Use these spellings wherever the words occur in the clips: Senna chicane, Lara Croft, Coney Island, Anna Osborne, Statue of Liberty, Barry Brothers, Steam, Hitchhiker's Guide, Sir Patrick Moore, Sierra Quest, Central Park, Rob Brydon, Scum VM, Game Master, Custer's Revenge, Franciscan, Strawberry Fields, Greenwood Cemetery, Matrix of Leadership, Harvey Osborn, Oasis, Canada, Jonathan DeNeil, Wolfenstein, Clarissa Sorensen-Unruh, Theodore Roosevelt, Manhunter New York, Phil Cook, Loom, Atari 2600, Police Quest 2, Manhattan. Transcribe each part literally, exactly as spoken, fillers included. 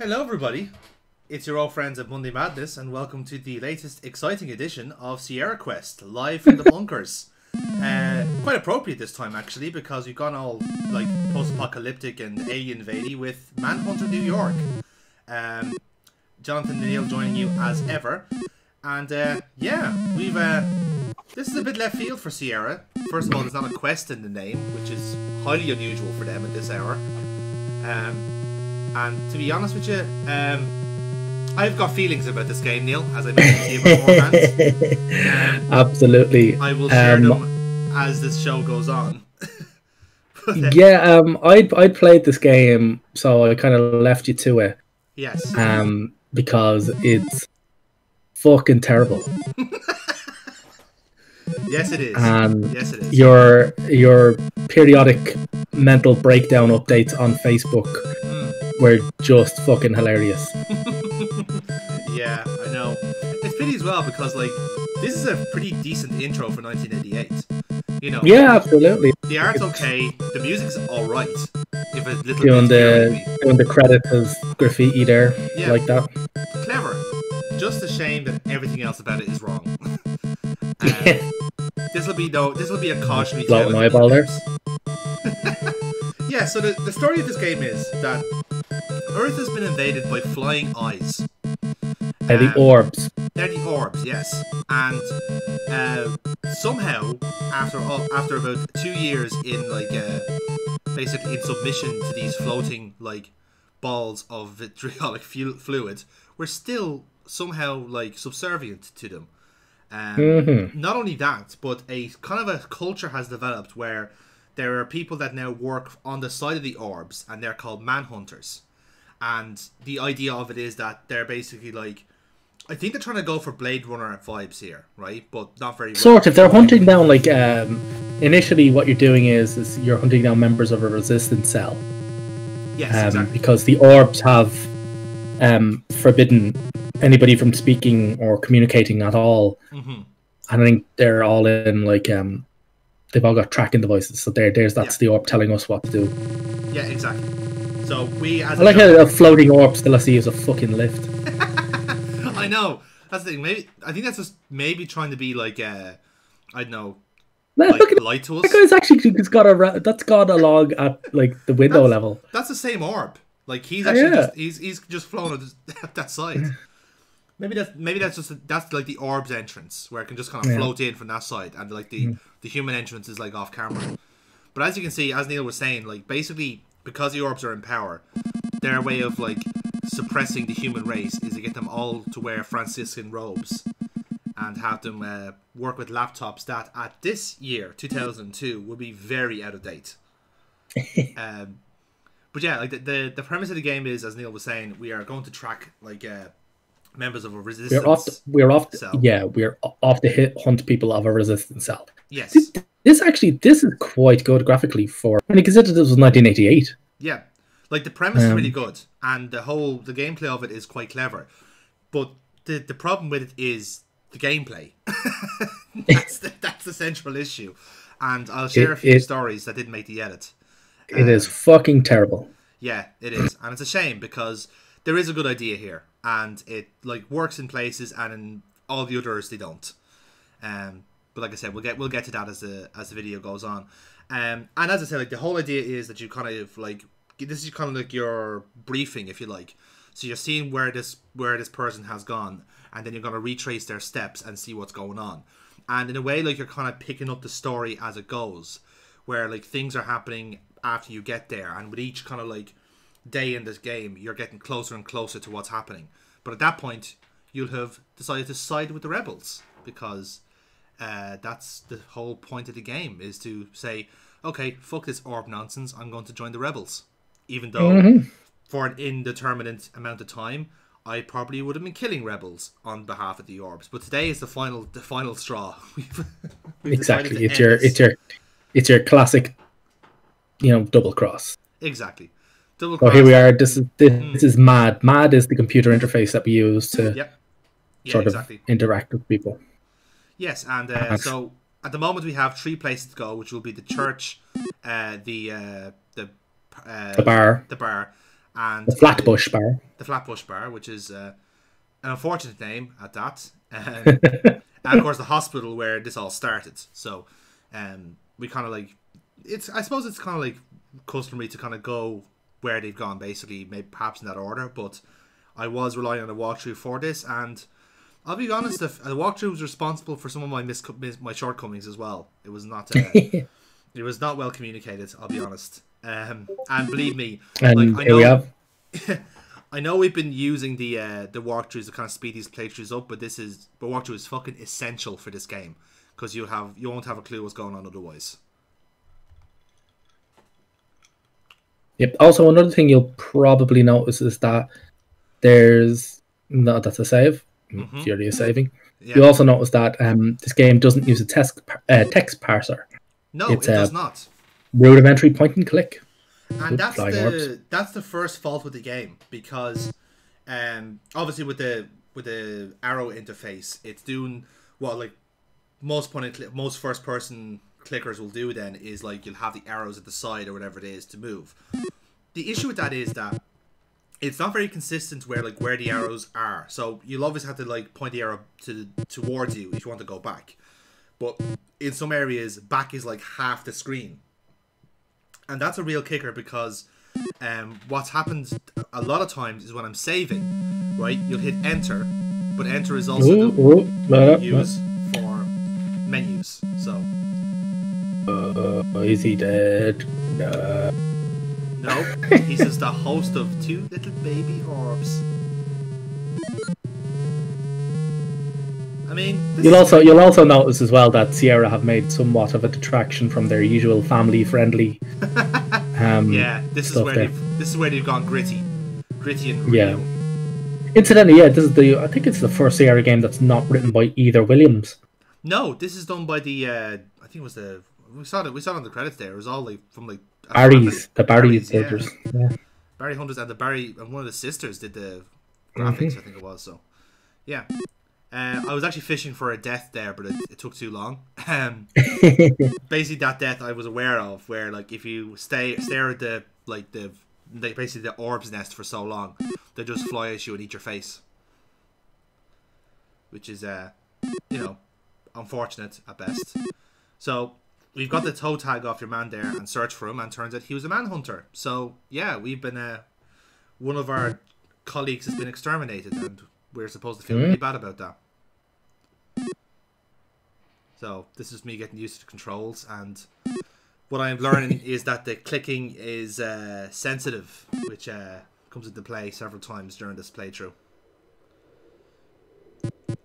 Hello everybody, it's your old friends at Monday Madness and welcome to the latest exciting edition of Sierra Quest, live from the bunkers. Uh, quite appropriate this time actually, because we've gone all like post-apocalyptic and alien veiny with Manhunter New York. Um, Jonathan DeNeil joining you as ever. And uh, yeah, we've... Uh, this is a bit left field for Sierra. First of all, there's not a quest in the name, which is highly unusual for them at this hour. Um... And to be honest with you, um, I've got feelings about this game, Neil, as I mentioned to you beforehand. Um, Absolutely. I will share um, them as this show goes on. But, yeah, um, I I played this game, so I kind of left you to it. Yes. Um, because it's fucking terrible. Yes, it is. And yes, it is. Your your periodic mental breakdown updates on Facebook. We're just fucking hilarious. Yeah, I know. It's pity as well because, like, this is a pretty decent intro for nineteen eighty-eight. You know. Yeah, absolutely. The art's okay. The music's all right. If a little doing bit the doing the credit as graffiti there, yeah. Like that. Clever. Just a shame that everything else about it is wrong. um, this will be no. This will be a cautionary tale. My eyeball there. Yeah. So the the story of this game is that Earth has been invaded by flying eyes. They're um, the orbs. They're the orbs, yes. And uh, somehow, after all, after about two years in like uh, basically in submission to these floating like balls of vitriolic fu fluid, we're still somehow like subservient to them. Um, mm-hmm. Not only that, but a kind of a culture has developed where there are people that now work on the side of the orbs, and they're called manhunters. And the idea of it is that they're basically like, I think they're trying to go for Blade Runner vibes here, right? But not very sort of. They're hunting down like um, initially what you're doing is is you're hunting down members of a resistance cell. Yes, um, exactly. Because the orbs have um, forbidden anybody from speaking or communicating at all. Mm-hmm. And I think they're all in like um, they've all got tracking devices. So there, there's that's yeah. The orb telling us what to do. Yeah, exactly. So we, as I like how a floating orb still I see is a fucking lift. I know. That's the thing. Maybe I think that's just maybe trying to be like uh, I don't know. Like, look at light to us. That guy's actually it's got a that's got a log at like the window that's, level. That's the same orb. Like he's actually yeah. just, he's he's just flown at that side. Maybe that's maybe that's just a, that's like the orb's entrance where it can just kind of yeah. float in from that side, and like the mm. the human entrance is like off camera. But as you can see, as Neil was saying, like basically. Because the orbs are in power, their way of like suppressing the human race is to get them all to wear Franciscan robes and have them uh, work with laptops that at this year, two thousand two, will be very out of date. um, but yeah, like the, the the premise of the game is, as Neil was saying, we are going to track like uh, members of a resistance. We're off. To, we're off. To, yeah, we're off to hit hunt people of a resistance cell. Yes. This, this actually, this is quite good graphically for. When you consider this was nineteen eighty-eight. Yeah, like the premise um, is really good, and the whole the gameplay of it is quite clever. But the the problem with it is the gameplay. that's the, that's the central issue, and I'll share it, a few it, stories that didn't make the edit. It um, is fucking terrible. Yeah, it is, and it's a shame because there is a good idea here, and it like works in places, and in all the others they don't. Um. But like I said, we'll get we'll get to that as the as the video goes on, um, and as I said, like the whole idea is that you kind of like this is kind of like your briefing, if you like. So you're seeing where this where this person has gone, and then you're gonna retrace their steps and see what's going on. And in a way, like you're kind of picking up the story as it goes, where like things are happening after you get there, and with each kind of like day in this game, you're getting closer and closer to what's happening. But at that point, you'll have decided to side with the rebels because. Uh, that's the whole point of the game is to say, okay, fuck this orb nonsense. I'm going to join the rebels, even though mm-hmm. for an indeterminate amount of time, I probably would have been killing rebels on behalf of the orbs. But today is the final, the final straw. we've, we've exactly, it's your, it's your, it's your classic, you know, double cross. Exactly. Double cross. So here we are. This is this, mm. this is MAD. MAD is the computer interface that we use to yep. yeah, sort exactly. of interact with people. Yes, and uh, so at the moment we have three places to go, which will be the church, uh, the uh, the uh, the bar, the bar, and the Flatbush uh, Bar. The Flatbush Bar, which is uh, an unfortunate name at that. Um, and of course the hospital where this all started. So um, we kind of like, it's, I suppose it's kind of like customary to kind of go where they've gone, basically, maybe perhaps in that order. But I was relying on a walkthrough for this, and I'll be honest, the walkthrough was responsible for some of my mis my shortcomings as well. It was not uh, it was not well communicated, I'll be honest. Um, and believe me, and like, I, know, we I know we've been using the uh, the walkthroughs to kind of speed these playthroughs up, but this is but walkthrough is fucking essential for this game, because you have you won't have a clue what's going on otherwise. Yep. Also, another thing you'll probably notice is that there's no, that's a save. Mm-hmm. Furious saving. Yeah. You also notice that um, this game doesn't use a text uh, text parser. No, it's, it does uh, not. Rudimentary point and click. And Oops, that's the orbs. that's the first fault with the game, because um, obviously with the with the arrow interface, it's doing what like most point and click, most first person clickers will do. Then is like you'll have the arrows at the side or whatever it is to move. The issue with that is that it's not very consistent where like where the arrows are. So you'll always have to like point the arrow to towards you if you want to go back. But in some areas, back is like half the screen. And that's a real kicker, because um, what's happened a lot of times is when I'm saving, right, you'll hit enter, but enter is also ooh, the ooh, nah, use nah. for menus. So uh, is he dead? Nah. No, he's just a host of two little baby orbs. I mean, you'll also you'll also notice as well that Sierra have made somewhat of a detraction from their usual family-friendly. Um, yeah, this is where there. they've this is where they've gone gritty, gritty and real. Yeah. Incidentally, yeah, this is the I think it's the first Sierra game that's not written by either Williams. No, this is done by the uh, I think it was the we saw it we saw it on the credits there. It was all like from like. Barry's, the Barry Hunters. Yeah. Yeah. Barry Hunters and the Barry, and one of the sisters did the graphics, mm-hmm. I think it was. So, yeah. Uh, I was actually fishing for a death there, but it, it took too long. Um, basically, that death I was aware of, where like if you stay stare at the like the like, basically the orb's nest for so long, they just fly at you and eat your face, which is uh, you know, unfortunate at best. So. We've got the toe tag off your man there and search for him, and turns out he was a manhunter. So, yeah, we've been, uh, one of our colleagues has been exterminated, and we're supposed to feel really bad about that. So, this is me getting used to the controls, and what I'm learning is that the clicking is uh, sensitive, which uh, comes into play several times during this playthrough.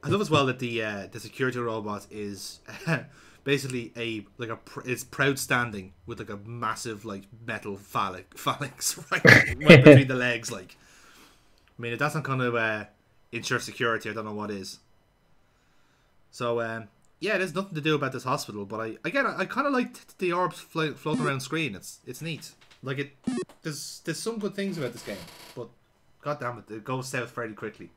I love as well that the, uh, the security robot is... basically a like a it's proud standing with like a massive like metal phallic phalanx right, right between the legs. Like, I mean, if that's not going to uh, ensure security, I don't know what is. So um, yeah, there's nothing to do about this hospital, but I again I, I kind of like the orbs flo floating around screen. It's it's neat. Like it there's there's some good things about this game, but goddamn it, it goes south fairly quickly.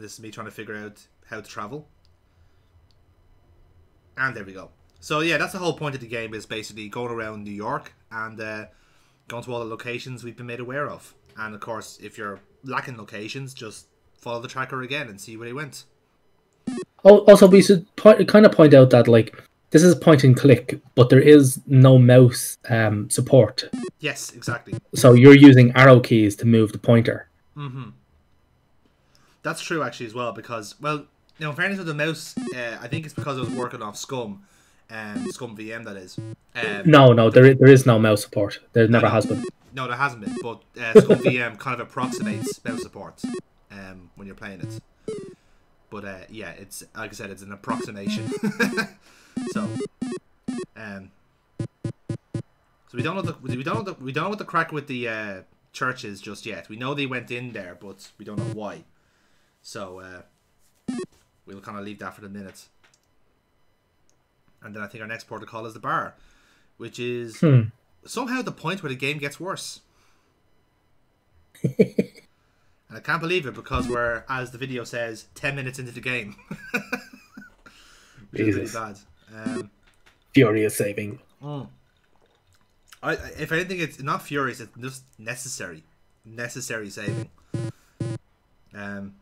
This is me trying to figure out how to travel. And there we go. So yeah, that's the whole point of the game, is basically going around New York and uh, going to all the locations we've been made aware of. And of course, if you're lacking locations, just follow the tracker again and see where they went. Oh, also, we should point, kind of point out that like this is point and click, but there is no mouse um, support. Yes, exactly. So you're using arrow keys to move the pointer. Mm-hmm. That's true, actually, as well, because, well, you know, in fairness of the mouse, uh, I think it's because I was working off Scum, um, Scum V M, that is. Um, no, no, there is, there is no mouse support. There never no, has been. No, there hasn't been, but uh, Scum V M kind of approximates mouse support um, when you're playing it. But, uh, yeah, it's, like I said, it's an approximation. so, um, so we don't know the, we don't know the, we don't know what the crack with the uh, church is just yet. We know they went in there, but we don't know why. So, uh, we'll kind of leave that for the minute. And then I think our next port of call is the bar, which is hmm. somehow the point where the game gets worse. And I can't believe it, because we're, as the video says, ten minutes into the game. Which Jesus. is really bad. Um, Furious saving. Mm. I, if anything, it's not furious. It's just necessary, necessary saving. Um.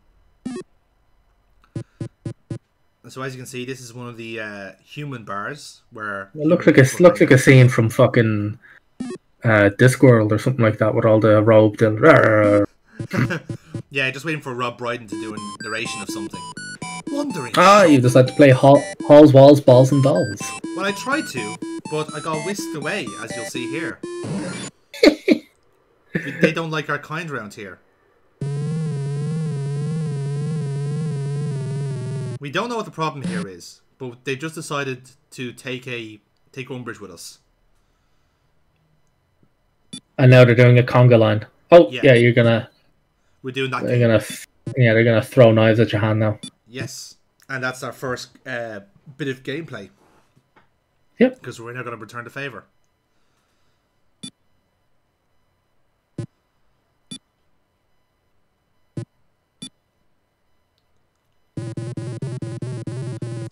So as you can see, this is one of the uh, human bars where it looks like a looks like a scene from fucking uh, Discworld or something like that, with all the robed and yeah, just waiting for Rob Brydon to do a narration of something. Wondering. Ah, you just like to play Hall, Halls, Walls, Balls, and Dolls. Well, I tried to, but I got whisked away, as you'll see here. They don't like our kind around here. We don't know what the problem here is, but they just decided to take a take umbrage with us. And now they're doing a conga line. Oh, yeah, yeah you're gonna. We're doing that. They're game. gonna, yeah, they're gonna throw knives at your hand now. Yes, and that's our first uh, bit of gameplay. Yep. Because we're now going to return the favor.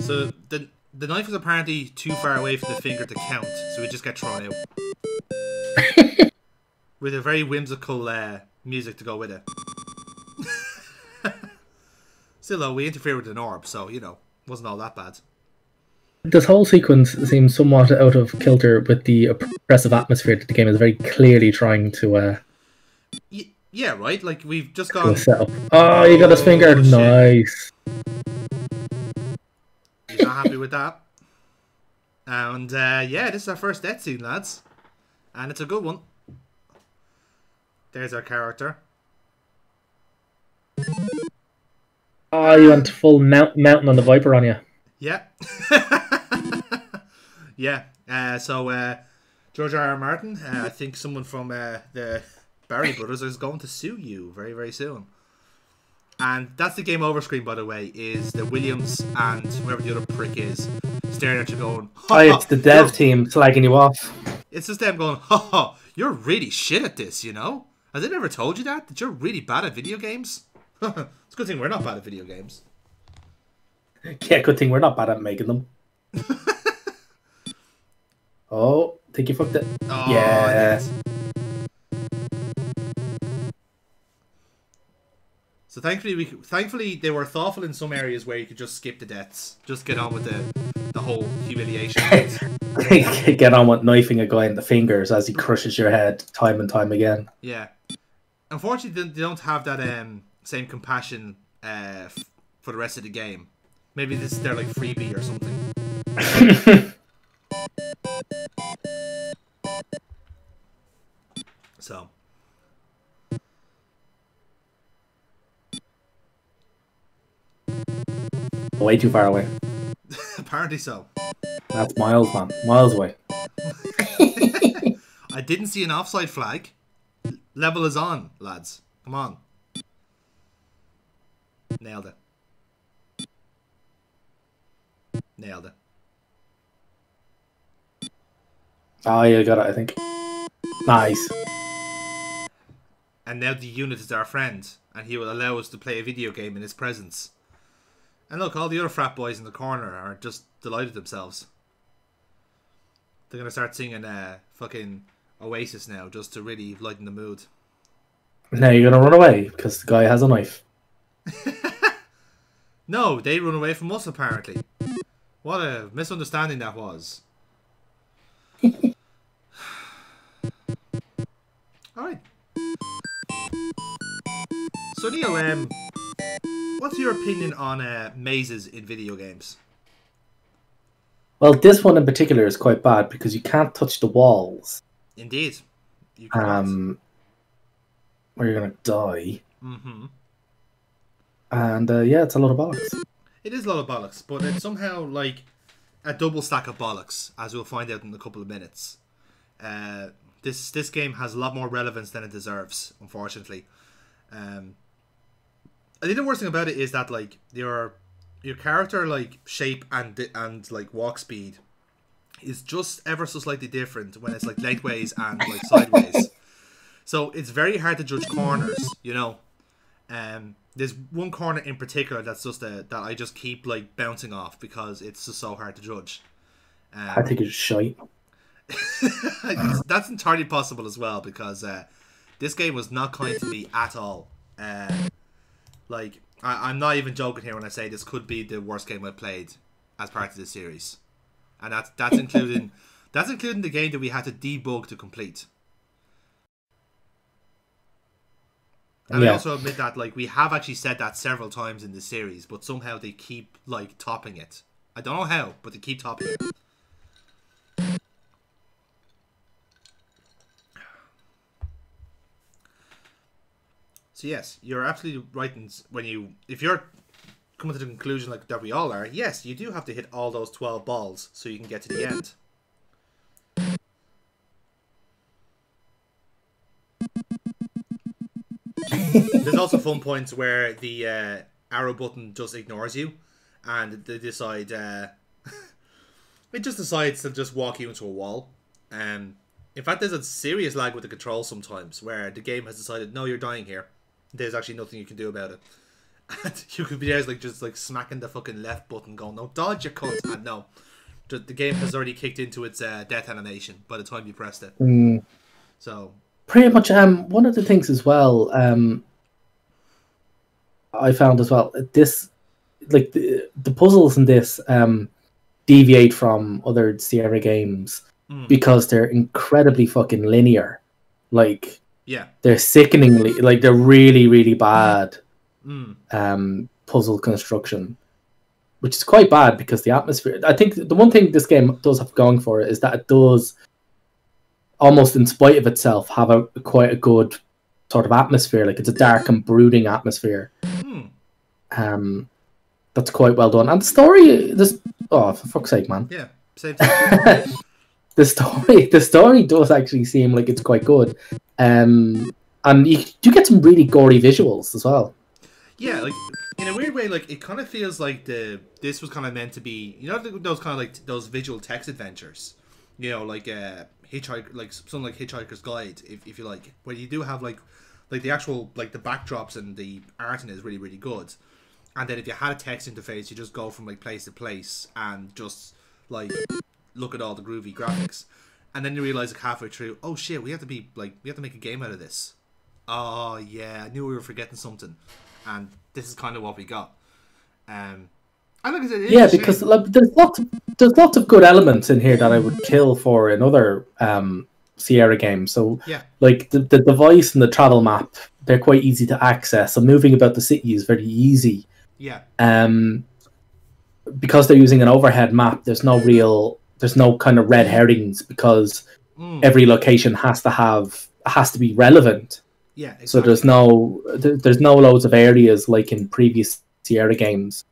So the the knife is apparently too far away from the finger to count, so we just get thrown out. With a very whimsical uh, music to go with it. Still though, we interfere with an orb, so, you know, wasn't all that bad. This whole sequence seems somewhat out of kilter with the oppressive atmosphere that the game is very clearly trying to... Uh, y yeah, right? Like, we've just got... Oh, oh, you got his finger! Shit. Nice! You're not happy with that. And, uh, yeah, this is our first death scene, lads. And it's a good one. There's our character. Oh, you went full mount mountain on the Viper on you. Yeah. yeah. Uh, so, uh, George R. R. Martin, uh, I think someone from uh, the Barry Brothers is going to sue you very, very soon. And that's the game over screen, by the way, is the Williams and whoever the other prick is staring at you going, ha, oh, it's the dev team slagging you off. It's just them going, ha, ha, you're really shit at this, you know? Has it ever told you that? That you're really bad at video games? It's a good thing we're not bad at video games. Yeah, good thing we're not bad at making them. Oh, I think you fucked it. Oh, yeah. Yes. So thankfully, we thankfully they were thoughtful in some areas where you could just skip the deaths, just get on with the the whole humiliation. Get on with knifing a guy in the fingers as he crushes your head time and time again. Yeah. Unfortunately, they don't have that. Um. Same compassion uh, for the rest of the game. Maybe this is their like freebie or something. So, way too far away. Apparently so. That's miles, man. Miles away. I didn't see an offside flag. Level is on, lads. Come on. Nailed it. Nailed it. Oh, yeah, got it, I think. Nice. And now the unit is our friend, and he will allow us to play a video game in his presence. And look, all the other frat boys in the corner are just delighted themselves. They're going to start singing uh, fucking Oasis now, just to really lighten the mood. Now you're going to run away, because the guy has a knife. No, they run away from us, apparently. What a misunderstanding that was. Alright. So, Neil, um, what's your opinion on uh, mazes in video games? Well, this one in particular is quite bad because you can't touch the walls. Indeed. You can't. Um, or you're going to die. Mm-hmm. And uh, yeah, it's a lot of bollocks. It is a lot of bollocks, but it's somehow like a double stack of bollocks, as we'll find out in a couple of minutes. Uh, this this game has a lot more relevance than it deserves, unfortunately. Um, I think the worst thing about it is that like your your character like shape and and like walk speed is just ever so slightly different when it's like lengthways and like sideways. So it's very hard to judge corners, you know. Um. There's one corner in particular that's just a, that I just keep like bouncing off because it's just so hard to judge. Um, I think it's shite. That's entirely possible as well, because uh, this game was not kind to me at all. Uh, like, I I'm not even joking here when I say this could be the worst game I've played as part of this series. And that's, that's including... That's including the game that we had to debug to complete. And yeah. I also admit that, like, we have actually said that several times in the series, but somehow they keep, like, topping it. I don't know how, but they keep topping it. So yes, you're absolutely right in when you... If you're coming to the conclusion, like, that we all are, yes, you do have to hit all those twelve balls so you can get to the end. There's also fun points where the uh, arrow button just ignores you, and they decide uh, it just decides to just walk you into a wall. Um, in fact, there's a serious lag with the controls sometimes, where the game has decided, no, you're dying here. There's actually nothing you can do about it. And you could be there like just like smacking the fucking left button, going, no, dodge, you cunt. And no, the game has already kicked into its uh, death animation by the time you pressed it. Mm. So. Pretty much, um, one of the things as well, um, I found as well, this, like, the, the puzzles in this um, deviate from other Sierra games mm. because they're incredibly fucking linear. Like, yeah, they're sickeningly, like, they're really, really bad mm. um, puzzle construction, which is quite bad because the atmosphere, I think the one thing this game does have going for it is that it does... almost in spite of itself, have a quite a good sort of atmosphere. Like, it's a dark and brooding atmosphere. Mm. Um, that's quite well done. And the story, this oh for fuck's sake, man. Yeah, same thing. the story, the story does actually seem like it's quite good. Um, and you do get some really gory visuals as well. Yeah, like in a weird way, like it kind of feels like the this was kind of meant to be. You know, those kind of like those visual text adventures. You know, like uh. Hitchhiker, like something like Hitchhiker's Guide, if, if you like, where you do have like, like the actual like the backdrops and the art in it is really really good, and then if you had a text interface, you just go from like place to place and just like look at all the groovy graphics, and then you realize like halfway through, oh shit, we have to be like we have to make a game out of this. Oh yeah, I knew we were forgetting something, and this is kind of what we got. Um. I think it's yeah, because like, there's lots of, there's lots of good elements in here that I would kill for in other um, Sierra games. So yeah, like the, the device and the travel map, they're quite easy to access. So moving about the city is very easy. Yeah. Um, because they're using an overhead map, there's no real, there's no kind of red herrings because mm. every location has to have has to be relevant. Yeah. Exactly. So there's no there, there's no loads of areas like in previous Sierra games.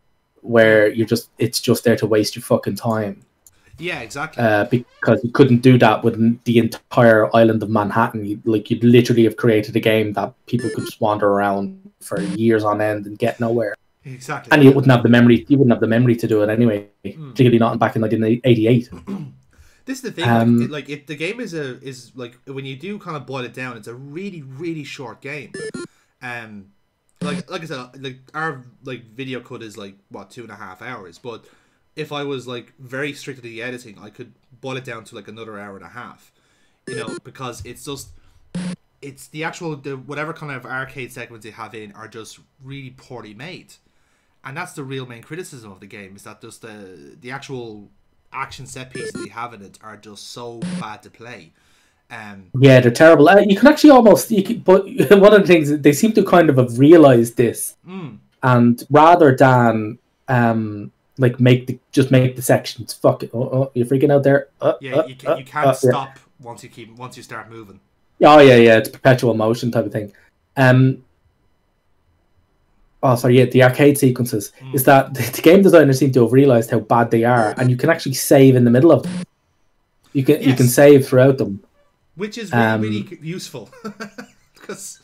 Where you're just, it's just there to waste your fucking time. Yeah, exactly. Uh, because you couldn't do that with the entire island of Manhattan. You'd, like, you'd literally have created a game that people could just wander around for years on end and get nowhere. Exactly. And you wouldn't have the memory. You wouldn't have the memory to do it anyway. Mm. Particularly not back in nineteen eighty-eight. This is the thing. Um, like, like it, the game is a is like when you do kind of boil it down, it's a really really short game. Um. Like like I said, like our like video cut is like what two and a half hours. But if I was like very strict to the editing, I could boil it down to like another hour and a half. You know, because it's just it's the actual the whatever kind of arcade segments they have in are just really poorly made, and that's the real main criticism of the game is that just the the actual action set pieces they have in it are just so bad to play. Um, yeah, they're terrible. Uh, you can actually almost, you can, but one of the things they seem to kind of have realized this, mm. and rather than um, like make the just make the sections fuck it. Oh, oh, you're freaking out there. Oh, yeah, oh, you, can, you can't oh, stop yeah. once you keep once you start moving. Oh yeah, yeah, it's perpetual motion type of thing. Um, oh sorry, yeah, the arcade sequences mm. is that the game designers seem to have realized how bad they are, and you can actually save in the middle of them. You can yes. you can save throughout them. Which is really, um, really useful because,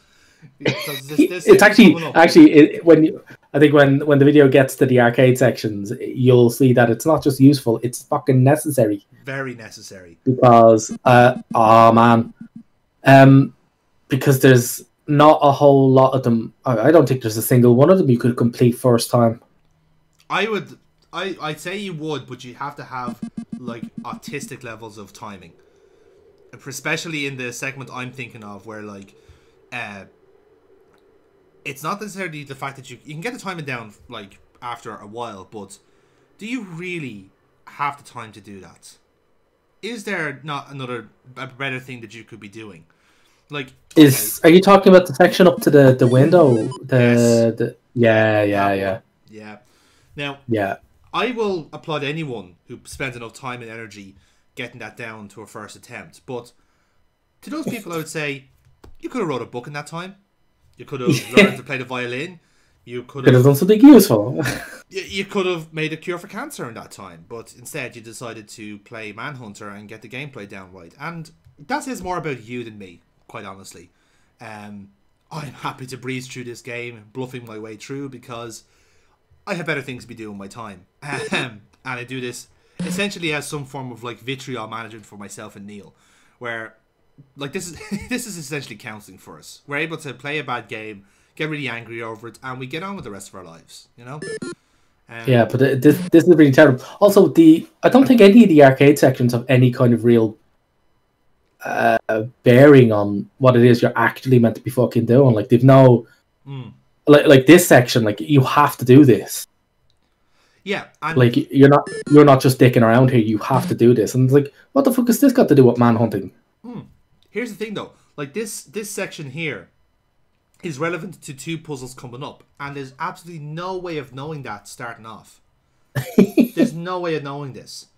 because this, this it's actually actually it, when you, I think when when the video gets to the arcade sections, you'll see that it's not just useful; it's fucking necessary. Very necessary because uh, oh man, um, because there's not a whole lot of them. I don't think there's a single one of them you could complete first time. I would, I I'd say you would, but you have to have like artistic levels of timing. especially in the segment I'm thinking of, where like uh it's not necessarily the fact that you you can get the timing down like after a while, but do you really have the time to do that? Is there not another a better thing that you could be doing? Like, is okay. Are you talking about the section up to the the window? The, yes. the yeah, yeah, yeah, yeah. Now, yeah, I will applaud anyone who spends enough time and energy getting that down to a first attempt. But to those people, I would say you could have wrote a book in that time. You could have yeah. learned to play the violin. You could, could have, have done something useful. you, you could have made a cure for cancer in that time. But instead, you decided to play Manhunter and get the gameplay down right. And that says more about you than me, quite honestly. Um, I'm happy to breeze through this game, bluffing my way through, because I have better things to be doing with my time. And I do this essentially as some form of like vitriol management for myself and Neil, where like this is this is essentially counseling for us. We're able to play a bad game, get really angry over it, and we get on with the rest of our lives, you know. Um, yeah, but this this is really terrible. Also, the I don't think any of the arcade sections have any kind of real uh bearing on what it is you're actually meant to be fucking doing. Like, they've no mm. like like this section, like, you have to do this. Yeah, I'm... like, you're not you're not just dicking around here, you have to do this. And it's like, what the fuck has this got to do with manhunting? mm. Here's the thing though, like this this section here is relevant to two puzzles coming up, and there's absolutely no way of knowing that starting off. There's no way of knowing this.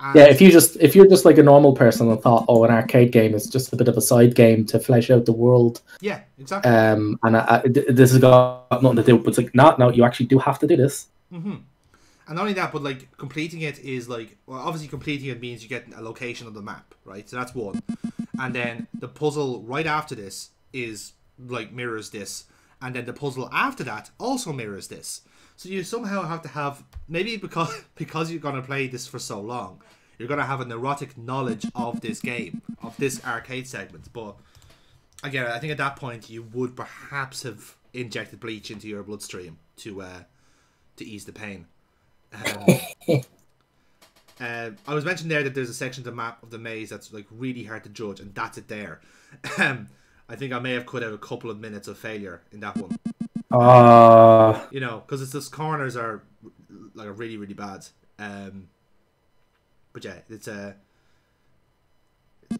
And yeah, if you just if you're just like a normal person and thought, oh, an arcade game is just a bit of a side game to flesh out the world. Yeah, exactly. Um, and I, I, this has got nothing to do. But it's like, not no, you actually do have to do this. Mm-hmm. And not only that, but like completing it is like, well, obviously completing it means you get a location on the map, right? So that's one. And then the puzzle right after this is like mirrors this, and then the puzzle after that also mirrors this. So you somehow have to have, maybe because because you're going to play this for so long, you're going to have a neurotic knowledge of this game, of this arcade segment. But again, I think at that point you would perhaps have injected bleach into your bloodstream to uh, to ease the pain. Um, uh, I was mentioning there that there's a section of the map of the maze that's like really hard to judge, and that's it there. Um, I think I may have cut out a couple of minutes of failure in that one. Uh, you know, because it's those corners are like really, really bad. Um, but yeah, it's a.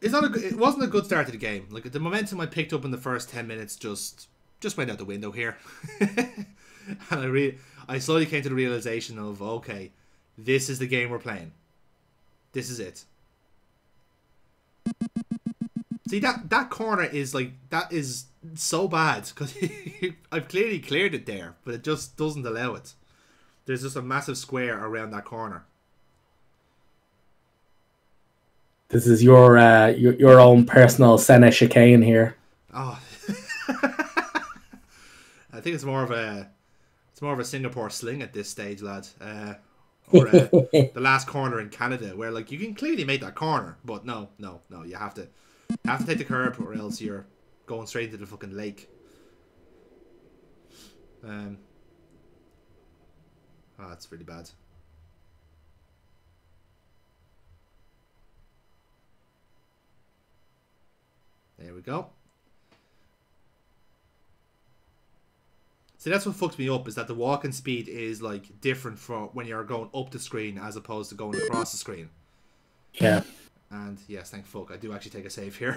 It's not a. It wasn't a good start to the game. Like, the momentum I picked up in the first ten minutes just just went out the window here, and I re I slowly came to the realization of, okay, this is the game we're playing. This is it. See, that that corner is like, that is so bad because I've clearly cleared it there, but it just doesn't allow it. There's just a massive square around that corner. This is your uh, your your own personal Senna chicane here. Oh, I think it's more of a it's more of a Singapore sling at this stage, lad. Uh, or uh, the last corner in Canada, where like you can clearly make that corner, but no, no, no, you have to. You have to take the curb, or else you're going straight into the fucking lake. Um, oh, that's really bad. There we go. See, that's what fucks me up, is that the walking speed is like different from when you're going up the screen as opposed to going across the screen. Yeah. And yes, thank fuck, I do actually take a save here.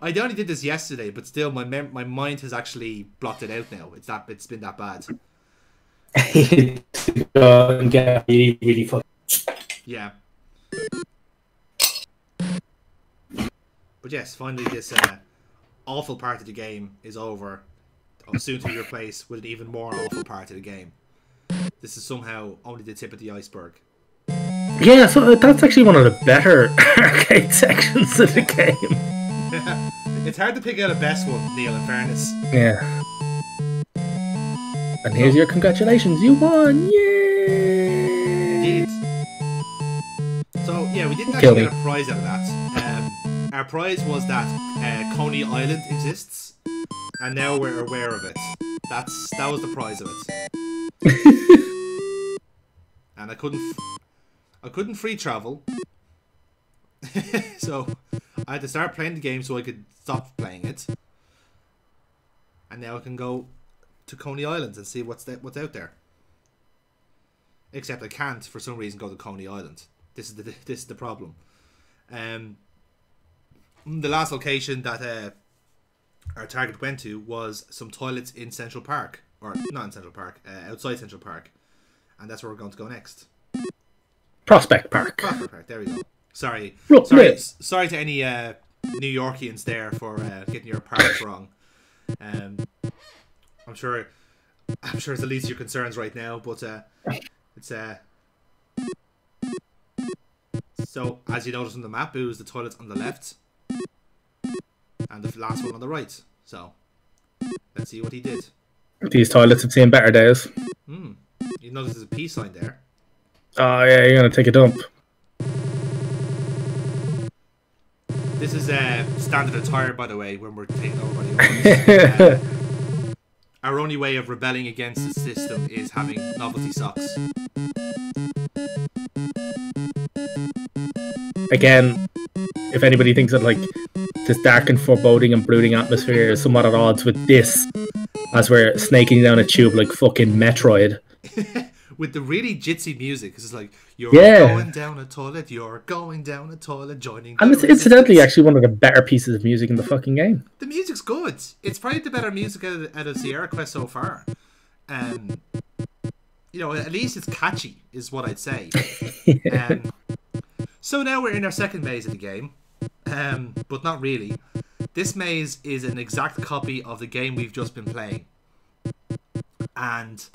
I only did this yesterday, but still, my mem my mind has actually blocked it out now. It's that it's been that bad. really, really fuck. Yeah. But yes, finally, this uh, awful part of the game is over, or soon to be replaced with an even more awful part of the game. This is somehow only the tip of the iceberg. Yeah, so that's actually one of the better arcade sections of the game. Yeah. It's hard to pick out a best one, Neil, in fairness. Yeah. And here's your congratulations, you won! Yay! Indeed. So, yeah, we didn't actually get a prize out of that. Um, our prize was that uh, Coney Island exists, and now we're aware of it. That's That was the prize of it. And I couldn't... F I couldn't free travel. So I had to start playing the game so I could stop playing it. And now I can go to Coney Island and see what's that, what's out there. Except I can't, for some reason, go to Coney Island. This is the this is the problem. Um, the last location that uh, our target went to was some toilets in Central Park, or not in Central Park, uh, outside Central Park, and that's where we're going to go next. Prospect Park. Prospect Park. There we go. Sorry, Look, sorry, yeah. sorry to any uh, New Yorkians there for uh, getting your parks wrong. Um, I'm sure, I'm sure it's the least of your concerns right now, but uh, it's uh. So as you notice on the map, it was the toilets on the left, and the last one on the right. So let's see what he did. These toilets have seen better days. Hmm. You notice there's a peace sign there. Oh yeah, you're gonna take a dump. This is uh, standard attire, by the way, when we're taking over the uh, our only way of rebelling against the system is having novelty socks. Again, if anybody thinks that like this dark and foreboding and brooding atmosphere is somewhat at odds with this, as we're snaking down a tube like fucking Metroid. With the really jitzy music, because it's like, you're yeah. going down a toilet, you're going down a toilet, joining... And it's incidentally actually one of the better pieces of music in the fucking game. The music's good. It's probably the better music out of, out of Sierra Quest so far. Um, you know, at least it's catchy, is what I'd say. yeah. um, so now we're in our second maze of the game, um, but not really. This maze is an exact copy of the game we've just been playing. And...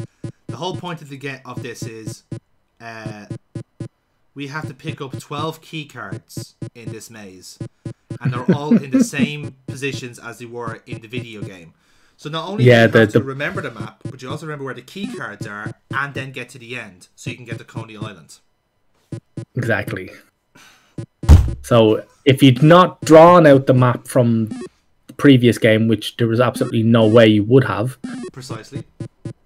the whole point of the get of this is uh, we have to pick up twelve key cards in this maze, and they're all in the same positions as they were in the video game. So not only yeah, do you have the, to the... remember the map, but you also remember where the key cards are, and then get to the end so you can get to Coney Island. Exactly. So if you'd not drawn out the map from the previous game, which there was absolutely no way you would have, precisely.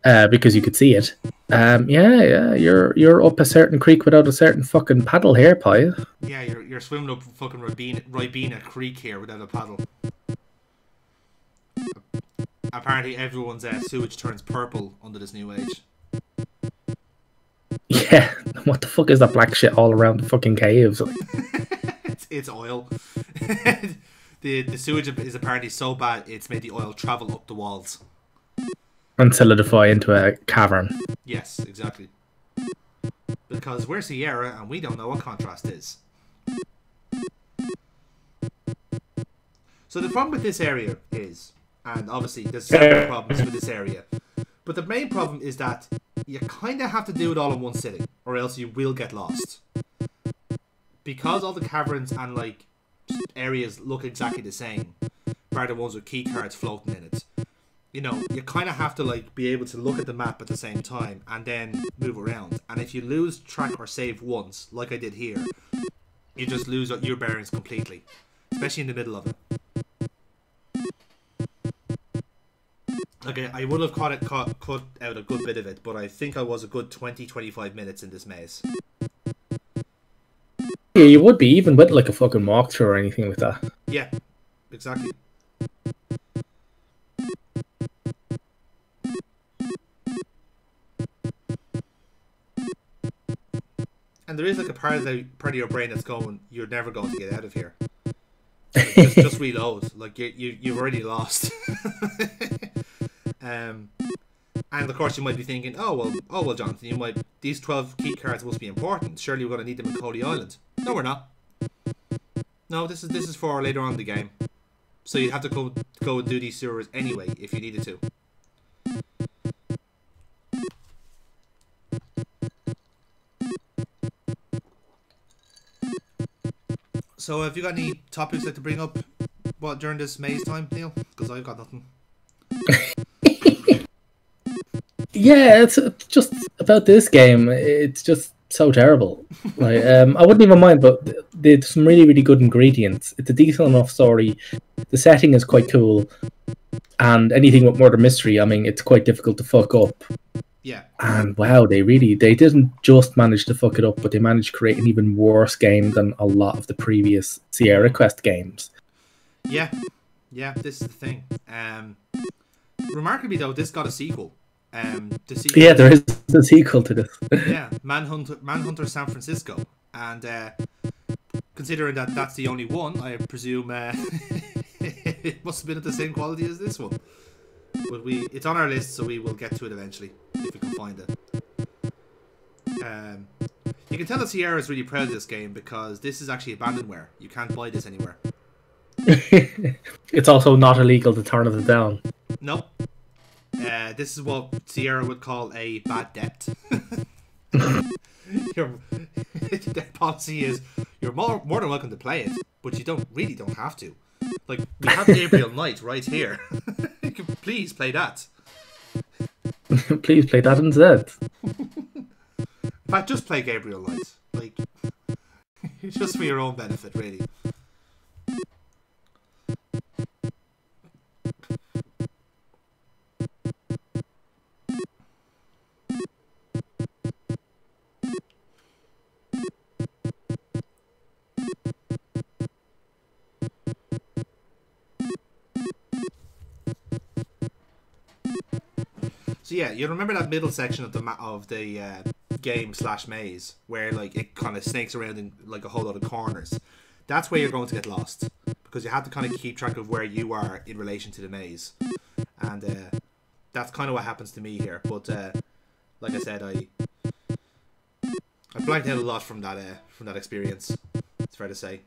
Uh, because you could see it. Um, yeah, yeah, you're you're up a certain creek without a certain fucking paddle here, Pie. Yeah, you're you're swimming up fucking Ribena, Ribena Creek here without a paddle. Apparently, everyone's uh, sewage turns purple under this new age. Yeah, what the fuck is that black shit all around the fucking caves? it's, it's oil. the the sewage is apparently so bad it's made the oil travel up the walls. And solidify into a cavern. Yes, exactly. Because we're Sierra and we don't know what contrast is. So the problem with this area is, and obviously there's several problems with this area, but the main problem is that you kind of have to do it all in one sitting, or else you will get lost. Because all the caverns and like areas look exactly the same, bar the ones with key cards floating in it. You know, you kind of have to like be able to look at the map at the same time and then move around. And if you lose track or save once, like I did here, you just lose your bearings completely, especially in the middle of it. Okay, I would have caught it, caught, cut out a good bit of it, but I think I was a good twenty, twenty-five minutes in this maze. Yeah, you would be, even with like a fucking walkthrough or anything like that. Yeah, exactly. And there is like a part of the part of your brain that's going, you're never going to get out of here. Like, just, just reload. Like you, you, you've already lost. um, and of course you might be thinking, oh well, oh well, Jonathan, you might these twelve key cards must be important. Surely we're going to need them in Coney Island. No, we're not. No, this is this is for later on in the game. So you'd have to go go and do these sewers anyway if you needed to. So have you got any topics that to bring up what during this maze time, Neil? Because I've got nothing. Yeah, it's just about this game. It's just so terrible. Like, um, I wouldn't even mind, but there's some really, really good ingredients. It's a decent enough story. The setting is quite cool. And anything with murder mystery, I mean, it's quite difficult to fuck up. Yeah. And wow, they really, they didn't just manage to fuck it up, but they managed to create an even worse game than a lot of the previous Sierra Quest games. Yeah. Yeah, this is the thing. Um, remarkably, though, this got a sequel. Um, the sequel yeah, there is a sequel to this. Yeah, Manhunter, Manhunter San Francisco. And uh, considering that that's the only one, I presume uh, it must have been at the same quality as this one. But we, it's on our list, so we will get to it eventually, if we can find it. Um, you can tell that Sierra is really proud of this game, because this is actually abandonware. You can't buy this anywhere. It's also not illegal to turn it down. Nope. Uh, this is what Sierra would call a bad debt. Your, their policy is, you're more, more than welcome to play it, but you don't really don't have to. Like, we have Gabriel Knight right here. You can please play that. Please play that instead. In fact, just play Gabriel Knight. Like, just for your own benefit, really. Yeah, you remember that middle section of the ma of the uh, game slash maze where like it kind of snakes around in like a whole lot of corners. That's where you're going to get lost, because you have to kind of keep track of where you are in relation to the maze, and uh, that's kind of what happens to me here. But uh, like I said, I I blanked out a lot from that uh, from that experience. It's fair to say.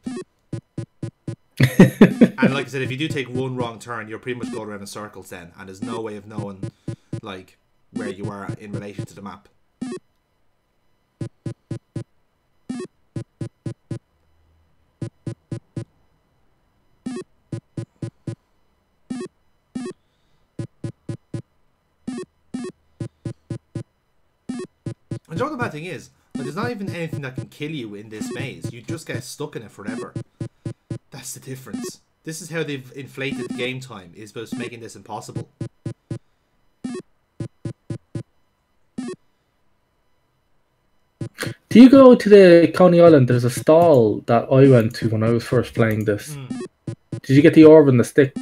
And like I said, if you do take one wrong turn, you're pretty much going around in circles then, and there's no way of knowing like where you are in relation to the map. And the bad thing is, like, there's not even anything that can kill you in this maze. You just get stuck in it forever. That's the difference. This is how they've inflated game time, is by making this impossible. Do you go to the Coney Island? There's a stall that I went to when I was first playing this. Mm. Did you get the orb and the stick?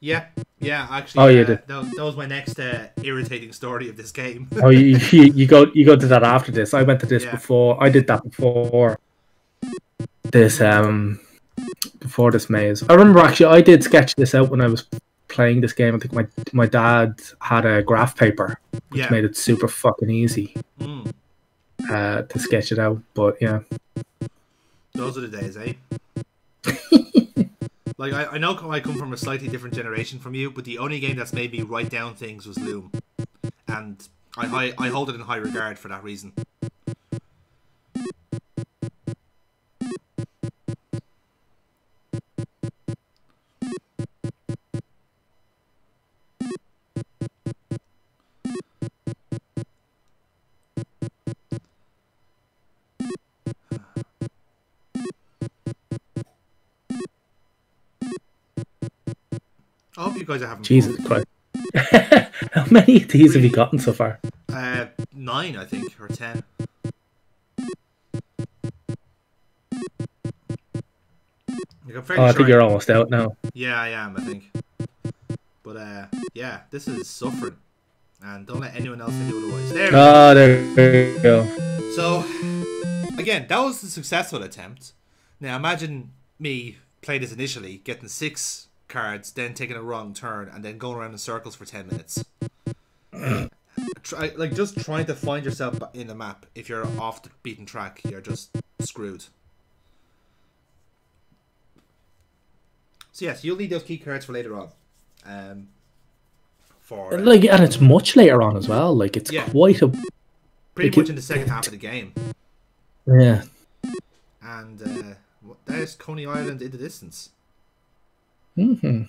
Yeah, yeah, actually. Oh, you uh, did. That, that was my next uh, irritating story of this game. Oh, you, you, you go you go to that after this. I went to this yeah. before. I did that before this um before this maze. I remember actually I did sketch this out when I was playing this game. I think my my dad had a graph paper, which yeah. made it super fucking easy. Mm. Uh, to sketch it out, but yeah, those are the days, eh? Like I, I know I come from a slightly different generation from you, but the only game that's made me write down things was Loom, and I, I, I hold it in high regard for that reason. I hope you guys are having Jesus fun. Christ. How many of these really? have you gotten so far? Uh, nine, I think, or ten. Like, I'm fairly oh, I sure think I... you're almost out now. Yeah, I am, I think. But, uh, yeah, this is suffering. And don't let anyone else do otherwise. There we oh, go. there we go. So, again, that was a successful attempt. Now, imagine me playing this initially, getting six... cards, then taking a wrong turn, and then going around in circles for ten minutes. Try, like, just trying to find yourself in the map. If you're off the beaten track, you're just screwed. So yes, you'll need those key cards for later on. Um, for uh, like, and it's much later on as well. Like, it's yeah, quite a pretty much in the second half of the game. Yeah. And uh, there's Coney Island in the distance. Mm-hmm.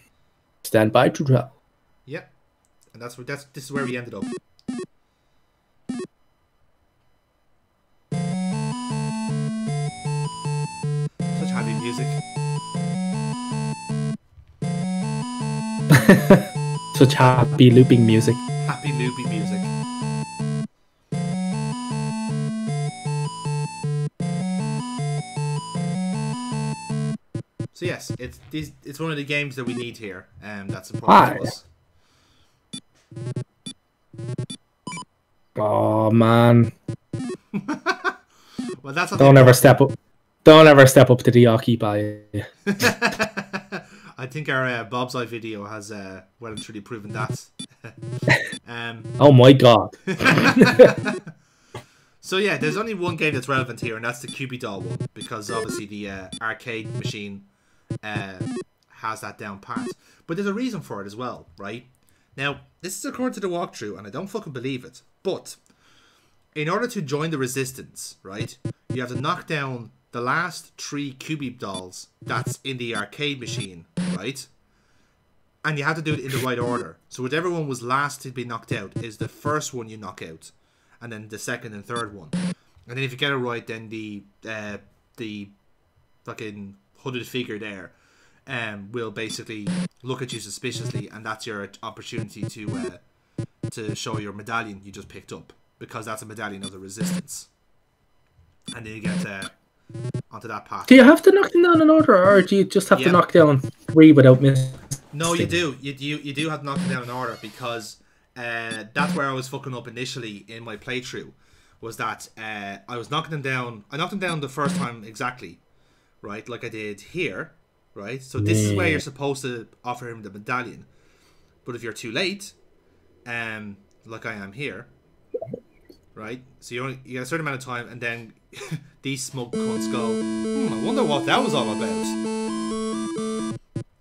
Stand by to drop. Yep, and that's where that's this is where we ended up. Such happy music. Such happy looping music. Happy looping music. So yes, it's it's one of the games that we need here, and um, that's important to us. Oh man! Well, that's don't ever step up. Don't ever step up to the occupy. I think our uh, Bob's Eye video has uh, well and truly proven that. um, oh my god! So yeah, there's only one game that's relevant here, and that's the Q B Doll one, because obviously the uh, arcade machine uh, has that down pat. But there's a reason for it as well, right? Now, this is according to the walkthrough, and I don't fucking believe it, but in order to join the Resistance, right, you have to knock down the last three Q B Dolls that's in the arcade machine, right? And you have to do it in the right order. So whichever one was last to be knocked out is the first one you knock out, and then the second and third one. And then if you get it right, then the uh, the fucking hooded figure there um, will basically look at you suspiciously, and that's your opportunity to uh, to show your medallion you just picked up, because that's a medallion of the Resistance. And then you get uh, onto that path. Do you have to knock them down in order, or do you just have yep. to knock down three without missing? No, you do. You do. You do have to knock them down in order, because Uh, that's where I was fucking up initially in my playthrough, was that uh, I was knocking them down. I knocked them down the first time exactly, right, like I did here, right? So this is where you're supposed to offer him the medallion. But if you're too late, um, like I am here, right? So you only, you get a certain amount of time, and then these smug cunts go, hmm, I wonder what that was all about.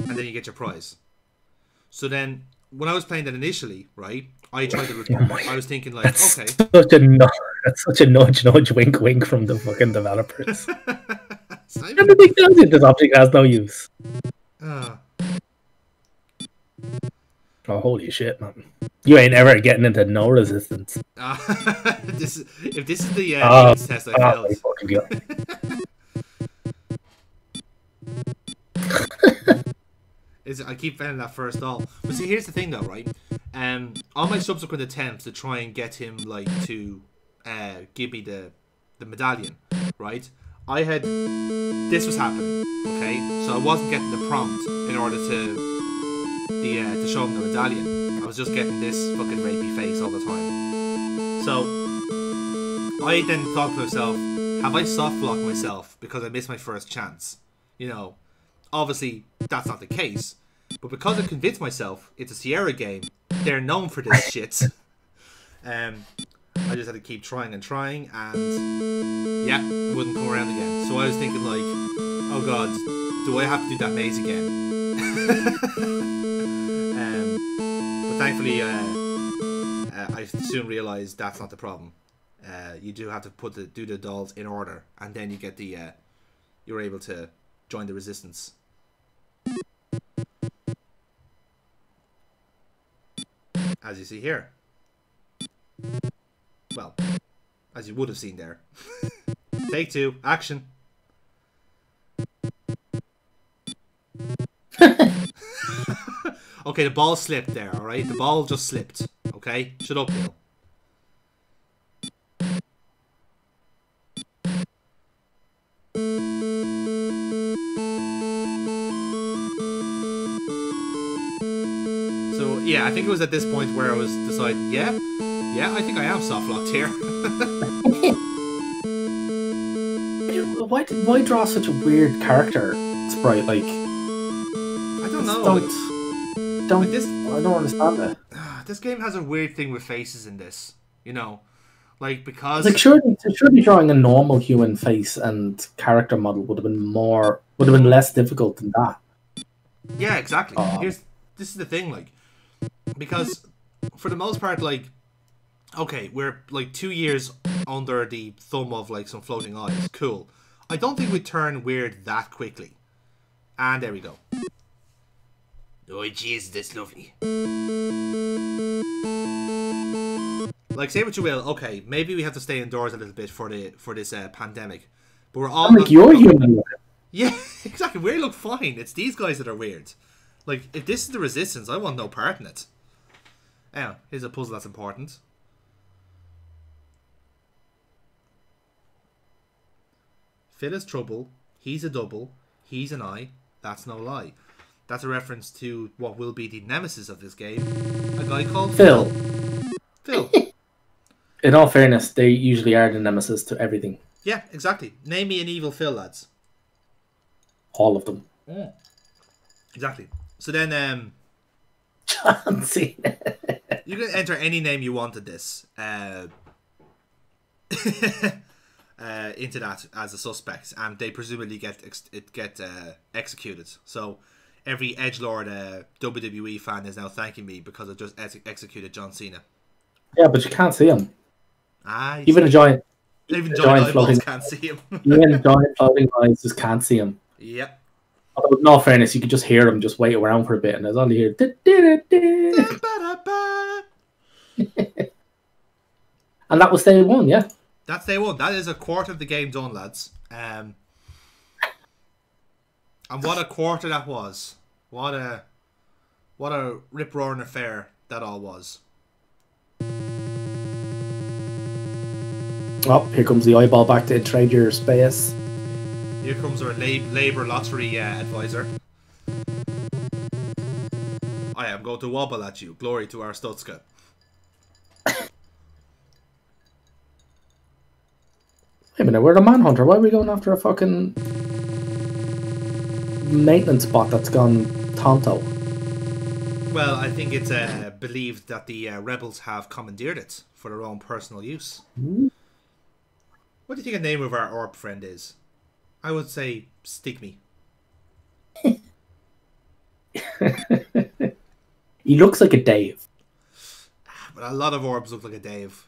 And then you get your prize. So then when I was playing that initially, right, I tried to. I was thinking like, that's okay, such a nudge, that's such a nudge, nudge, wink, wink from the fucking developers. And the big thing is, this object has no use. Uh. Oh, holy shit, man! You ain't ever getting into no resistance. Uh, this is, if this is the uh, uh, test I uh, failed. Is I keep failing that first doll. But see, here's the thing though, right? Um, all my subsequent attempts to try and get him like to uh, give me the the medallion, right? I had this was happening, okay? So I wasn't getting the prompt in order to the uh, to show him the medallion. I was just getting this fucking rapey face all the time. So I then thought to myself, have I soft blocked myself because I missed my first chance? You know, obviously that's not the case. But because I convinced myself it's a Sierra game, they're known for this shit. Um, I just had to keep trying and trying, and yeah, it wouldn't come around again. So I was thinking like, oh god, do I have to do that maze again? um, but thankfully, uh, uh, I soon realised that's not the problem. Uh, you do have to put the do the dolls in order, and then you get the uh, you're able to join the Resistance. As you see here. Well, as you would have seen there. Take two, action. Okay, the ball slipped there, alright? The ball just slipped, okay? Shut up, Bill. Yeah, I think it was at this point where I was deciding, yeah, yeah, I think I am soft-locked here. why, did, why draw such a weird character sprite? Like, I don't know. Don't, don't like this, I don't understand that. This game has a weird thing with faces in this, you know, like because like surely, surely drawing a normal human face and character model would have been more would have been less difficult than that. Yeah, exactly. Um, Here's this is the thing, like. Because, for the most part, like, okay, we're, like, two years under the thumb of, like, some floating eyes. Cool. I don't think we turn weird that quickly. And there we go. Oh, jeez, that's lovely. Like, say what you will, okay, maybe we have to stay indoors a little bit for the for this uh, pandemic. But we're all... I'm like, you're human. Yeah, exactly. We look fine. It's these guys that are weird. Like, if this is the Resistance, I want no part in it. Oh, here's a puzzle that's important. Phil is trouble. He's a double. He's an eye. That's no lie. That's a reference to what will be the nemesis of this game, a guy called Phil. Phil. In all fairness, they usually are the nemesis to everything. Yeah, exactly. Name me an evil Phil, lads. All of them. Yeah. Exactly. So then... Um, John Cena. You can enter any name you want in this. Uh, uh, into that as a suspect. And they presumably get ex it get uh, executed. So every edgelord uh, W W E fan is now thanking me because I've just ex executed John Cena. Yeah, but you can't see him. Ah, even a giant... Even giant floating can't see him. Even giant floating eyes just can't see him. Yep. Although, in all fairness, you could just hear him just wait around for a bit, and there's only here. And that was day one, yeah. That's day one. That is a quarter of the game done, lads. Um, and what a quarter that was! What a what a rip roaring affair that all was. Oh, here comes the eyeball back to trade your space. Here comes our lab Labour Lottery uh, advisor. I am going to wobble at you. Glory to our Stutska. Wait a minute, we're the Manhunter. Why are we going after a fucking maintenance bot that's gone tonto? Well, I think it's uh, believed that the uh, rebels have commandeered it for their own personal use. Mm-hmm. What do you think the name of our orb friend is? I would say Stick Me. He looks like a Dave. But a lot of orbs look like a Dave.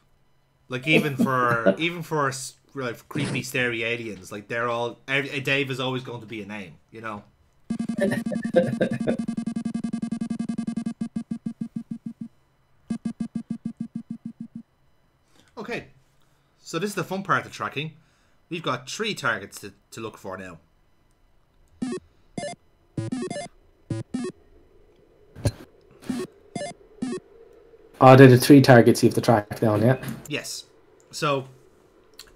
Like even for even for like, creepy scary aliens, like they're all a Dave is always going to be a name, you know. Okay. So this is the fun part of tracking. We've got three targets to, to look for now. Oh, there are three targets you have to track down, yeah? Yes. So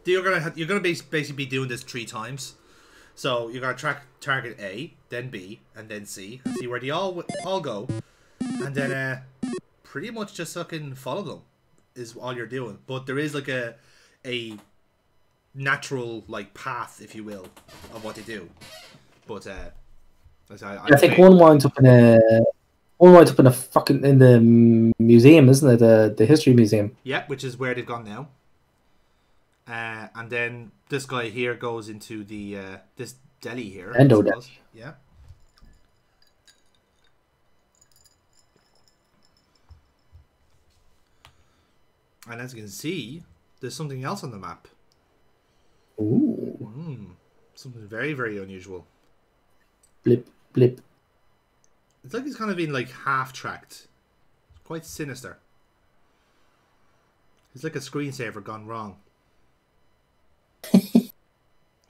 you're gonna have, you're gonna be, basically be doing this three times. So you're gonna track target A, then B, and then C, and see where they all all go, and then uh, pretty much just fucking follow them is all you're doing. But there is like a a natural like path, if you will, of what they do. But uh, I, I, I think one winds up in a one winds up in a fucking in the museum, isn't it? The the history museum. Yeah, which is where they've gone now. Uh, and then this guy here goes into the uh, this deli here. Endo deli. Yeah. And as you can see, there's something else on the map. Ooh. Mm, something very, very unusual. Blip, blip. It's like he's kind of been like half-tracked. Quite sinister. It's like a screensaver gone wrong.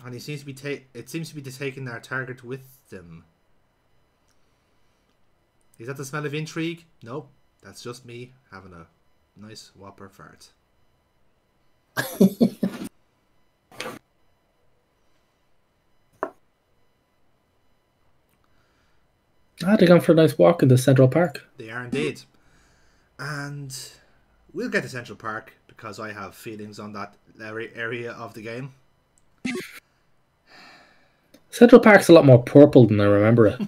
And he seems to be ta it seems to be taking our target with them. Is that the smell of intrigue? No, that's just me having a nice whopper fart. Ah, they're going for a nice walk in the Central Park. They are indeed. And we'll get to Central Park because I have feelings on that area of the game. Central Park's a lot more purple than I remember it.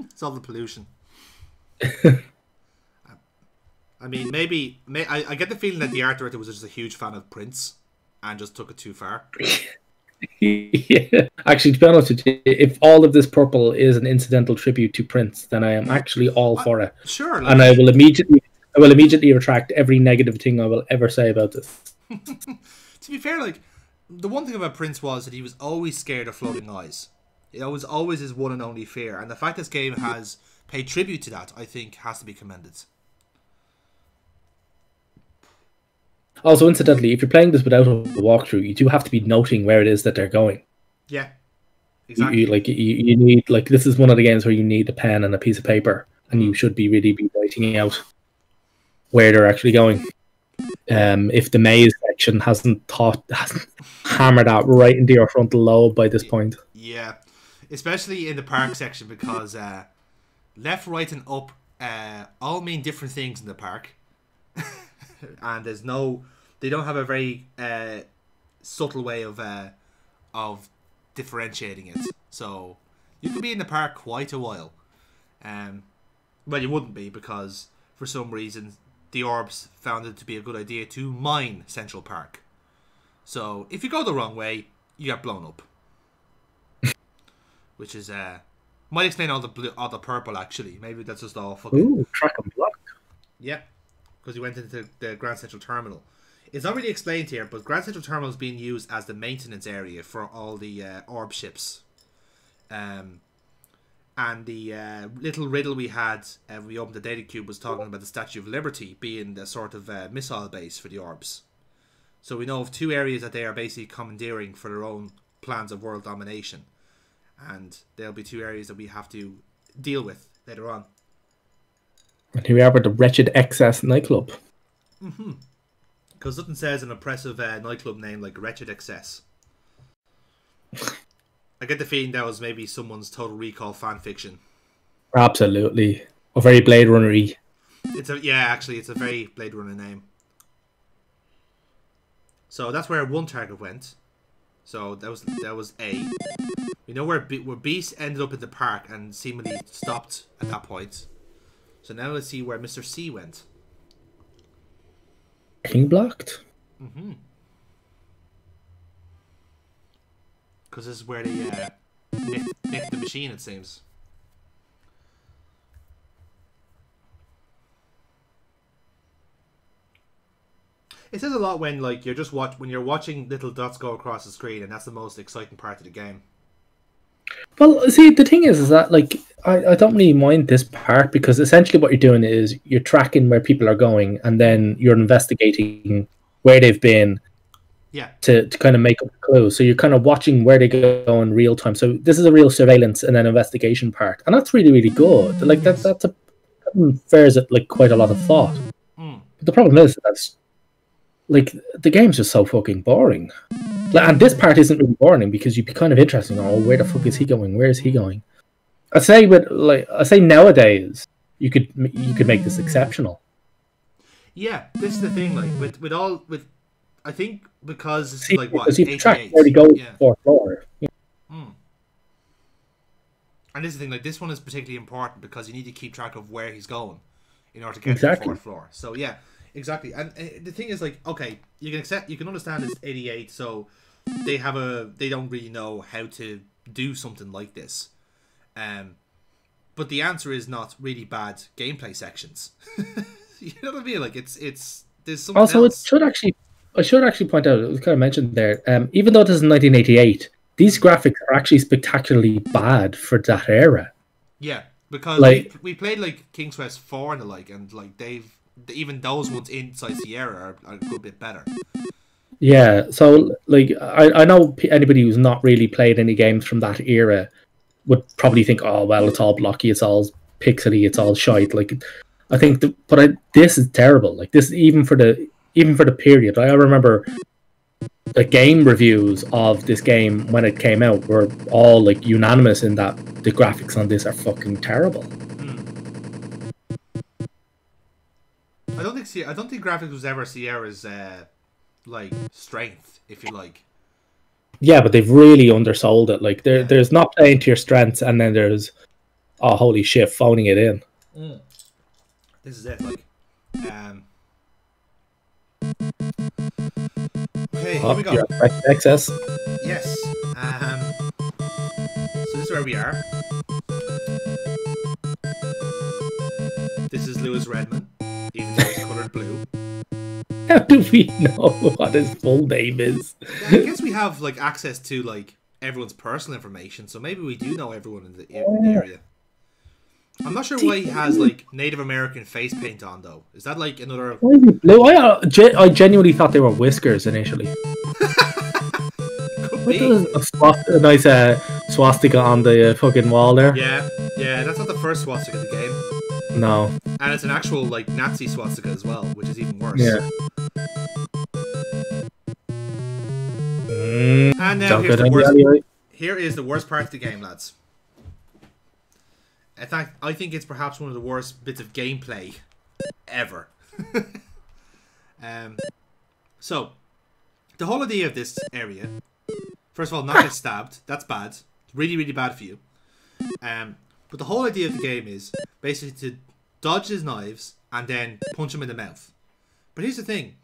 It's all the pollution. I mean, maybe... May, I, I get the feeling that the art director was just a huge fan of Prince and just took it too far. Yeah. Actually, to be honest with you, if all of this purple is an incidental tribute to Prince, then I am actually all for it. Sure. Like... And I will immediately I will immediately retract every negative thing I will ever say about this. To be fair, like, the one thing about Prince was that he was always scared of floating eyes. It was always his one and only fear. And the fact this game has paid tribute to that, I think, has to be commended. Also, incidentally, if you're playing this without a walkthrough, you do have to be noting where it is that they're going. Yeah, exactly. You, you, like you, you need, like this is one of the games where you need a pen and a piece of paper, and you should be really be writing out where they're actually going. Um, if the maze section hasn't taught hasn't hammered out right into your frontal lobe by this point. Yeah, especially in the park section, because uh, left, right, and up uh, all mean different things in the park, and there's no, they don't have a very uh, subtle way of uh, of differentiating it. So you could be in the park quite a while. Um, well, you wouldn't be, because for some reason the Orbs found it to be a good idea to mine Central Park. So if you go the wrong way, you get blown up. Which is uh, might explain all the blue, all the purple actually. Maybe that's just all fucking. Ooh, track and block. Yep, yeah, because you went into the Grand Central Terminal. It's not really explained here, but Grand Central Terminal is being used as the maintenance area for all the uh, Orb ships. Um, and the uh, little riddle we had uh, we opened the data cube was talking about the Statue of Liberty being the sort of uh, missile base for the Orbs. So we know of two areas that they are basically commandeering for their own plans of world domination. And there'll be two areas that we have to deal with later on. And here we are with the Wretched Excess nightclub. Mm-hmm. Because nothing says an oppressive uh, nightclub name like Wretched Excess. I get the feeling that was maybe someone's Total Recall fan fiction. Absolutely. Or very Blade Runner-y. It's a, yeah, actually, it's a very Blade Runner name. So that's where one target went. So that was that was A. We know where B, where Beast ended up in the park and seemingly stopped at that point. So now let's see where Mister C went. King blocked. Mm-hmm. Because this is where they uh, nick, nick the machine, it seems. It says a lot when like you're just watch when you're watching little dots go across the screen, and that's the most exciting part of the game. Well, see, the thing is, is that like I, I don't really mind this part, because essentially what you're doing is you're tracking where people are going, and then you're investigating where they've been, yeah, to to kind of make up clues. So you're kind of watching where they go in real time. So this is a real surveillance and then investigation part, and that's really really good. Like that that's a that fares at like quite a lot of thought. Mm. But the problem is that's like the game's just so fucking boring. Like, and this part isn't really boring, because you'd be kind of interested in, oh, where the fuck is he going? Where is he going? I say, with like, I say nowadays you could you could make this exceptional. Yeah, this is the thing. Like with with all with, I think because it's See, like what because you've tracked where he goes yeah. before, before. Yeah. Mm. And this is the thing. Like this one is particularly important because you need to keep track of where he's going in order to get exactly. to the fourth floor. So yeah. Exactly, and uh, the thing is, like, okay, you can accept, you can understand it's eighty-eight, so they have a, they don't really know how to do something like this, um, but the answer is not really bad gameplay sections. You know what I mean? Like, it's it's there's something also else. It should actually, I should actually point out, it was kind of mentioned there. Um, even though this is nineteen eighty-eight, these graphics are actually spectacularly bad for that era. Yeah, because like, we, we played like King's Quest four and the like, and like they've. Even those ones inside Sierra are, are a good bit better. Yeah, so like I, I know anybody who's not really played any games from that era would probably think, oh well, it's all blocky, it's all pixely, it's all shite. Like I think, the, but I, this is terrible. Like this, even for the even for the period. I remember the game reviews of this game when it came out were all like unanimous in that the graphics on this are fucking terrible. I don't think Sierra, I don't think graphics was ever Sierra's uh, like strength, if you like. Yeah, but they've really undersold it. Like there, yeah. there's not playing to your strengths, and then there's, oh holy shit, phoning it in. Mm. This is it. Like, um. Okay, oh, here we go. Excess. Yes. Um. So this is where we are. This is Lewis Redman. Even though it's coloured blue. How do we know what his full name is? Yeah, I guess we have like access to like everyone's personal information, so maybe we do know everyone in the, in the area. I'm not sure why he has like Native American face paint on though. Is that like another? Why blue? I, I genuinely thought they were whiskers initially. Could be. A, swast a nice uh, swastika on the uh, fucking wall there. Yeah, yeah, that's not the first swastika in the game. No. And it's an actual, like, Nazi swastika as well, which is even worse. Yeah. And now here's the, worst, here is the worst part of the game, lads. In fact, I think it's perhaps one of the worst bits of gameplay ever. um, so, the whole idea of this area, first of all, not get stabbed. That's bad. It's really, really bad for you. Um, but the whole idea of the game is basically to dodge his knives and then punch him in the mouth. But here's the thing.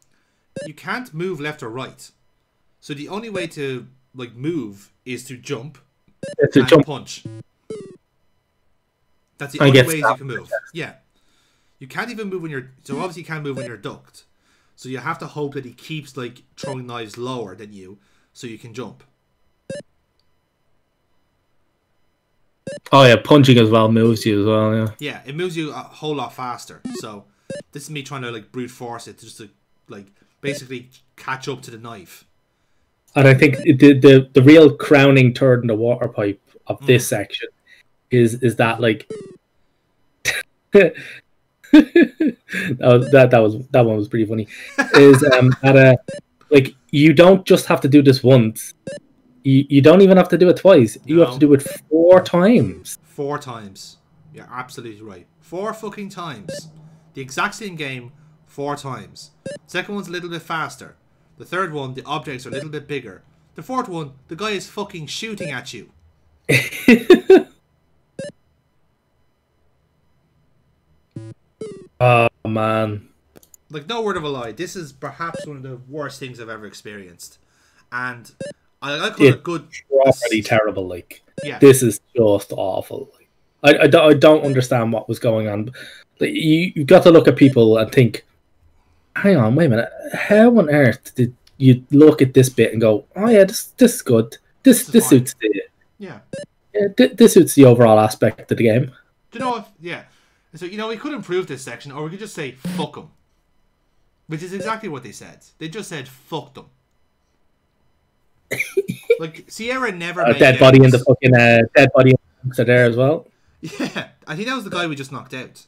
You can't move left or right. So the only way to like move is to jump it's and jump. punch. That's the I only way you can move. Yeah. You can't even move when you're... So obviously you can't move when you're ducked. So you have to hope that he keeps like throwing knives lower than you so you can jump. Oh yeah, punching as well moves you as well, yeah. Yeah, it moves you a whole lot faster. So this is me trying to like brute force it to just to like basically catch up to the knife. And I think the the, the real crowning turd in the water pipe of mm. this section is is that like that, was, that that was that one was pretty funny. Is um that uh like you don't just have to do this once. You, you don't even have to do it twice. You no. have to do it four times. Four times. You're absolutely right. Four fucking times. The exact same game, four times. Second one's a little bit faster. The third one, the objects are a little bit bigger. The fourth one, the guy is fucking shooting at you. Oh, man. Like, no word of a lie. This is perhaps one of the worst things I've ever experienced. And... I like it. A good, already terrible. Like, yeah. This is just awful. Like, I, I don't, I don't understand what was going on. Like, you, you've got to look at people and think, hang on, wait a minute. How on earth did you look at this bit and go, oh yeah, this, this is good. This, this, this suits the, yeah, yeah th this suits the overall aspect of the game. Do you know if, yeah. So you know we could improve this section, or we could just say fuck them, which is exactly what they said. They just said fuck them. Like Sierra never a dead body in the fucking uh, dead body are there as well. Yeah, I think that was the guy we just knocked out.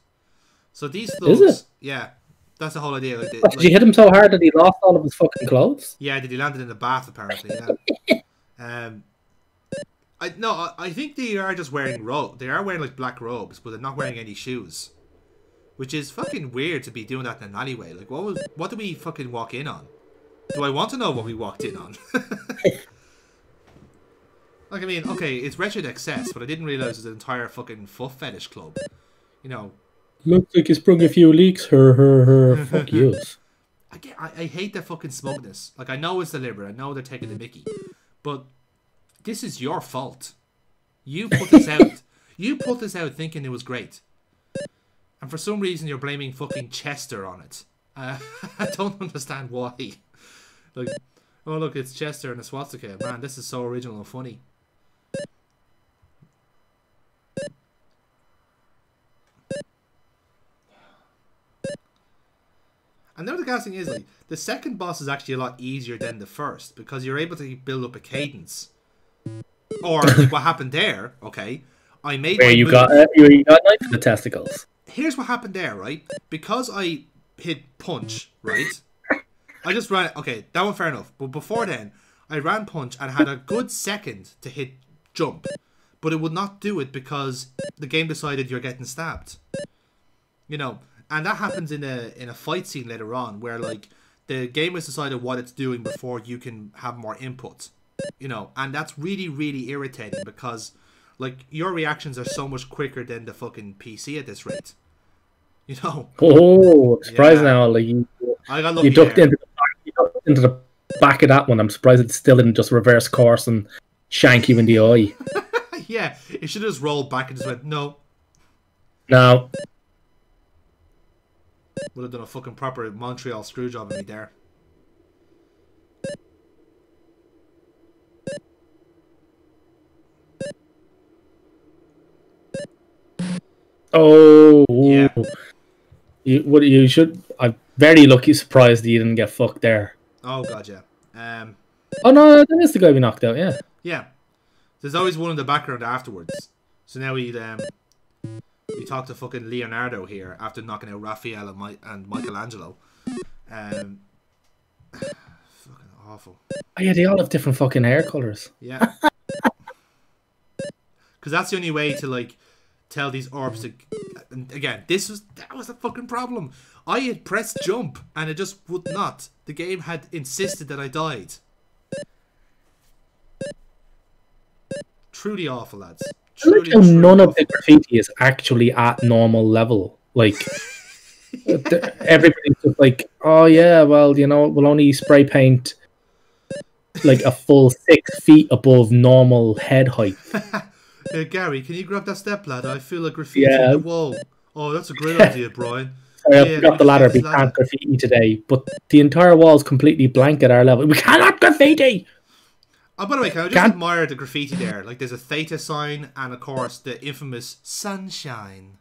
So these thugs, is it? Yeah, that's the whole idea. Like, they, did like, you hit him so hard that he lost all of his fucking clothes? Yeah, did he landed in the bath apparently? Yeah. um, I no, I, I think they are just wearing robe. They are wearing like black robes, but they're not wearing any shoes, which is fucking weird to be doing that in an alleyway. Like, what was what do we fucking walk in on? Do I want to know what we walked in on? Like, I mean, okay, it's Wretched Excess, but I didn't realise it's an entire fucking foot fetish club. You know. Looks like you sprung a few leaks, her, her, her, fuck yous. I, get, I, I hate that fucking smugness. Like, I know it's deliberate, I know they're taking the mickey, but this is your fault. You put this out. You put this out thinking it was great. And for some reason you're blaming fucking Chester on it. Uh, I don't understand why. Like, oh look, it's Chester and a swastika. Man, this is so original and funny. And the other gas thing is, like, the second boss is actually a lot easier than the first because you're able to build up a cadence. Or like what happened there? Okay, I made. Where you move. got uh, you got knife in the testicles. Here's what happened there, right? Because I hit punch, right? I just ran... Okay, that one fair enough. But before then, I ran punch and had a good second to hit jump. But it would not do it because the game decided you're getting stabbed. You know, and that happens in a in a fight scene later on where, like, the game has decided what it's doing before you can have more input. You know, and that's really, really irritating because, like, your reactions are so much quicker than the fucking P C at this rate. You know? Oh, surprise yeah. now. Like, you, I got lucky you ducked there. into the into the back of that one. I'm surprised it still didn't just reverse course and shank you in the eye. Yeah, it should have just rolled back and just went, no. No. Would have done a fucking proper Montreal screw job in me there. Oh. Yeah. You, what, you should... I'm very lucky surprised you didn't get fucked there. Oh, God, yeah. Um, oh, no, that is the guy we knocked out, yeah. Yeah. There's always one in the background afterwards. So now we um, we talked to fucking Leonardo here after knocking out Raphael and, My and Michelangelo. Um, fucking awful. Oh, yeah, they all have different fucking hair colours. Yeah. because that's the only way to like tell these orbs to. And again, this was that was the fucking problem. I had pressed jump and it just would not. The game had insisted that I died. Truly awful, lads. Truly, truly none awful. Of the graffiti is actually at normal level. Like everybody's just like, oh yeah, well, you know, we'll only spray paint like a full six feet above normal head height. Hey, Gary, can you grab that step ladder? I feel a graffiti yeah. on the wall. Oh, that's a great idea, Brian. Sorry, I yeah, forgot the ladder. We ladder. can't graffiti today, but the entire wall is completely blank at our level. We cannot graffiti! Oh, by the way, can I just can't. admire the graffiti there? Like, there's a theta sign and, of course, the infamous sunshine.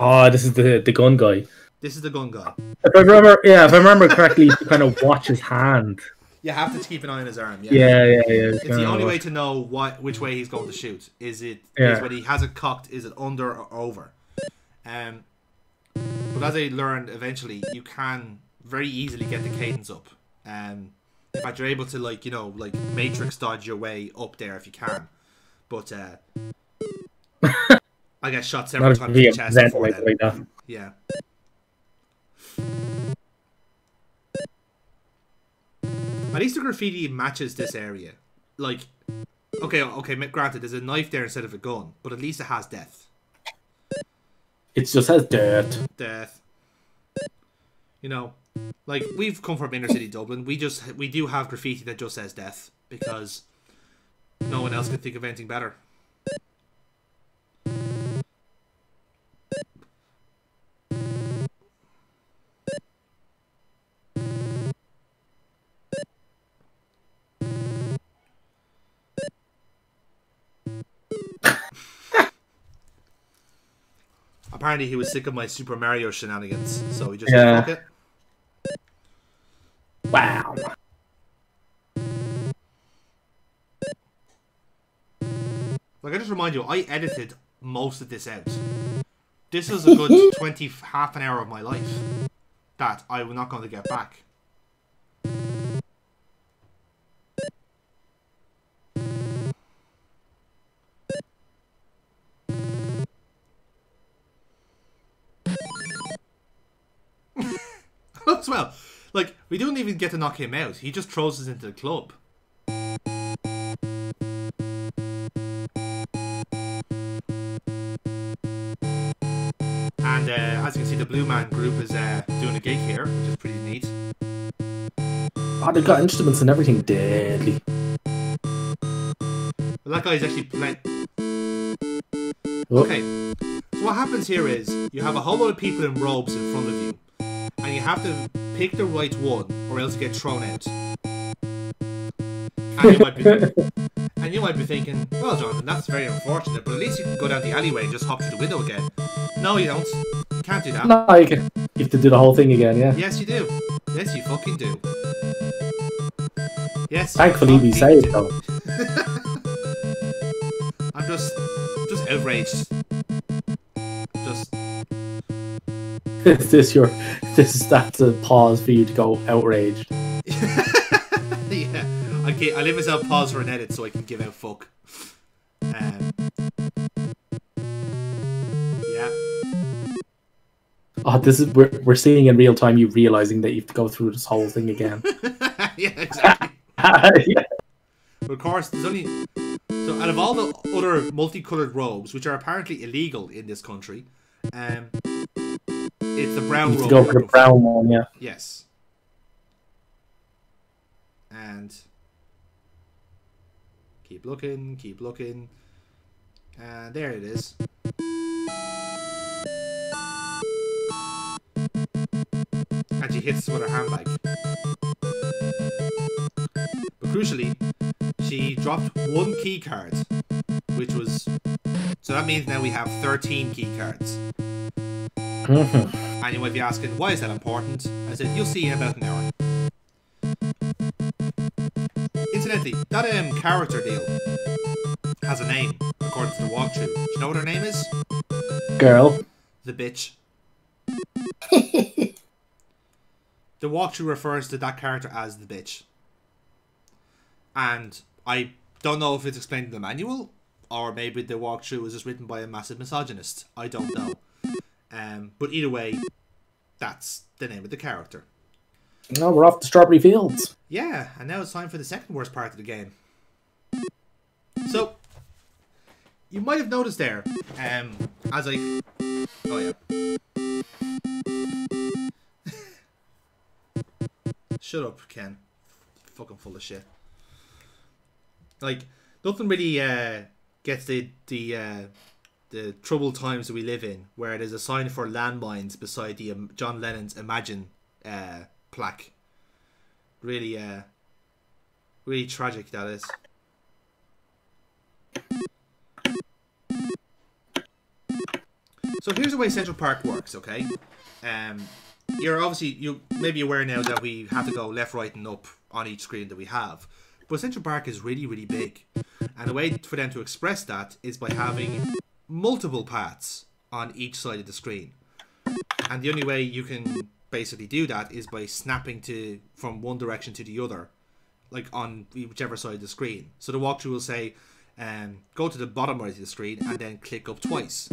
Oh, this is the, the gun guy. This is the gun guy. If I remember, yeah, if I remember correctly, you kind of watch his hand. You have to keep an eye on his arm. Yeah, yeah, yeah. yeah. It's, it's the only way to know what which way he's going to shoot. Is it yeah. is when he has it cocked? Is it under or over? Um, but as I learned eventually, you can very easily get the cadence up. Um, in fact, you're able to like you know like matrix dodge your way up there if you can. But uh, I get shot several times in the chest before then. Like that. Yeah. At least the graffiti matches this area. Like, okay, okay, granted, there's a knife there instead of a gun, but at least it has death. It just has death. Death. You know, like, we've come from inner city Dublin. We just, we do have graffiti that just says death, because no one else could think of anything better. Apparently he was sick of my Super Mario shenanigans, so he just yeah. took it. Wow. Like, I just remind you, I edited most of this out. This is a good twenty half an hour of my life that I'm not going to get back. As well, like, we don't even get to knock him out. He just throws us into the club. And uh, as you can see, the Blue Man Group is uh, doing a gig here, which is pretty neat. Oh, they've got instruments and everything, deadly. Well, that guy's actually playing. Okay, so what happens here is you have a whole lot of people in robes in front of you. And you have to pick the right one, or else you get thrown out. And you might be, and you might be thinking, well, Jonathan, that's very unfortunate, but at least you can go down the alleyway and just hop through the window again. No, you don't. You can't do that. No, you can. You have to do the whole thing again, yeah. Yes, you do. Yes, you fucking do. Yes. Thankfully, we say it though. I'm just, just outraged. Just. Is this your? This that's a pause for you to go outraged. Yeah, I I leave myself pause for an edit so I can give out fuck. Um, yeah. Oh, this is we're we're seeing in real time. You realizing that you have to go through this whole thing again. Yeah, exactly. Yeah. But of course, there's only so out of all the other multicolored robes, which are apparently illegal in this country, um. It's the brown you robe. Go for the brown one, yeah. Yes. And keep looking, keep looking. And there it is. And she hits with her handbag. But crucially, she dropped one key card, which was so that means now we have thirteen key cards. Mm-hmm. And you might be asking, why is that important? I said, you'll see in about an hour. Incidentally, that um, character deal has a name, according to the walkthrough. Do you know what her name is? Girl. The bitch. The walkthrough refers to that character as the bitch. And I don't know if it's explained in the manual, or maybe the walkthrough was just written by a massive misogynist. I don't know. Um, but either way, that's the name of the character. No, we're off to Strawberry Fields. Yeah, and now it's time for the second worst part of the game. So, you might have noticed there, um, as I... Oh yeah. Shut up, Ken. Fucking full of shit. Like, nothing really uh, gets the the uh, the troubled times that we live in, where there's a sign for landmines beside the um, John Lennon's Imagine uh, plaque. Really, uh, really tragic that is. So here's the way Central Park works, okay? Um, you're obviously you maybe aware now that we have to go left, right, and up on each screen that we have. But Central Park is really, really big, and the way for them to express that is by having multiple paths on each side of the screen. And the only way you can basically do that is by snapping to from one direction to the other, like on whichever side of the screen. So the walkthrough will say, um, go to the bottom right of the screen and then click up twice,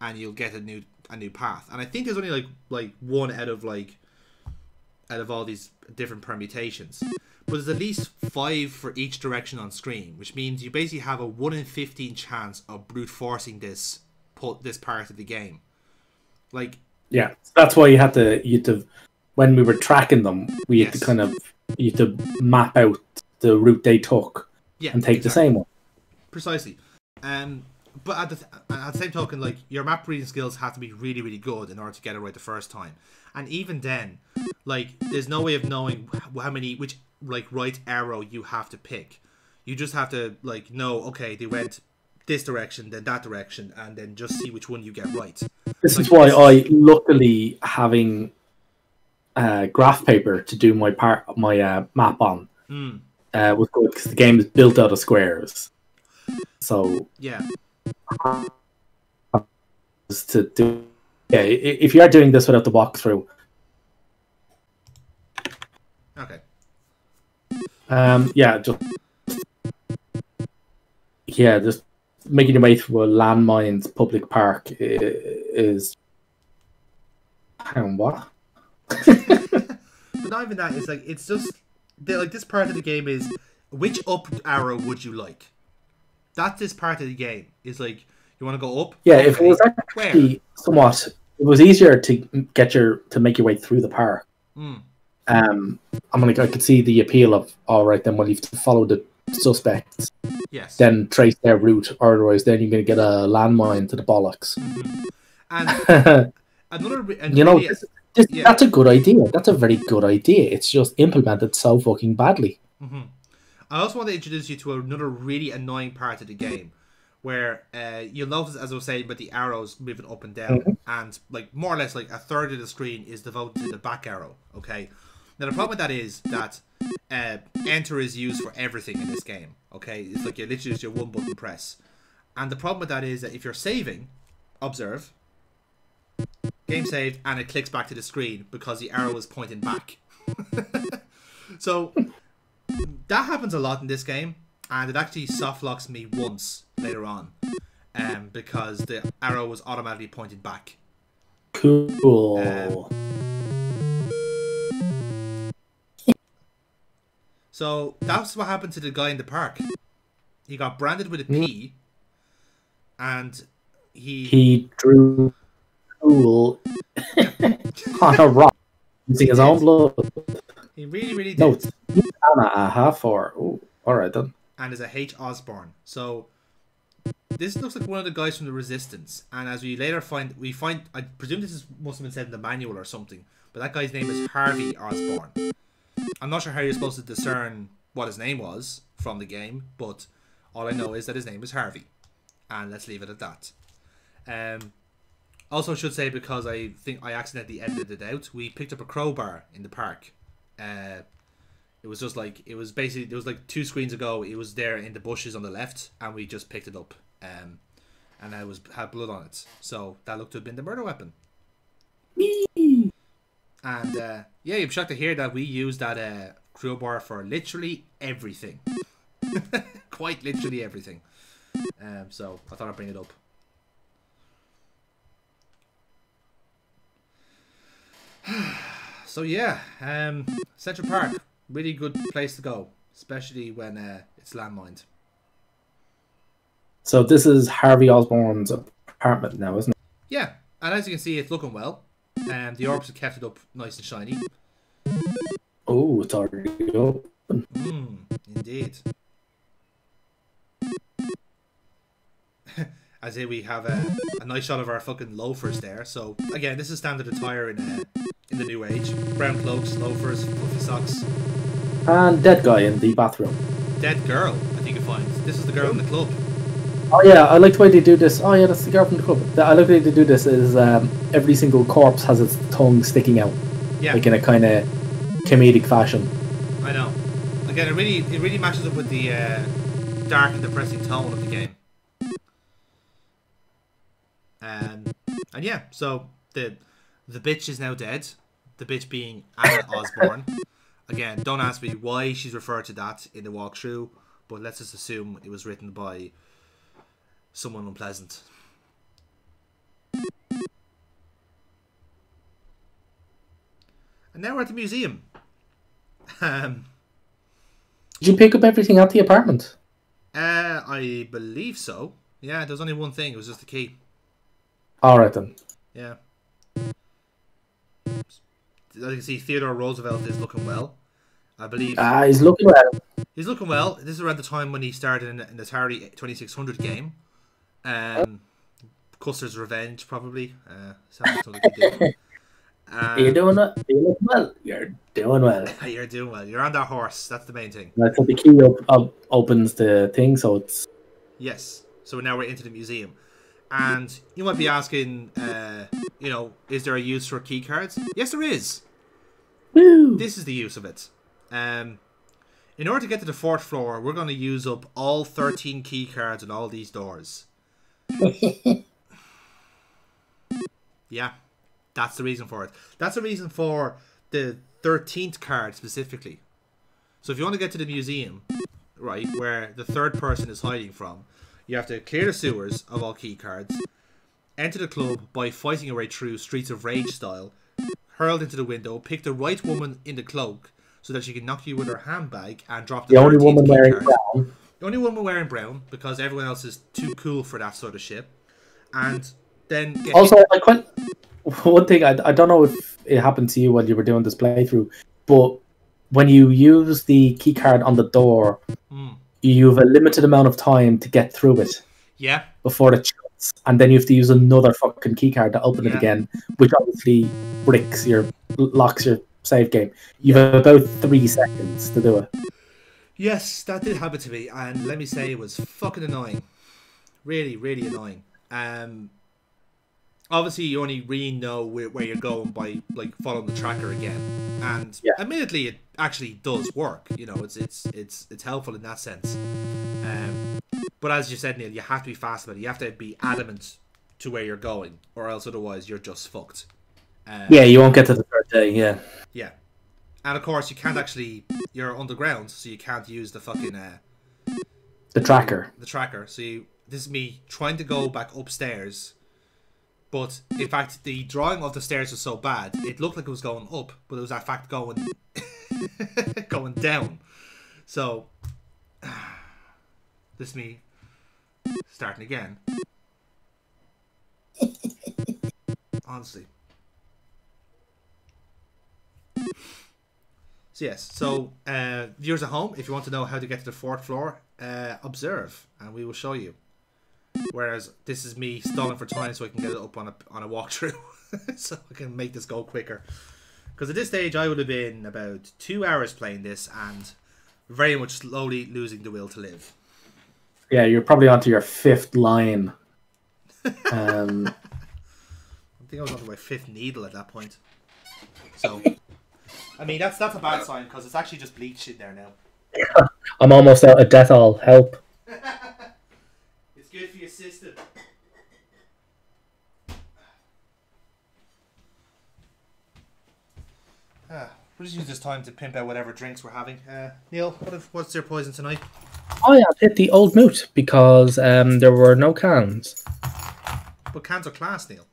and you'll get a new a new path. And I think there's only like like one out of like out of all these different permutations. But there's at least five for each direction on screen, which means you basically have a one in fifteen chance of brute forcing this this part of the game. Like, yeah, that's why you had to you had to when we were tracking them, we yes. had to kind of you had to map out the route they took, yeah, and take exactly. the same one. Precisely, um, but at the th at the same token, like your map reading skills have to be really really good in order to get it right the first time, and even then, like there's no way of knowing how many which. like right arrow you have to pick. You just have to like know, okay, they went this direction, then that direction, and then just see which one you get right. This like, is why I luckily having uh, graph paper to do my part my uh, map on mm. uh, was good, because the game is built out of squares. So yeah, to do yeah. If you are doing this without the walkthrough, okay. Um, yeah, just yeah, just making your way through a landmines public park is, I don't know what. But not even that. It's like it's just like this part of the game is which up arrow would you like? That's this part of the game. Is like you want to go up. Yeah, okay. If it was actually Where? somewhat, it was easier to get your to make your way through the park. Mm. Um, I'm like, I could see the appeal of, all right, then, well, you have to follow the suspects, yes, then trace their route, or otherwise, then you're going to get a landmine to the bollocks. Mm-hmm. And another, and you know, this, this, yeah. that's a good idea. That's a very good idea. It's just implemented so fucking badly. Mm-hmm. I also want to introduce you to another really annoying part of the game, where uh, you'll notice, as I was saying, but the arrows moving up and down, mm-hmm. and like more or less, like a third of the screen is devoted to the back arrow. Okay. Now the problem with that is that uh, enter is used for everything in this game, okay? It's like you're literally just your one button press. And the problem with that is that if you're saving, observe, game saved, and it clicks back to the screen because the arrow is pointing back. So that happens a lot in this game, and it actually soft locks me once later on um, because the arrow was automatically pointed back. Cool. Um, So that's what happened to the guy in the park. He got branded with a P, and he he drew cool on a rock using his own blood. He really, really did. No, it's a half or oh, all right then. And is a H Osborn. So this looks like one of the guys from the Resistance. And as we later find, we find I presume this is, must have been said in the manual or something. But that guy's name is Harvey Osborn. I'm not sure how you're supposed to discern what his name was from the game, but all I know is that his name is Harvey. And let's leave it at that. Um, also, I should say, because I think I accidentally edited it out, we picked up a crowbar in the park. Uh, it was just like, it was basically, it was like two screens ago, it was there in the bushes on the left, and we just picked it up. Um, and I was had blood on it. So that looked to have been the murder weapon. And uh, yeah, you'll be shocked to hear that we use that uh, crowbar for literally everything. Quite literally everything. Um, so I thought I'd bring it up. So yeah, um, Central Park, really good place to go, especially when uh, it's landmined. So this is Harvey Osborn's apartment now, isn't it? Yeah, and as you can see, it's looking well. Um, the orbs have kept it up nice and shiny. Oh, it's already open. Mm, indeed. As here we have a, a nice shot of our fucking loafers there. So again, this is standard attire in uh, in the new age. Brown cloaks, loafers, puffy socks. And dead guy in the bathroom. Dead girl, I think you find. This is the girl in the club. Oh yeah, I like the way they do this. Oh yeah, that's the girl from the club. I like the way they do this is um, every single corpse has its tongue sticking out. Yeah. Like in a kind of comedic fashion. I know. Again, it really, it really matches up with the uh, dark and depressing tone of the game. Um, and yeah, so the the bitch is now dead. The bitch being Anna Osborne. Again, don't ask me why she's referred to that in the walkthrough, but let's just assume it was written by someone unpleasant. And now we're at the museum. Um, Did you pick up everything at the apartment? Uh, I believe so. Yeah, there was only one thing. It was just the key. Alright then. Yeah. As you can see, Theodore Roosevelt is looking well. I believe. Ah, uh, he's looking well. He's looking well. This is around the time when he started in the Atari twenty-six hundred game. Um, Custer's Revenge, probably. Uh, sounds like he did. Um, You're doing well. You're looking well. You're doing well. You're doing well. You're on that horse. That's the main thing. That's what the key op op opens the thing, so it's. Yes. So now we're into the museum. And you might be asking, uh, you know, is there a use for key cards? Yes, there is. Woo. This is the use of it. Um, in order to get to the fourth floor, we're going to use up all thirteen key cards on all these doors. Yeah, that's the reason for it. That's the reason for the thirteenth card specifically. So if you want to get to the museum, right, where the third person is hiding from, you have to clear the sewers of all key cards, enter the club by fighting your way through Streets of Rage style, hurled into the window, pick the right woman in the cloak so that she can knock you with her handbag and drop the, the only woman wearing card. brown. The only woman wearing brown because everyone else is too cool for that sort of shit. And then get also, hit. I quite one thing I I don't know if it happened to you while you were doing this playthrough, but when you use the key card on the door. Mm. You have a limited amount of time to get through it. Yeah. Before it shuts, and then you have to use another fucking keycard to open yeah. it again, which obviously bricks your locks your save game. You've yeah. about three seconds to do it. Yes, that did happen to me, and let me say it was fucking annoying. Really, really annoying. Um, obviously, you only really know where, where you're going by like following the tracker again. And yeah. admittedly, it actually does work. You know, it's it's it's it's helpful in that sense. Um, but as you said, Neil, you have to be fast about it. You have to be adamant to where you're going, or else otherwise you're just fucked. Um, yeah, you won't get to the third day. Yeah. Yeah, and of course you can't actually. You're underground, so you can't use the fucking uh, the tracker. The tracker. So you, this is me trying to go back upstairs. But, in fact, the drawing of the stairs was so bad, it looked like it was going up, but it was, in fact, going going down. So, this is me starting again. Honestly. So, yes. So, uh, viewers at home, if you want to know how to get to the fourth floor, uh, observe, and we will show you. Whereas this is me stalling for time so I can get it up on a, on a walkthrough. So I can make this go quicker. Because at this stage I would have been about two hours playing this and very much slowly losing the will to live. Yeah, you're probably onto your fifth line. um, I think I was onto my fifth needle at that point. So, I mean, that's, that's a bad sign because it's actually just bleach in there now. Yeah, I'm almost out of death all. Help. Good for your system. Ah, we'll just use this time to pimp out whatever drinks we're having. Uh, Neil, what if, what's your poison tonight? Oh yeah, I played the Old Mood because um, there were no cans. But cans are class, Neil.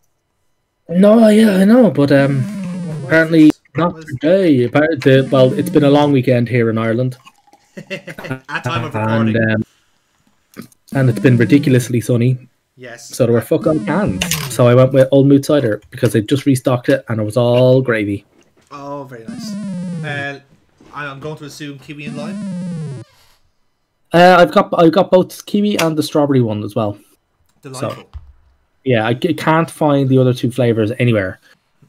No, yeah, I know, but um, well, apparently not today. The, well, it's been a long weekend here in Ireland. At time of recording. And, um, and it's been ridiculously sunny. Yes. So there were fuck on cans. So I went with Old Mood Cider because they just restocked it and it was all gravy. Oh, very nice. Uh, I'm going to assume kiwi and lime. Uh, I've got I've got both kiwi and the strawberry one as well. Delightful. So, yeah, I can't find the other two flavors anywhere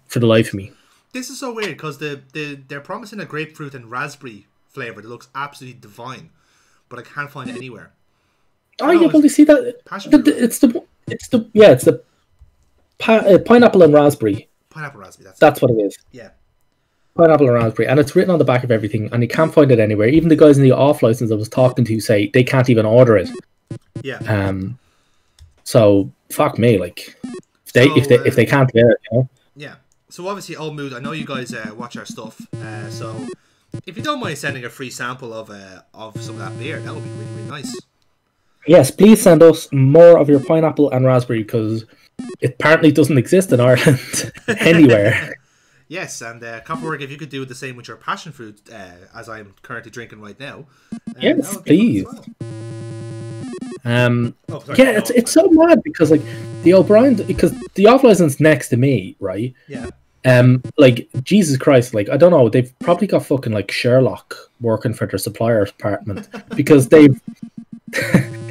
for the life of me. This is so weird because the, the they're promising a grapefruit and raspberry flavor that looks absolutely divine, but I can't find it anywhere. Oh, yeah, well, you see that the, the, it's the it's the yeah it's the pi uh, pineapple and raspberry. Pineapple raspberry. That's, that's what it is. Yeah. Pineapple and raspberry, and it's written on the back of everything, and you can't find it anywhere. Even the guys in the off license I was talking to say they can't even order it. Yeah. Um. So fuck me, like if they so, if they uh, if they can't get it, you know. Yeah. So obviously, Old Mood. I know you guys uh, watch our stuff. Uh. So if you don't mind sending a free sample of uh of some of that beer, that would be really really nice. Yes, please send us more of your pineapple and raspberry because it apparently doesn't exist in Ireland anywhere. Yes, and uh, Copperwork, if you could do the same with your passion fruit, uh, as I'm currently drinking right now. Uh, yes, please. Well. Um, oh, sorry, yeah, no, it's it's so mad because like the O'Brien, because the off license next to me, right? Yeah. Um, like Jesus Christ, like I don't know, they've probably got fucking like Sherlock working for their supplier department because they've.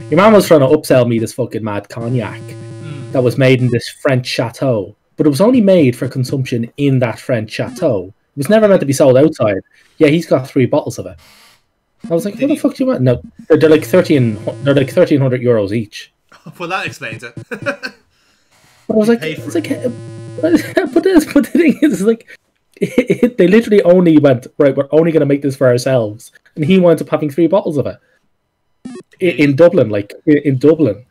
Your man was trying to upsell me this fucking mad cognac mm. that was made in this French chateau. But it was only made for consumption in that French chateau. It was never meant to be sold outside. Yeah, he's got three bottles of it. I was like, what the fuck do you want? No, they're, they're like thirteen. They're like thirteen hundred euros each. Well, that explains it. I was like, I was like, but this, but the thing is, like, it, it, they literally only went right. We're only going to make this for ourselves, and he winds up having three bottles of it in, in Dublin, like in Dublin.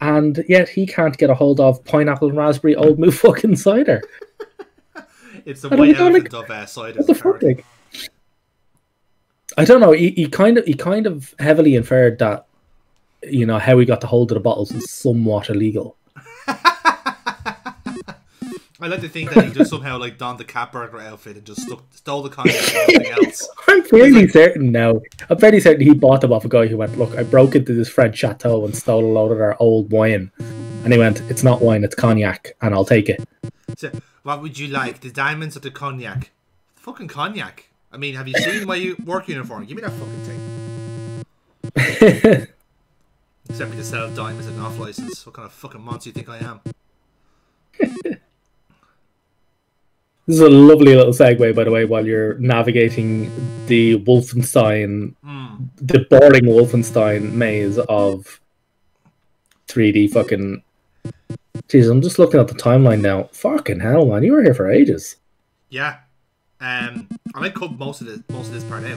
And yet he can't get a hold of pineapple and raspberry Old Mood fucking cider. It's the white elephant like, of uh, cider. What the fuck? Like, I don't know. He, he kind of he kind of heavily inferred that, you know, how he got the hold of the bottles is somewhat illegal. I like to think that he just somehow like donned the Catburger outfit and just stuck, stole the content and everything else. I'm fairly like... certain now. I'm fairly certain he bought them off a guy who went, look, I broke into this French chateau and stole a load of their old wine. And he went, it's not wine, it's cognac, and I'll take it. So, what would you like? The diamonds or the cognac? Fucking cognac. I mean, have you seen my work uniform? Give me that fucking thing. Except me to sell diamonds at an off-license. What kind of fucking monster do you think I am? This is a lovely little segue, by the way, while you're navigating the Wolfenstein, mm. the boring Wolfenstein maze of three D fucking... Jeez, I'm just looking at the timeline now. Fucking hell, man, you were here for ages. Yeah. Um, I might cut most of this, most of this part out.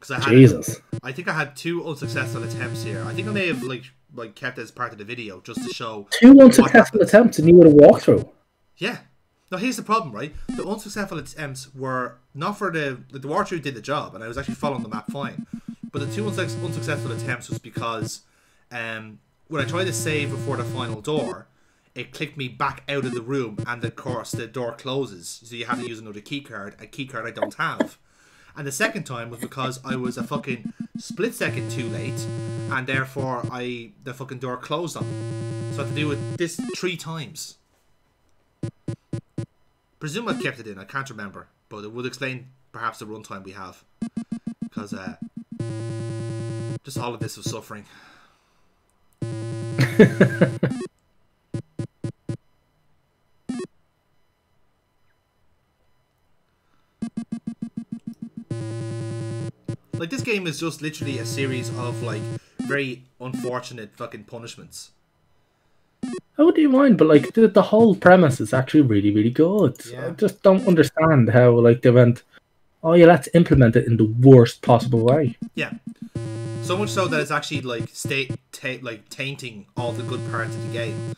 Cause I had, Jesus. I think I had two unsuccessful attempts here. I think I may have like like kept this part of the video just to show... Two unsuccessful attempts and you would have walked through. Yeah. Now, here's the problem, right? The unsuccessful attempts were not for the... The walkthrough did the job, and I was actually following the map fine. But the two unsuccessful attempts was because um, when I tried to save before the final door, it clicked me back out of the room, and of course, the door closes. So you have to use another keycard, a keycard I don't have. And the second time was because I was a fucking split second too late, and therefore, I the fucking door closed on me. So I had to do it this three times. Presume I've kept it in. I can't remember, but it would explain perhaps the runtime we have, because uh, just all of this was suffering. Like this game is just literally a series of like very unfortunate fucking punishments. How do you mind? But like the, the whole premise is actually really, really good. Yeah. I just don't understand how like they went, oh yeah, let's implement it in the worst possible way. Yeah, so much so that it's actually like state ta like tainting all the good parts of the game.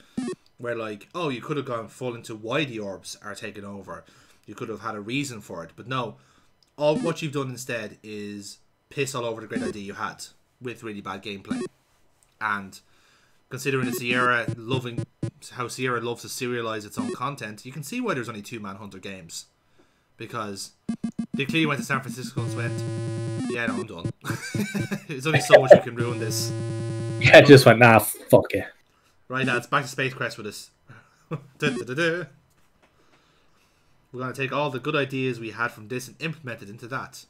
Where like, oh, you could have gone full into why the orbs are taken over. You could have had a reason for it, but no. All what you've done instead is piss all over the great idea you had. with really bad gameplay. And considering the Sierra loving how Sierra loves to serialize its own content, you can see why there's only two Manhunter games, because they clearly went to San Francisco and went, yeah, no, I'm done. There's only so much you can ruin this. Yeah, just went, nah, fuck it. Right, lads, back to Space Quest with us. da, da, da, da. We're going to take all the good ideas we had from this and implement it into that.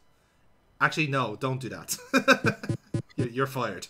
Actually, no, don't do that. You're fired.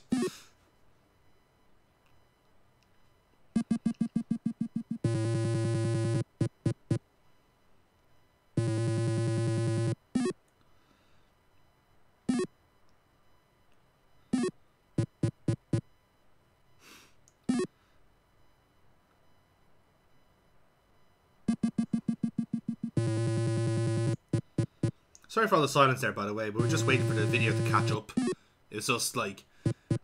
Sorry for all the silence there, by the way. We were just waiting for the video to catch up. It was just like,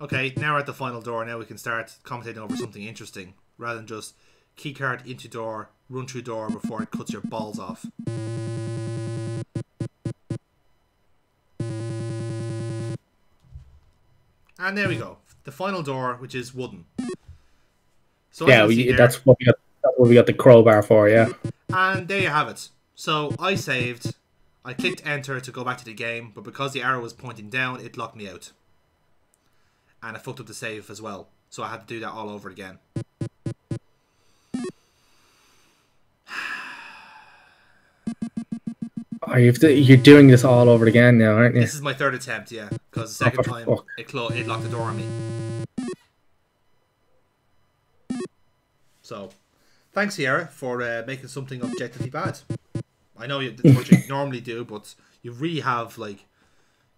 okay, now we're at the final door. Now we can start commentating over something interesting, rather than just keycard into door, run through door before it cuts your balls off. And there we go, the final door, which is wooden. So yeah, we, that's what we got. That's what we got the crowbar for, yeah. And there you have it. So I saved. I clicked enter to go back to the game, but because the arrow was pointing down, it locked me out. And I fucked up the save as well, so I had to do that all over again. Are you you're doing this all over again now, aren't you? This is my third attempt, yeah, because the second time it, clo it locked the door on me. So, thanks, Sierra, for uh, making something objectively bad. I know you, what you normally do, but you really have like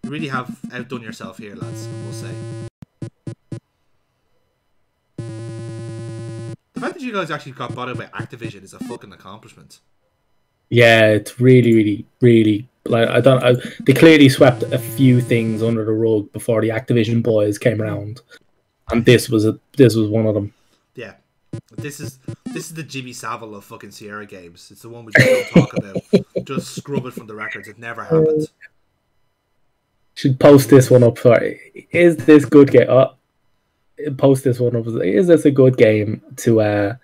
you really have outdone yourself here, lads. I must say, the fact that you guys actually got bought out by Activision is a fucking accomplishment. Yeah, it's really, really, really. Like I don't. I, they clearly swept a few things under the rug before the Activision boys came around, and this was a this was one of them. Yeah. This is this is the Jimmy Savile of fucking Sierra games. It's the one we just don't talk about. Just scrub it from the records. It never happened. Should post this one up for. Is this good game? Uh, post this one up. Is this a good game to uh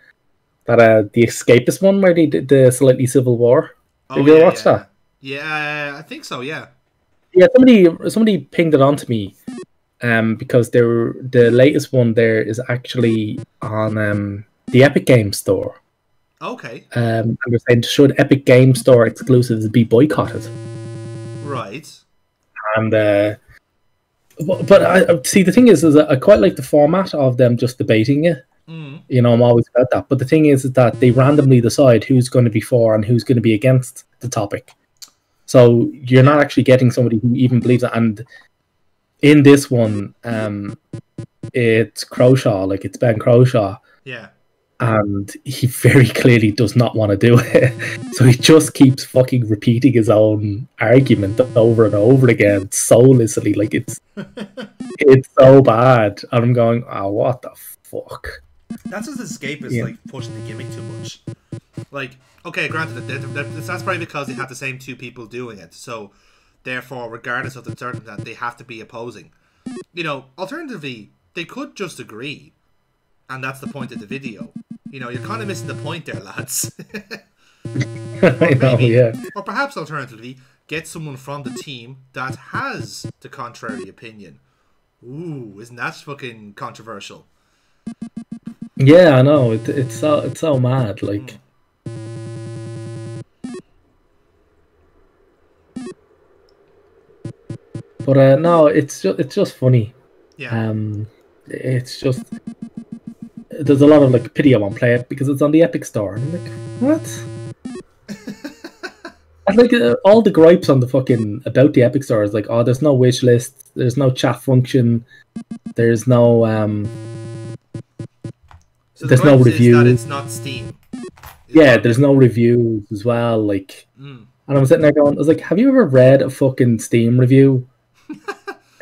that uh the Escapist one where they did the slightly Civil War? Oh, did you yeah, watch yeah. that? Yeah, I think so. Yeah. Yeah, somebody somebody pinged it onto me. Um, because there, the latest one there is actually on um, the Epic Games Store. Okay. Um, I was saying, should Epic Games Store exclusives be boycotted? Right. And uh, but, but I see the thing is, is I quite like the format of them just debating it. Mm. You know, I'm always about that. But the thing is, is that they randomly decide who's going to be for and who's going to be against the topic. So you're not actually getting somebody who even believes it. And in this one, um, it's Croshaw, like it's Ben Croshaw. Yeah. And he very clearly does not want to do it. So he just keeps fucking repeating his own argument over and over again, soullessly. Like it's it's so bad. And I'm going, oh, what the fuck? That's just escape is yeah. like pushing the gimmick too much. Like, okay, granted, that's probably because they had the same two people doing it. So therefore, regardless of the circumstance, they have to be opposing. You know, alternatively, they could just agree. And that's the point of the video. You know, you're kind of missing the point there, lads. or, maybe, know, yeah. or perhaps, alternatively, get someone from the team that has the contrary opinion. Ooh, isn't that fucking controversial? Yeah, I know. It, it's, so, it's so mad, like... Mm. But uh, no, it's just it's just funny. Yeah. Um, it's just there's a lot of like pity I won't play it because it's on the Epic Store. And I'm like, what? I like uh, all the gripes on the fucking about the Epic Store is like, oh, there's no wish list, there's no chat function, there's no um, so the there's no review. That it's not Steam. It's yeah, not there's no reviews as well. Like, mm. and I was sitting there going, I was like, have you ever read a fucking Steam review?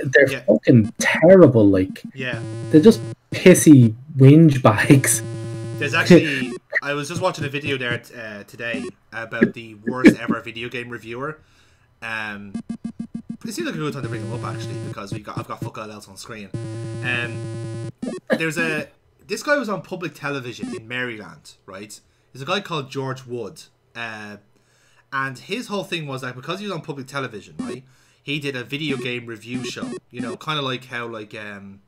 They're yeah. fucking terrible, like yeah they're just pissy whinge bags. There's actually I was just watching a video there uh, today about the worst ever video game reviewer, Um, it seems like a good time to bring them up actually, because we've got I've got fuck all else on screen. Um, there's a this guy was on public television in Maryland, right? There's a guy called George Wood, uh, and his whole thing was that because he was on public television, right? He did a video game review show, you know, kind of like how like um,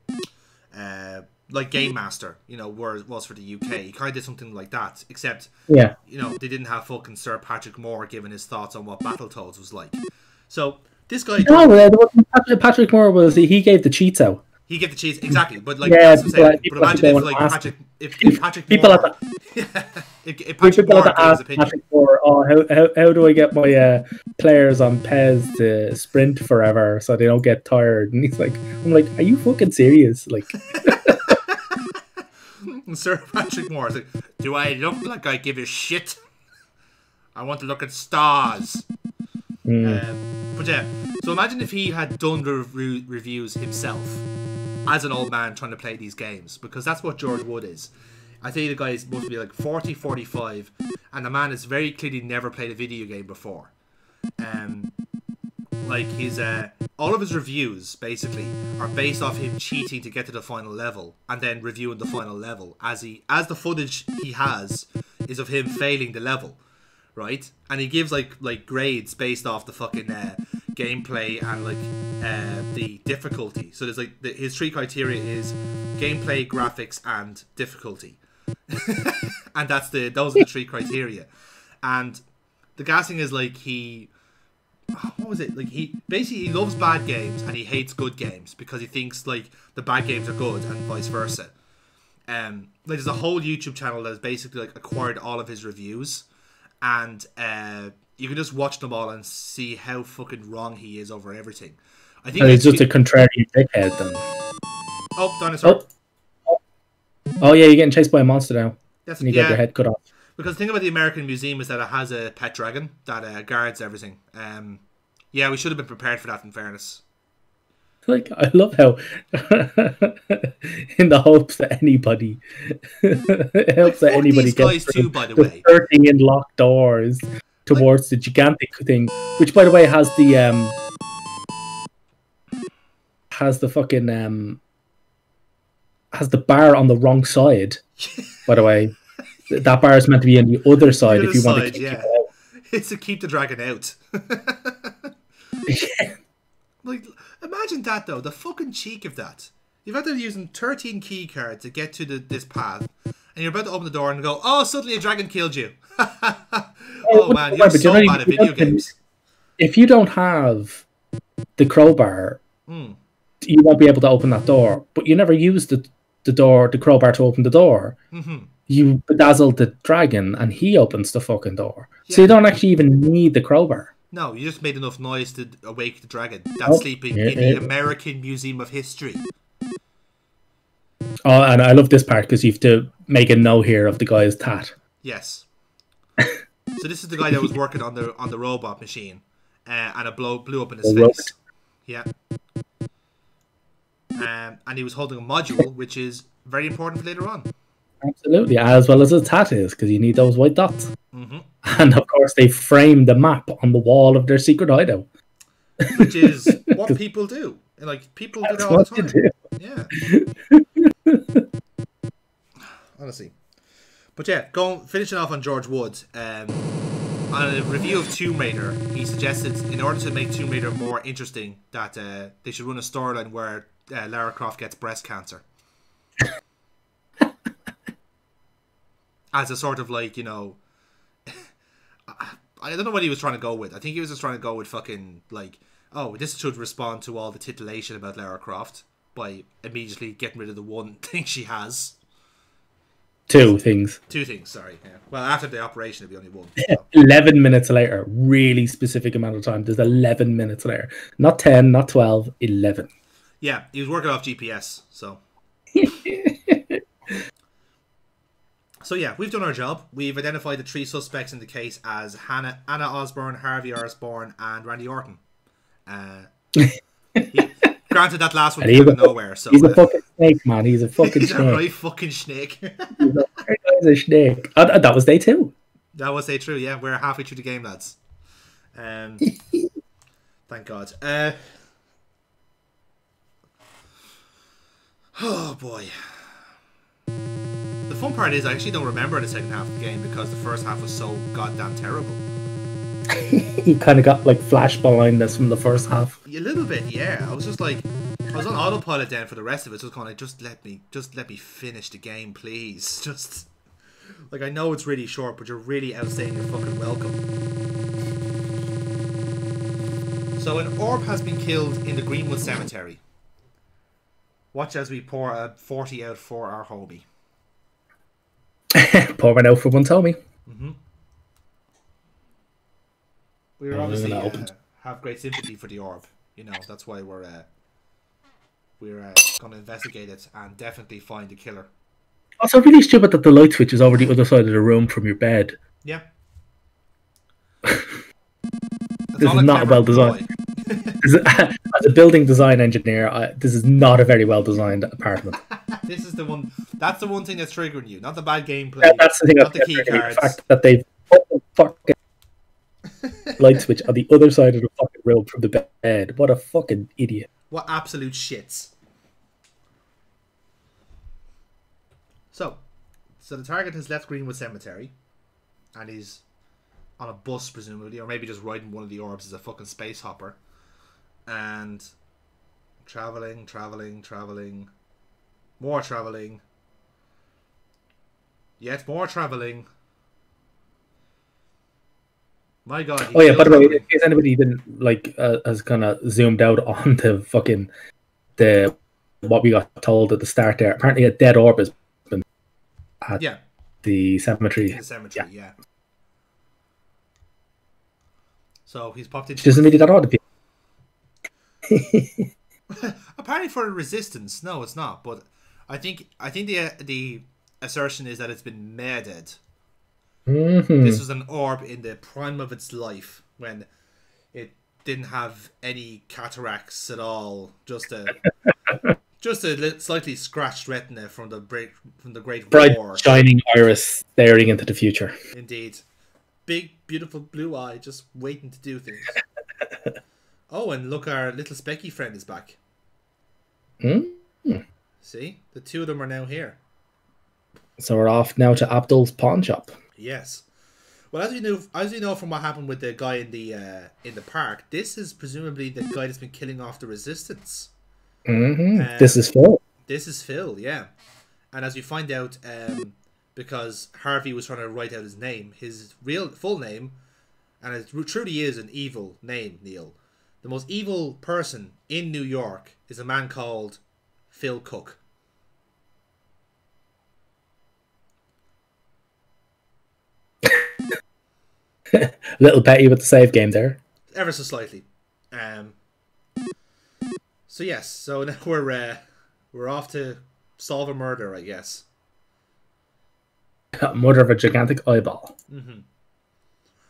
uh, like Game Master, you know, was was for the U K. He kind of did something like that, except yeah, you know, they didn't have fucking Sir Patrick Moore giving his thoughts on what Battletoads was like. So this guy, no, uh, Patrick Moore was he gave the cheats out. He gave the cheats exactly, but like, yeah, that's what I'm saying. But imagine if like Patrick, if, if Patrick people Moore, have to, if, if Patrick Moore have to ask Patrick Moore, oh, how, how how do I get my uh, players on P E S to sprint forever so they don't get tired? And he's like, I'm like, are you fucking serious? Like, Sir Patrick Moore is like, do I look like I give a shit? I want to look at stars. Mm. Um, but yeah, so imagine if he had done the re reviews himself as an old man trying to play these games, because that's what George Wood is. I think the guy is supposed to be like forty, forty-five, and the man has very clearly never played a video game before. Um, like his uh, all of his reviews basically are based off him cheating to get to the final level and then reviewing the final level, as he as the footage he has is of him failing the level, right? And he gives like like grades based off the fucking uh, gameplay and like uh, the difficulty. So there's like the, his three criteria is gameplay, graphics, and difficulty, and that's the those are the three criteria. And the gassing is like he, what was it? Like he basically he loves bad games and he hates good games because he thinks like the bad games are good and vice versa. Um, like there's a whole YouTube channel that's basically like acquired all of his reviews. And uh, you can just watch them all and see how fucking wrong he is over everything. I think he's just a contrarian dickhead, then. Oh, dinosaur! Oh. Oh yeah, you're getting chased by a monster now. That's and you yeah. get your head cut off. Because the thing about the American Museum is that it has a pet dragon that uh, guards everything. Um, yeah, we should have been prepared for that. In fairness, like I love how, in the hopes that anybody, it helps like, that anybody gets through, too, by the way, hurting in locked doors towards like, the gigantic thing, which by the way has the um, has the fucking um, has the bar on the wrong side. By the way, that bar is meant to be on the other side the other if you side, want to keep yeah. it out. It's to keep the dragon out. Yeah. Like, imagine that though, the fucking cheek of that. You've had to be using thirteen key cards to get to the, this path, and you're about to open the door and go, oh, suddenly a dragon killed you. Oh man, you're so bad at video games. If you don't have the crowbar, mm. you won't be able to open that door, but you never used the, the door, the crowbar to open the door. Mm-hmm. You bedazzled the dragon and he opens the fucking door. Yeah. So you don't actually even need the crowbar. No, you just made enough noise to awake the dragon that's oh, sleeping yeah, in the yeah. American Museum of History. Oh, and I love this part because you have to make a note here of the guy's tat. Yes. So this is the guy that was working on the on the robot machine, uh, and it blow, blew up in his the face. Robot. Yeah. Um, and he was holding a module, which is very important for later on. Absolutely, as well as his tat is, because you need those white dots. Mm-hmm. And of course they frame the map on the wall of their secret hideout. Which is what people do. And like people do that all the time. Yeah. Honestly. But yeah, going finishing off on George Wood, um on a review of Tomb Raider, he suggested in order to make Tomb Raider more interesting that uh, they should run a storyline where uh, Lara Croft gets breast cancer. As a sort of like, you know, I don't know what he was trying to go with. I think he was just trying to go with fucking like, oh, this should respond to all the titillation about Lara Croft by immediately getting rid of the one thing she has. Two things. Two things, sorry. Yeah. Well, after the operation, it'd be only one. So. eleven minutes later, really specific amount of time. There's eleven minutes later. Not ten, not twelve, eleven. Yeah, he was working off G P S, so... So yeah, we've done our job. We've identified the three suspects in the case as Hannah, Anna Osborne, Harvey Osborne, and Randy Orton. Uh, he, granted, that last one came out of nowhere. So he's uh, a fucking snake, man. He's a fucking he's snake. He's a right fucking snake. He's a, he's a snake. Oh, that was day two. That was day two. Yeah, we're halfway through the game, lads. Um, Thank God. Uh, oh, boy. The fun part is I actually don't remember the second half of the game because the first half was so goddamn terrible. He kind of got, like, flash behind us from the first half. A little bit, yeah. I was just like... I was on autopilot then for the rest of it. Just kind of, just let me... Just let me finish the game, please. Just... Like, I know it's really short, but you're really outstaying your fucking welcome. So an orb has been killed in the Greenwood Cemetery. Watch as we pour a forty out for our homie. Pour one out for one Tommy. Mm-hmm. We were obviously uh, have great sympathy for the orb. You know, that's why we're uh, we're uh, going to investigate it and definitely find the killer. Also, really stupid that the light switch is over the other side of the room from your bed. Yeah. This is not well designed. As a building design engineer, I, this is not a very well designed apartment. This is the one. That's the one thing that's triggering you, not the bad gameplay. Yeah, that's the thing. Not the key cards. The fact that they've what the fuck. Light switch on the other side of the fucking road from the bed. What a fucking idiot. What absolute shits. So, so the target has left Greenwood Cemetery and he's on a bus, presumably, or maybe just riding one of the orbs as a fucking space hopper. And traveling, traveling, traveling, more traveling, yet more traveling. My God. Oh yeah, by the way, in case anybody didn't like uh, has kind of zoomed out on the fucking the what we got told at the start there. Apparently, a dead orb has been at yeah. the cemetery. The cemetery, yeah. yeah. So he's popped into. Doesn't really that odd. Apparently, for resistance, no, it's not. But I think I think the the assertion is that it's been murdered. Mm-hmm. This was an orb in the prime of its life when it didn't have any cataracts at all, just a just a slightly scratched retina from the great from the great bright war. Shining iris staring into the future. Indeed, big beautiful blue eye just waiting to do things. Oh, and look, our little Specky friend is back. Mm-hmm. See, the two of them are now here. So we're off now to Abdul's pawn shop. Yes, well, as you know, as you know from what happened with the guy in the uh, in the park, this is presumably the guy that's been killing off the resistance. Mm-hmm. um, this is Phil. This is Phil, yeah. And as you find out, um, because Harvey was trying to write out his name, his real full name, and it truly is an evil name, Neil. The most evil person in New York is a man called Phil Cook. Little petty with the save game there, ever so slightly. Um, so yes, so now we're uh, we're off to solve a murder, I guess. Murder of a gigantic eyeball, mm-hmm.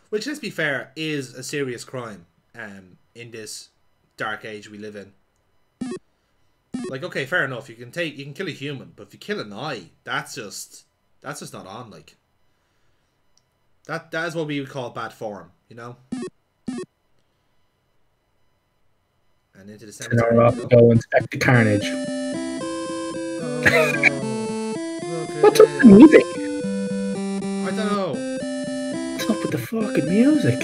Which, let's be fair, is a serious crime. Um, in this dark age we live in, like, okay, fair enough. You can take, you can kill a human, but if you kill an eye, that's just that's just not on, like. That that is what we would call bad form, you know. And into the cemetery. Off to go inspect the carnage. Oh, what's up with the music? I don't know. What's up with the fucking music?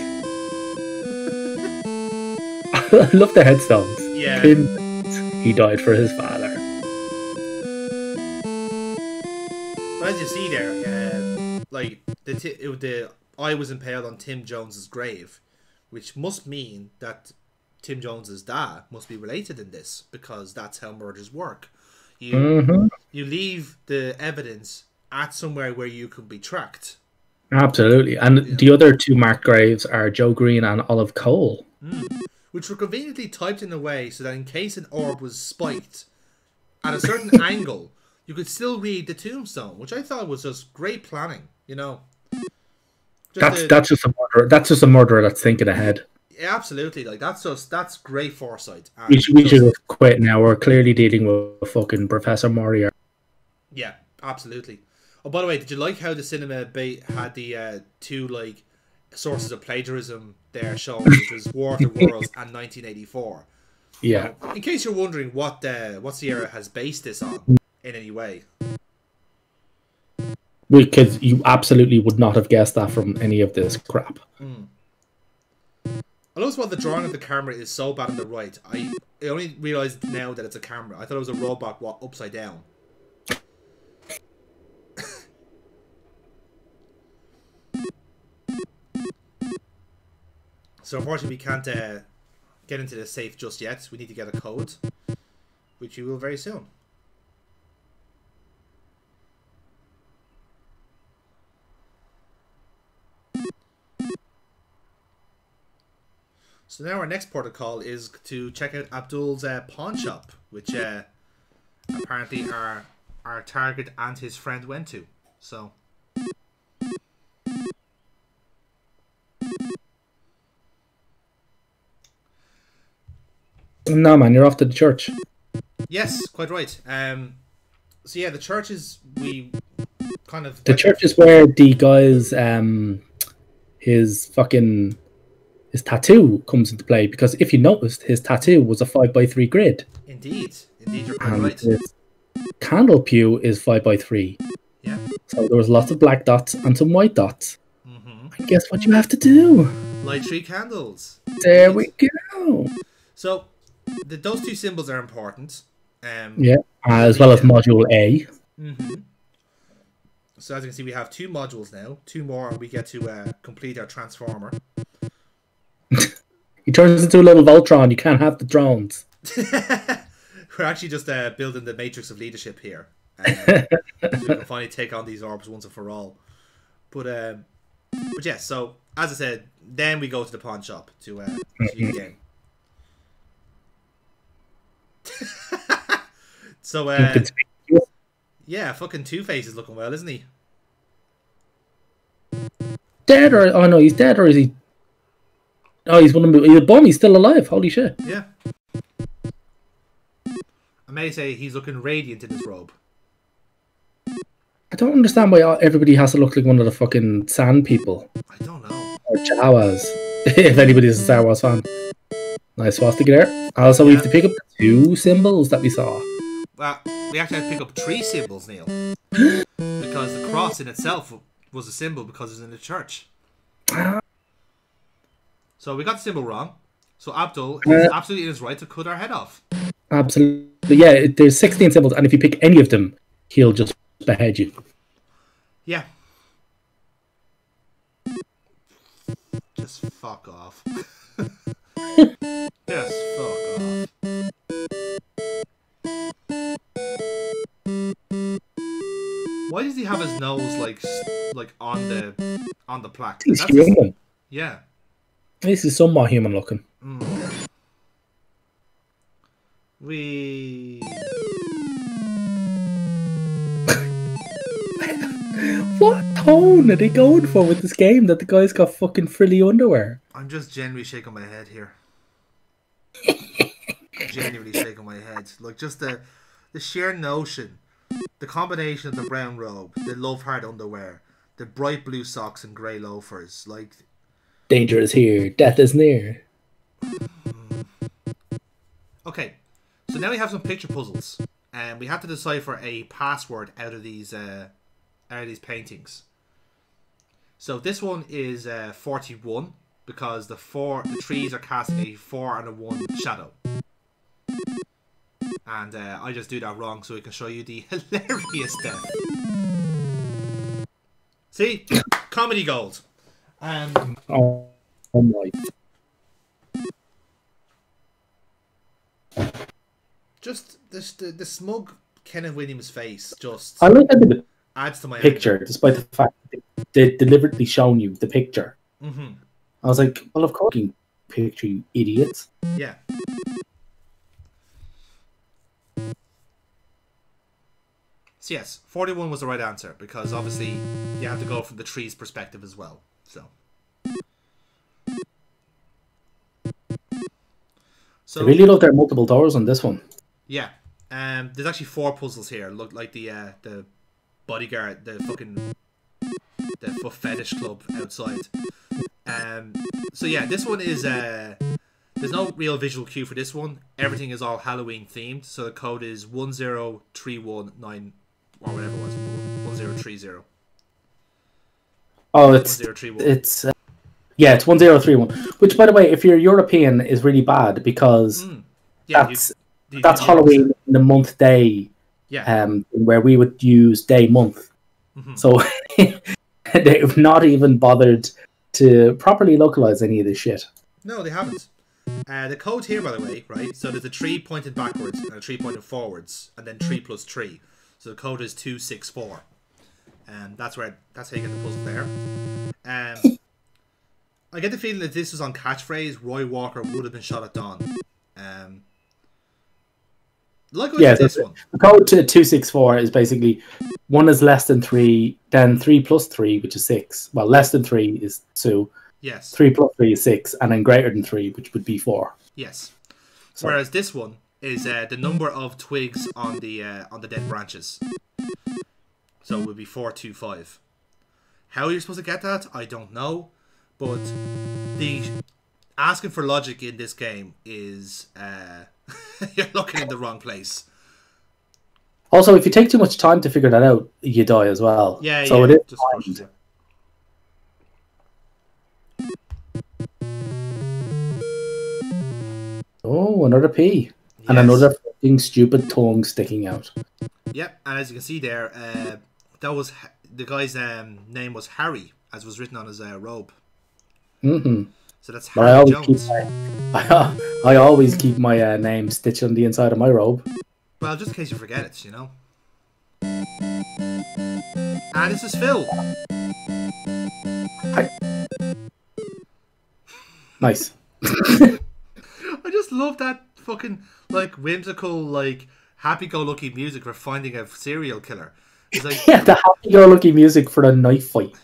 I love the headstones. Yeah. He died for his father. But as you see there, uh, like. The, t it, the eye was impaled on Tim Jones's grave, which must mean that Tim Jones's dad must be related in this, because that's how murders work. You mm-hmm. you leave the evidence at somewhere where you can be tracked. Absolutely, and yeah. The other two marked graves are Joe Green and Olive Cole, mm. which were conveniently typed in a way so that in case an orb was spiked at a certain angle, you could still read the tombstone, which I thought was just great planning. You know. Just that's a, that's just a murderer. That's just a murderer that's thinking ahead. Yeah, absolutely. Like that's just that's great foresight. And we should, we should have quit now. We're clearly dealing with fucking Professor Moriarty. Yeah, absolutely. Oh, by the way, did you like how the cinema had the uh, two like sources of plagiarism there shown, which was War of the Worlds and nineteen eighty-four. Yeah. Now, in case you're wondering what uh, what Sierra has based this on in any way. Because you absolutely would not have guessed that from any of this crap. Mm. I noticed why the drawing of the camera is so bad on the right. I, I only realised now that it's a camera. I thought it was a robot what, upside down. So unfortunately we can't uh, get into the safe just yet. We need to get a code, which we will very soon. So now our next port of call is to check out Abdul's uh, pawn shop, which uh, apparently our, our target and his friend went to. So... No, man, you're off to the church. Yes, quite right. Um, so yeah, the church is we kind of the church is where the guy's um his fucking his tattoo comes into play, because if you noticed, his tattoo was a five by three grid. Indeed, indeed, you're quite right. His candle pew is five by three. Yeah. So there was lots of black dots and some white dots. Mm-hmm. And guess what you have to do? Light three candles. There we go. So. The, those two symbols are important. Um, yeah, as well as module A. Mm-hmm. So as you can see, we have two modules now. Two more, and we get to uh, complete our transformer. He turns into a little Voltron. You can't have the drones. We're actually just uh, building the matrix of leadership here. Um, so we can finally take on these orbs once and for all. But, um, but yeah, so as I said, then we go to the pawn shop to uh, to mm-hmm. the game. So uh, yeah, fucking Two-Face is looking well, isn't he? Dead or oh no, he's dead or is he? Oh, he's one of them. He's a bum. He's still alive. Holy shit! Yeah. I may say he's looking radiant in his robe. I don't understand why everybody has to look like one of the fucking sand people. I don't know. Or Jawas, if anybody's a Star Wars fan. Nice swastika there. Also, yeah. We have to pick up two symbols that we saw. Well, we actually had to pick up three symbols, Neil. Because the cross in itself was a symbol because it was in the church. So we got the symbol wrong. So Abdul is uh, absolutely in his right to cut our head off. Absolutely. But yeah, there's sixteen symbols, and if you pick any of them, he'll just behead you. Yeah. Just fuck off. Yes, fuck off. Why does he have his nose like like on the on the plaque? He's That's human. His... Yeah. This is somewhat human looking. Mm. We What tone are they going for with this game that the guy's got fucking frilly underwear? I'm just genuinely shaking my head here. Genuinely shaking my head. Like, just the the sheer notion, the combination of the brown robe, the love heart underwear, the bright blue socks and grey loafers. Like, danger is here, death is near. Okay, so now we have some picture puzzles, and we have to decipher a password out of these uh, out of these paintings. So this one is uh, forty-one. Because the four, the trees are casting a four and a one shadow, and uh, I just do that wrong, so we can show you the hilarious death. See, comedy gold. Um, oh, oh my! Just this, the the smug Kenneth Williams face just I look at the adds to my picture, anger. Despite the fact that they deliberately shown you the picture. Mm-hmm. I was like, well, of course, you picture, you idiots. Yeah. So, yes, forty-one was the right answer, because obviously you have to go from the tree's perspective as well. So, so I really love there are multiple doors on this one. Yeah. Um, there's actually four puzzles here. Look like the, uh, the bodyguard, the fucking, the foot fetish club outside. Um, so yeah, this one is... Uh, there's no real visual cue for this one. Everything is all Halloween themed. So the code is one zero three one nine or whatever it was. one zero three zero. Oh, it's... it's uh, yeah, it's one zero three one. Which, by the way, if you're European, is really bad because mm. yeah, that's, you, you, that's you, you, Halloween you in the month day. Yeah. Um, where we would use day month. Mm-hmm. So they've not even bothered to properly localize any of this shit. No, they haven't. Uh, the code here, by the way, right? So there's a tree pointed backwards and a tree pointed forwards, and then three plus three. So the code is two six four, and that's where that's how you get the puzzle there. Um, I get the feeling that this was on Catchphrase. Roy Walker would have been shot at dawn. Um, like yeah, this one. The code to two six four is basically one is less than three, then three plus three, which is six. Well, less than three is two. Yes. Three plus three is six, and then greater than three, which would be four. Yes. So. Whereas this one is uh, the number of twigs on the uh, on the dead branches. So it would be four two five. How you're supposed to get that, I don't know. But the asking for logic in this game is uh, you're looking in the wrong place. Also, if you take too much time to figure that out, you die as well. Yeah. So yeah, it is. Just Oh, another P. Yes. And another fucking stupid tongue sticking out. Yep, and as you can see there, uh, that was the guy's um, name was Harry, as was written on his uh, robe. Mm-hmm. So that's Harry I always Jones. Keep my, I, I always keep my uh, name stitched on the inside of my robe. Well, just in case you forget it, you know. And this is Phil. Hi. Nice. I just love that fucking, like, whimsical, like, happy-go-lucky music for finding a serial killer. It's like, yeah, the happy-go-lucky music for a knife fight.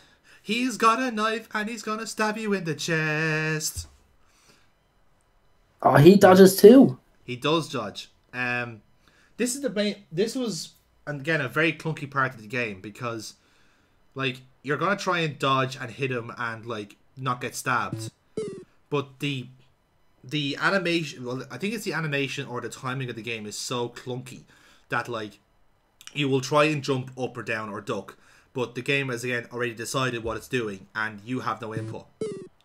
He's got a knife and he's gonna stab you in the chest. Oh, he dodges too. He does dodge. Um, this is the main. This was, and again, a very clunky part of the game because, like, you're gonna try and dodge and hit him and like not get stabbed, but the The animation, well, I think it's the animation or the timing of the game is so clunky that, like, you will try and jump up or down or duck, but the game has, again, already decided what it's doing, and you have no input.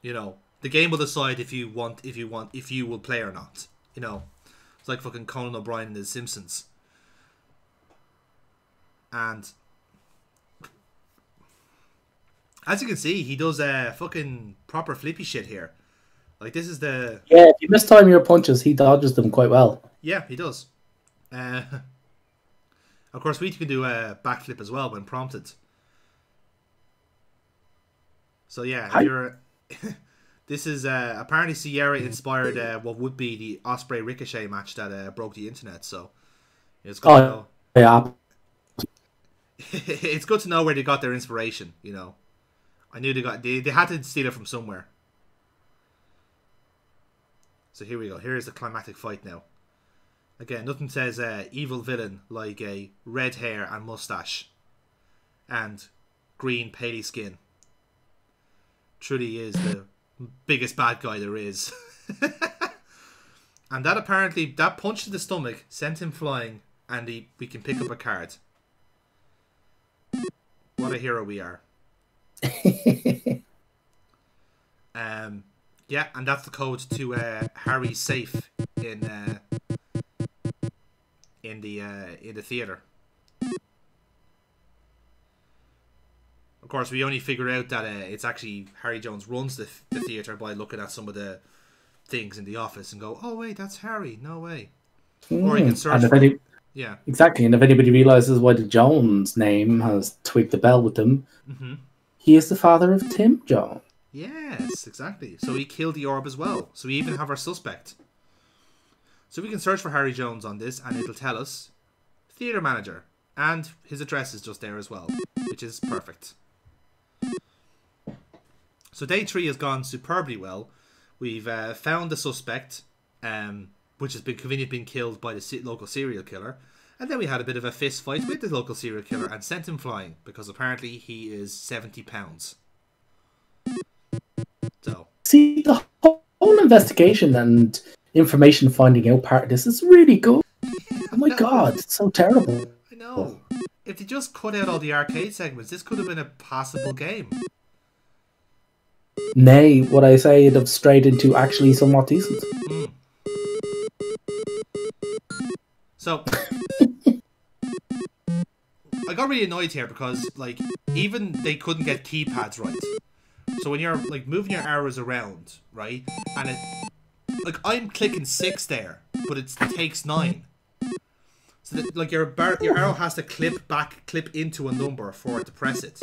You know, the game will decide if you want, if you want, if you will play or not. You know, it's like fucking Conan O'Brien in The Simpsons. And as you can see, he does a uh, fucking proper flippy shit here. Like, this is the... Yeah, if you mistime your punches, he dodges them quite well. Yeah, he does. Uh, of course, we can do a backflip as well when prompted. So, yeah, Hi. you're... this is... Uh, apparently, Sierra inspired uh, what would be the Osprey-Ricochet match that uh, broke the internet, so... It's good, oh, to know... yeah. It's good to know where they got their inspiration, you know. I knew they got... They, they had to steal it from somewhere. So here we go. Here is the climactic fight now. Again, nothing says uh, evil villain like a red hair and mustache and green paley skin. Truly is the biggest bad guy there is. And that apparently, that punch to the stomach sent him flying, and he, we can pick up a card. What a hero we are. um... Yeah, and that's the code to uh, Harry's safe in uh, in the uh, in the theater. Of course, we only figure out that uh, it's actually Harry Jones runs the, the theater by looking at some of the things in the office and go, "Oh wait, that's Harry! No way!" Mm. Or you can search. For any... Yeah, exactly. And if anybody realizes why the Jones name has twigged the bell with them, mm-hmm. He is the father of Tim Jones. Yes, exactly. So he killed the orb as well. So we even have our suspect. So we can search for Harry Jones on this, and it'll tell us theater manager, and his address is just there as well, which is perfect. So day three has gone superbly well. We've uh, found the suspect, um, which has been conveniently been killed by the local serial killer, and then we had a bit of a fist fight with the local serial killer and sent him flying because apparently he is seventy pounds. So see, the whole investigation and information finding out part of this is really good. Oh my god, it's so terrible. I know. If they just cut out all the arcade segments, this could have been a passable game. Nay, what I say, it'd have strayed into actually somewhat decent. Mm. So, I got really annoyed here because, like, even they couldn't get keypads right. So when you're, like, moving your arrows around, right, and it, like, I'm clicking six there, but it takes nine. So, that, like, your, bar your arrow has to clip back, clip into a number for it to press it.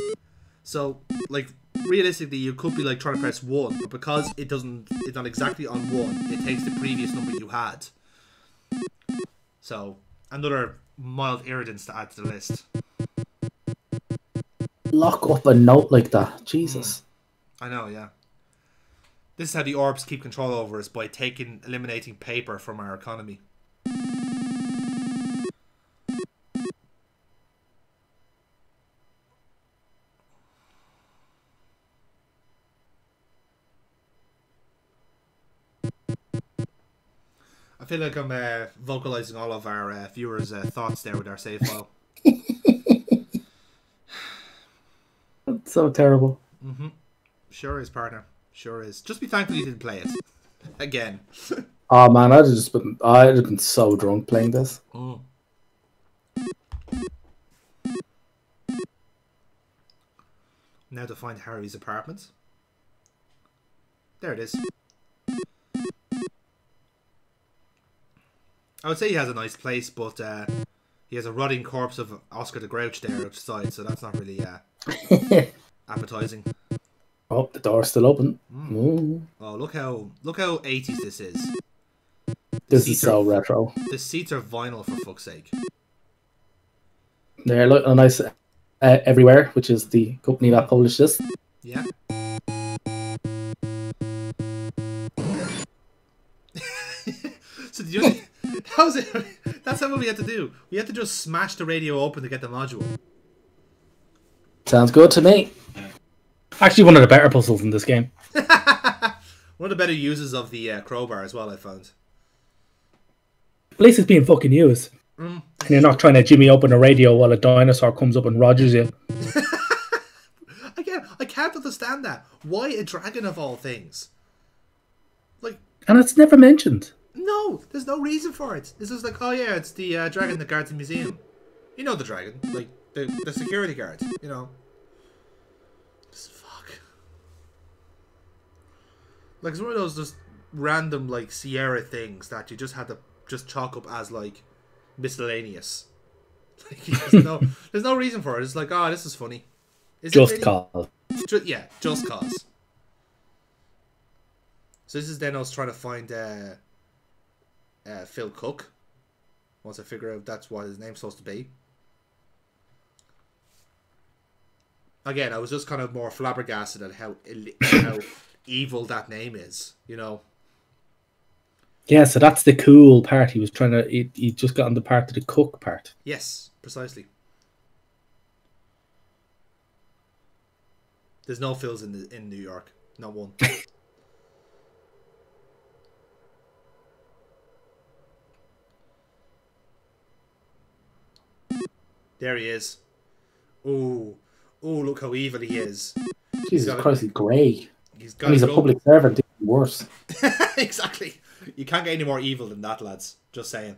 So, like, realistically, you could be, like, trying to press one, but because it doesn't, it's not exactly on one, it takes the previous number you had. So, another mild irritants to add to the list. Lock up a note like that. Jesus. Mm. I know, yeah. This is how the orbs keep control over us, by taking, eliminating paper from our economy. I feel like I'm uh, vocalizing all of our uh, viewers' uh, thoughts there with our save file. That's so terrible. Mm-hmm. Sure is, partner. Sure is. Just be thankful you didn't play it again. Oh man, I'd have just been, I'd have been so drunk playing this. Oh. Now to find Harry's apartment. There it is. I would say he has a nice place, but uh, he has a rotting corpse of Oscar the Grouch there outside, so that's not really uh, appetizing. Oh, the door's still open. Mm. Mm. Oh, look how look how eighties this is. This is so retro. The seats are vinyl, for fuck's sake. They're looking nice uh, everywhere, which is the company that published this. Yeah. So did you? That was it. That's not what we had to do. We had to just smash the radio open to get the module. Sounds good to me. Actually, one of the better puzzles in this game. One of the better uses of the uh, crowbar as well, I found. At least it's being fucking used. Mm. And you're not trying to jimmy open a radio while a dinosaur comes up and rogers you. I, can't, I can't understand that. Why a dragon of all things? Like, and it's never mentioned. No, there's no reason for it. It's just like, oh yeah, it's the uh, dragon that guards the museum. You know the dragon, like the, the security guard, you know. Just fuck. Like it's one of those just random like Sierra things that you just had to just chalk up as like miscellaneous. Like, there's no, there's no reason for it. It's like, oh, this is funny. Is just it really? Cause. Just, yeah, just cause. So this is then us trying to find. Uh, Uh, Phil Cook. Once I figure out that's what his name's supposed to be. Again, I was just kind of more flabbergasted at how how evil that name is. You know. Yeah, so that's the cool part. He was trying to. He, he just got on the part to the cook part. Yes, precisely. There's no Phils in the, in New York. Not one. There he is. Ooh. Ooh, look how evil he is. Jesus Christ, he's grey. He's, he's a public servant, even worse. Exactly. You can't get any more evil than that, lads. Just saying.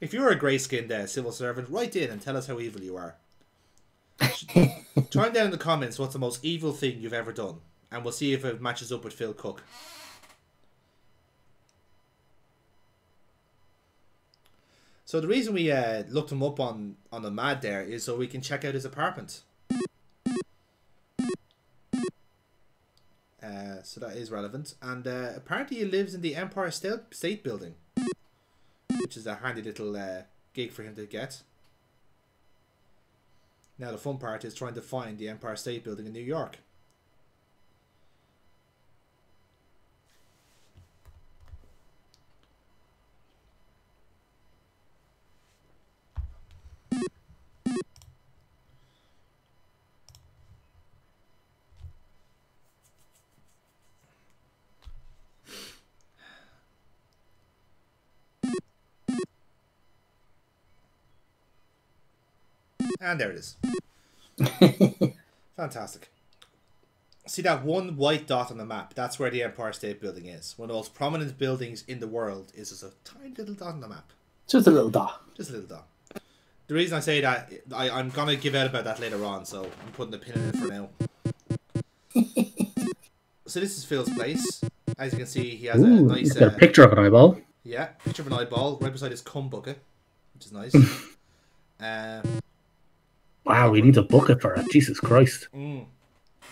If you're a grey-skinned uh, civil servant, write in and tell us how evil you are. Chime down in the comments what's the most evil thing you've ever done. And we'll see if it matches up with Phil Cook. So the reason we uh, looked him up on, on the mad there is so we can check out his apartment. Uh, so that is relevant. And uh, apparently he lives in the Empire State Building. Which is a handy little uh, gig for him to get. Now the fun part is trying to find the Empire State Building in New York. And there it is. Fantastic. See that one white dot on the map? That's where the Empire State Building is. One of the most prominent buildings in the world is just a tiny little dot on the map. Just a little dot. Just a little dot. The reason I say that, I, I'm going to give out about that later on, so I'm putting a pin in it for now. So this is Phil's place. As you can see, he has Ooh, a nice... Is there a picture uh, of an eyeball? Yeah, picture of an eyeball right beside his cum bucket, which is nice. um, wow, we need a bucket for it. Jesus Christ. Mm.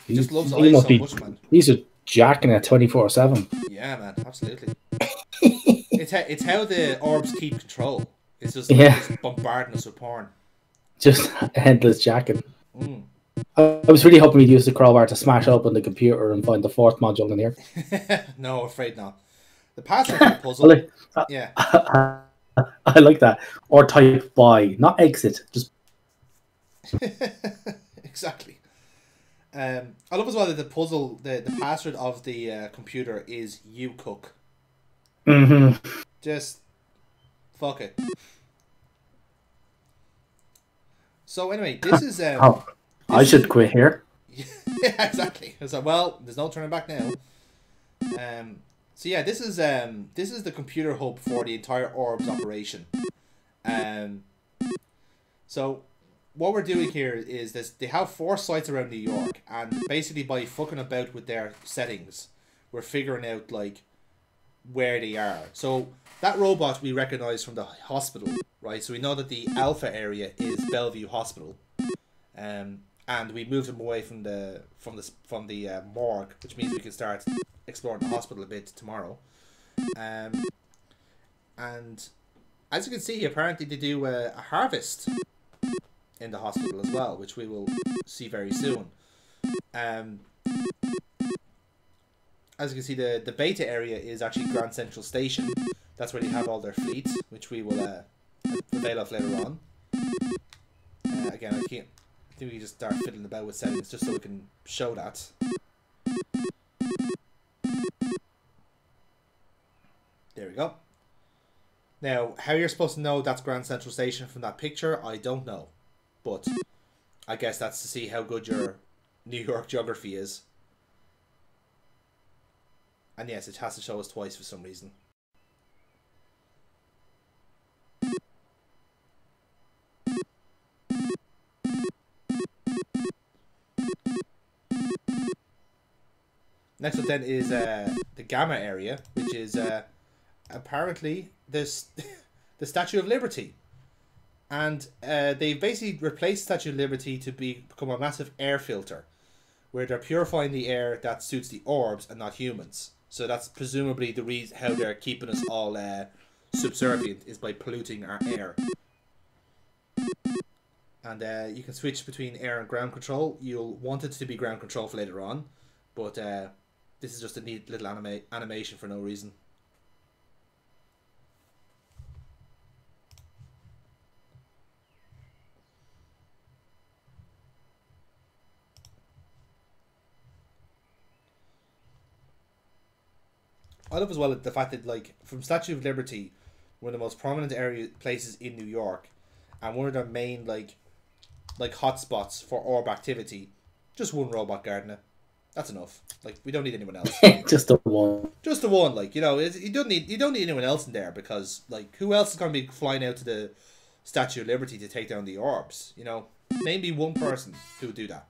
He, he just loves eyes so be, much, man. He's a jacking it twenty-four seven. Yeah, man, absolutely. It's, how, it's how the orbs keep control. It's just, like, yeah. just bombarding us with porn. Just endless jacking. Mm. I was really hoping we'd use the crowbar to smash open the computer and find the fourth module in here. No, afraid not. The password for the puzzle. I like, uh, yeah. I, I, I like that. Or type by, not exit. Just exactly. Um, I love as well that the puzzle, the, the password of the uh, computer is you cook. Mm-hmm. Just fuck it. So anyway, this is. Um, oh. I should quit here. Yeah, exactly. I was like, well, there's no turning back now. Um, so yeah, this is um, this is the computer hub for the entire Orbs operation. Um, so what we're doing here is this: they have four sites around New York, and basically by fucking about with their settings, we're figuring out like where they are. So that robot we recognize from the hospital, right? So we know that the Alpha area is Bellevue Hospital. Um. And we moved him away from the from the from the uh, morgue, which means we can start exploring the hospital a bit tomorrow. Um, and as you can see, apparently they do a, a harvest in the hospital as well, which we will see very soon. Um, as you can see, the the beta area is actually Grand Central Station. That's where they have all their fleets, which we will uh, avail of later on. Uh, again, I can't. I think we can just start fiddling about with settings just so we can show that. There we go. Now, how you're supposed to know that's Grand Central Station from that picture, I don't know. But I guess that's to see how good your New York geography is. And yes, it has to show us twice for some reason. Next up then is uh, the Gamma area, which is uh, apparently this the Statue of Liberty, and uh, they basically replaced Statue of Liberty to be become a massive air filter, where they're purifying the air that suits the orbs and not humans. So that's presumably the reason how they're keeping us all uh, subservient is by polluting our air. And uh, you can switch between air and ground control. You'll want it to be ground control for later on, but. Uh, This is just a neat little anima animation for no reason. I love as well the fact that, like, from Statue of Liberty, one of the most prominent area places in New York, and one of their main like, like hotspots for orb activity, just one robot gardener. That's enough. Like, we don't need anyone else. Just the one. Just the one. Like, you know, you don't need you don't need anyone else in there because, like, who else is going to be flying out to the Statue of Liberty to take down the orbs? You know, maybe one person who would do that.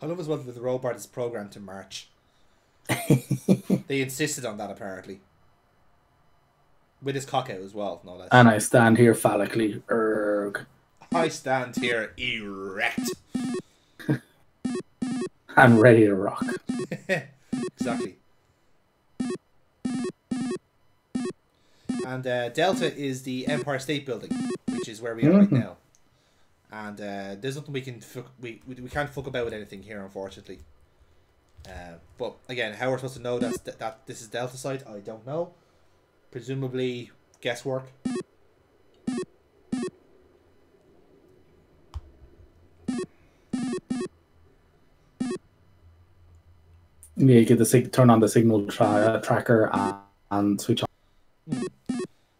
I love as well that the robot is programmed to march. They insisted on that, apparently. With his cock out as well. No less. And I stand here phallically. Erg. I stand here erect. I'm ready to rock. Exactly. And uh, Delta is the Empire State Building, which is where we are mm-hmm. right now. And uh, there's nothing we can fuck, we, we we can't fuck about with anything here, unfortunately. Uh, but again, how we're supposed to know that th that this is Delta site, I don't know. Presumably guesswork. Yeah, you get the sig turn on the signal tra tracker and, and switch on. Hmm.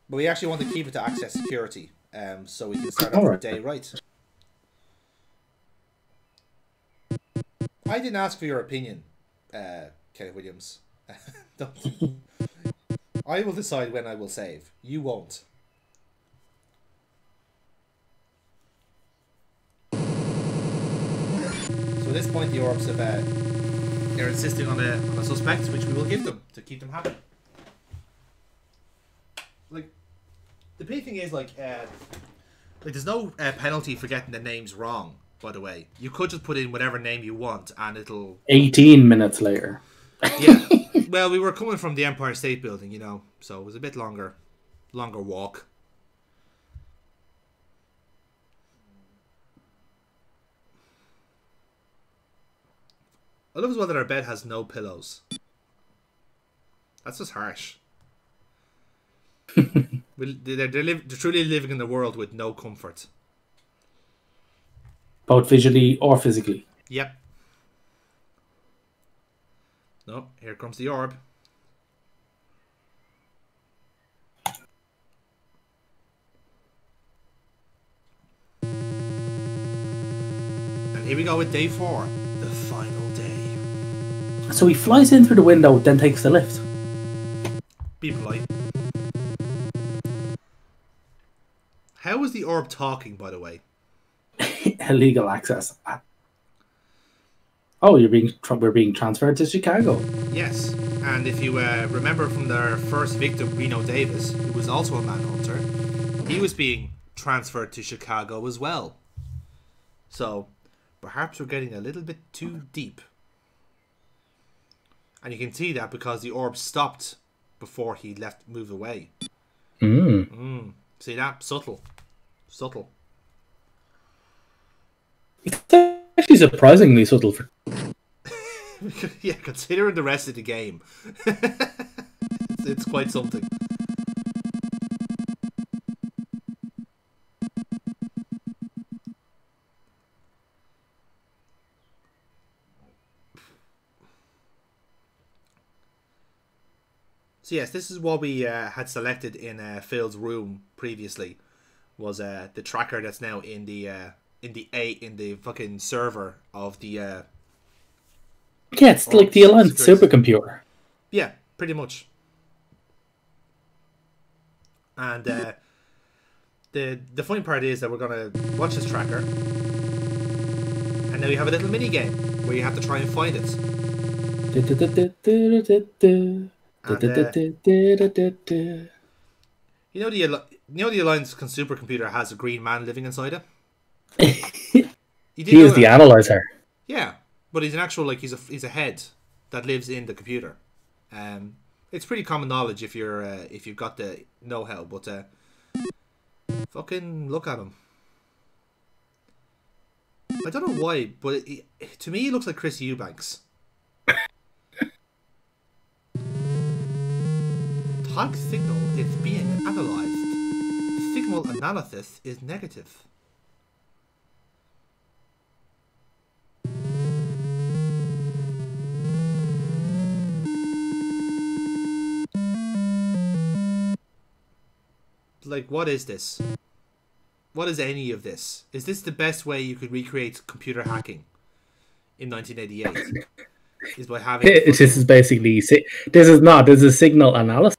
But we actually want to keep it to access security, um, so we can start off right. the day right. I didn't ask for your opinion, uh, Kenneth Williams. Don't. I will decide when I will save. You won't. So at this point, the orbs have, uh, they're insisting on a, on a suspect, which we will give them to keep them happy. Like, the big thing is, like, uh, like there's no uh, penalty for getting the names wrong, by the way. You could just put in whatever name you want, and it'll... eighteen minutes later. Yeah. Well, we were coming from the Empire State Building, you know, so it was a bit longer, longer walk. I love as well that our bed has no pillows. That's just harsh. they're, they're, live, they're truly living in the world with no comfort. Both visually or physically. Yep. No, here comes the orb. And here we go with day four, the final day. So he flies in through the window, then takes the lift. Be polite. How is the orb talking, by the way? Illegal access. Oh, you're being we're being transferred to Chicago. Yes, and if you uh, remember from their first victim, Reno Davis, who was also a manhunter, he was being transferred to Chicago as well. So, perhaps we're getting a little bit too deep. And you can see that because the orb stopped before he left, moved away. Mm. Mm. See that? Subtle. Subtle. It's actually surprisingly subtle. For... yeah, considering the rest of the game. it's, it's quite something. So yes, this is what we uh, had selected in uh, Phil's room previously. Was uh, the tracker that's now in the uh, in the a in the fucking server of the uh, yeah, it's like the Alliance supercomputer. Yeah, pretty much. And uh, the the funny part is that we're gonna watch this tracker, and now we have a little mini game where you have to try and find it. And, uh, you know the you know the Alliance supercomputer has a green man living inside it. He is the analyzer. Yeah, but he's an actual like he's a he's a head that lives in the computer. Um, it's pretty common knowledge if you're uh, if you've got the know-how. But uh, fucking look at him. I don't know why, but it, it, to me he looks like Chris Eubanks. Like signal is being analyzed. Signal analysis is negative. Like, what is this? What is any of this? Is this the best way you could recreate computer hacking in nineteen eighty-eight? Is by having it, this is basically this is not this is signal analysis.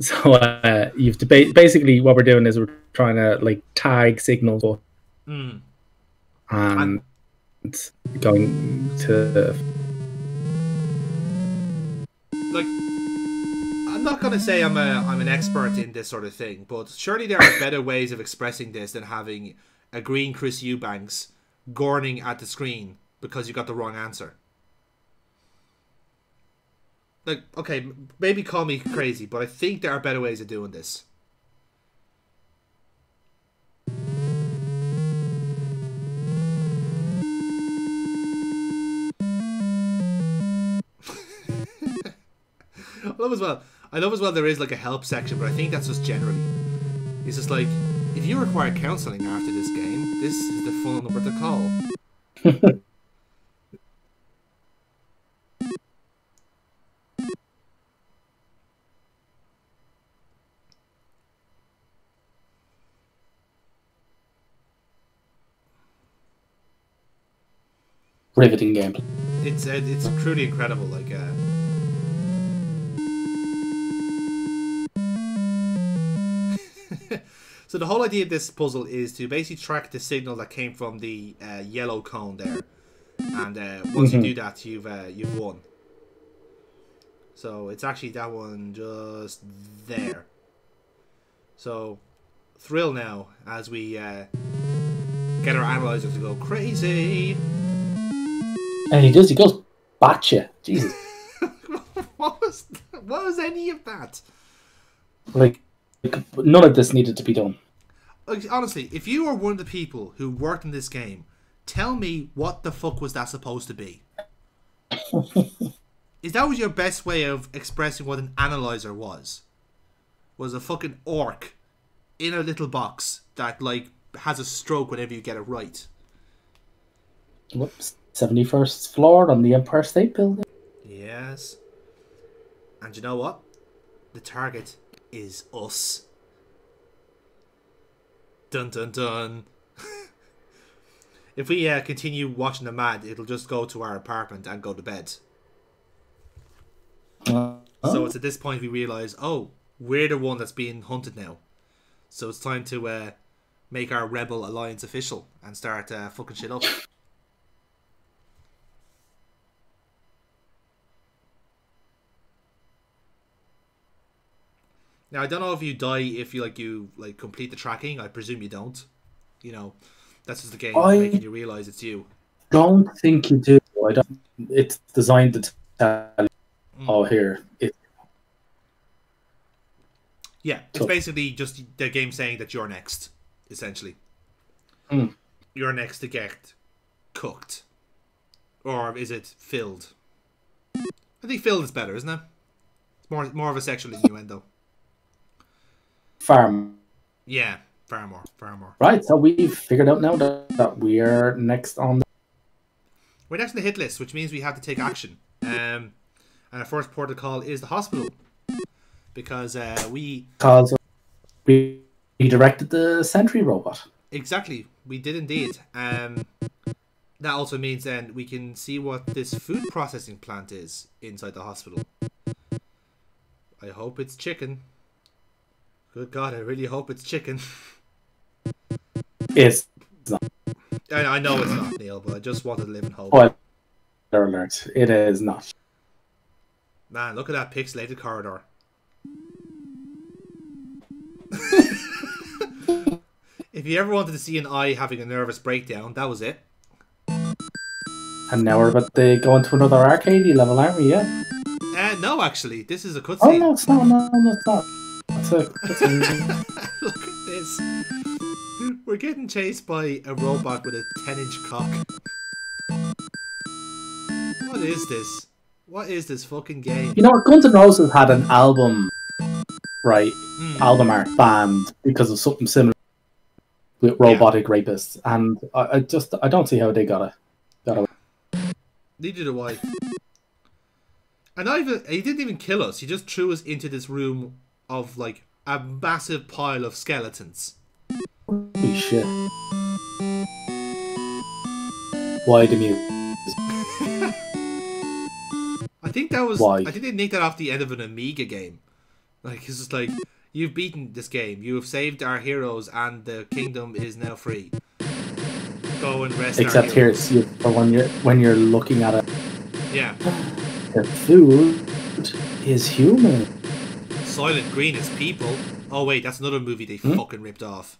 So uh, you've deba basically what we're doing is we're trying to like tag signals or mm. and I'm... going to like I'm not gonna say I'm a I'm an expert in this sort of thing, but surely there are better ways of expressing this than having a green Chris Eubanks gorning at the screen because you got the wrong answer. Like, okay, maybe call me crazy, but I think there are better ways of doing this. I love as well. I love as well there is like a help section, but I think that's just generally. It's just like, if you require counselling after this game, this is the phone number to call. riveting gameplay. It's uh, it's truly incredible. Like, uh, so the whole idea of this puzzle is to basically track the signal that came from the uh, yellow cone there, and uh, once mm-hmm. you do that, you've uh, you've won. So it's actually that one just there. So thrill now as we uh, get our analyzer to go crazy. And he does. He goes batshit. Jesus. What was that? What was any of that? Like. None of this needed to be done. Honestly, if you are one of the people who worked in this game, tell me what the fuck was that supposed to be? Is that was your best way of expressing what an analyzer was? Was a fucking orc in a little box that like has a stroke whenever you get it right. Whoops. seventy-first floor on the Empire State Building. Yes. And you know what? The target is us. Dun dun dun. If we uh, continue watching the mad, it'll just go to our apartment and go to bed. Uh, so it's at this point we realise, oh, we're the one that's being hunted now. So it's time to uh, make our Rebel Alliance official and start uh, fucking shit up. Now I don't know if you die if you like you like complete the tracking. I presume you don't. You know, that's just the game I making you realize it's you. Don't think you do. I don't. It's designed to tell. Mm. Oh, here. It... Yeah, it's so. Basically just the game saying that you're next, essentially. Mm. You're next to get cooked, or is it filled? I think filled is better, isn't it? It's more more of a sexual innuendo. Far more. Yeah, far more, far more. Right, so we've figured out now that, that we're next on the... We're next on the hit list, which means we have to take action. Um, and our first port of call is the hospital. Because uh, we... Because we directed the sentry robot. Exactly, we did indeed. Um, that also means then we can see what this food processing plant is inside the hospital. I hope it's chicken. Good God, I really hope it's chicken. It's not. I, I know it's not, Neil, but I just want to live in hope. Well, alert. It is not. Man, look at that pixelated corridor. If you ever wanted to see an eye having a nervous breakdown, that was it. And now we're about to go into another arcade level, aren't we? Yeah? Uh, no, actually. This is a cutscene. Oh, no, it's not. No, no, it's not. Look at this. We're getting chased by a robot with a ten inch cock. What is this? What is this fucking game? You know, Guns N' Roses had an album, right? Mm. Album art banned because of something similar with robotic yeah. rapists, and I, I just I don't see how they got it. Got away. Neither do I. And not even he didn't even kill us. He just threw us into this room. Of like a massive pile of skeletons. Holy shit. Why the music? I think that was Why? I think they nicked that off the end of an Amiga game. Like it's just like you've beaten this game, you have saved our heroes and the kingdom is now free. Go and rest. Except our here it's you for when you're when you're looking at it. Yeah. The food is human. Soylent Green is people. Oh wait, that's another movie they hmm? fucking ripped off.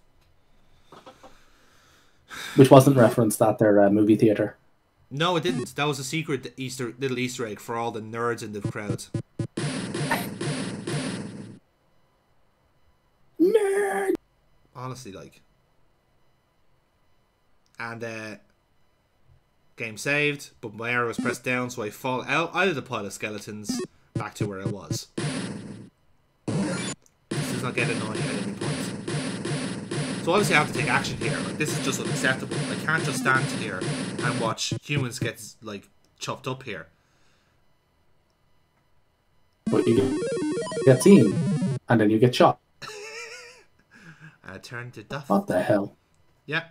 Which wasn't referenced at their uh, movie theater. No, it didn't. That was a secret Easter little Easter egg for all the nerds in the crowd. Nerd. Honestly, like. And uh, game saved, but my arrow was pressed down, so I fall out out of the pile of skeletons back to where I was. Not get annoying at any point. So obviously I have to take action here. Like this is just unacceptable. I can't just stand here and watch humans get like chopped up here. But you get seen, and then you get shot. And I turn to Duff. What the hell? Yeah.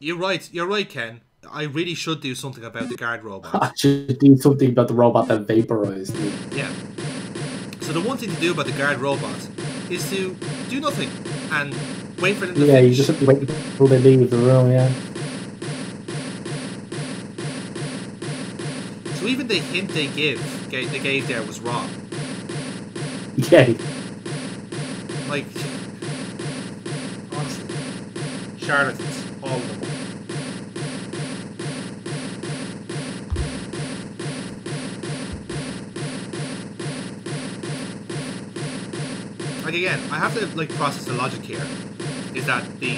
You're right. You're right, Ken. I really should do something about the guard robot. I should do something about the robot that vaporized me. Yeah. So the one thing to do about the guard robot is to do nothing and wait for them to... Yeah, finish. You just have to wait until they leave the room, yeah. So even the hint they give, they gave there was wrong. Yay. Like, honestly, charlatans, all of them. Like again, I have to like process the logic here. Is that the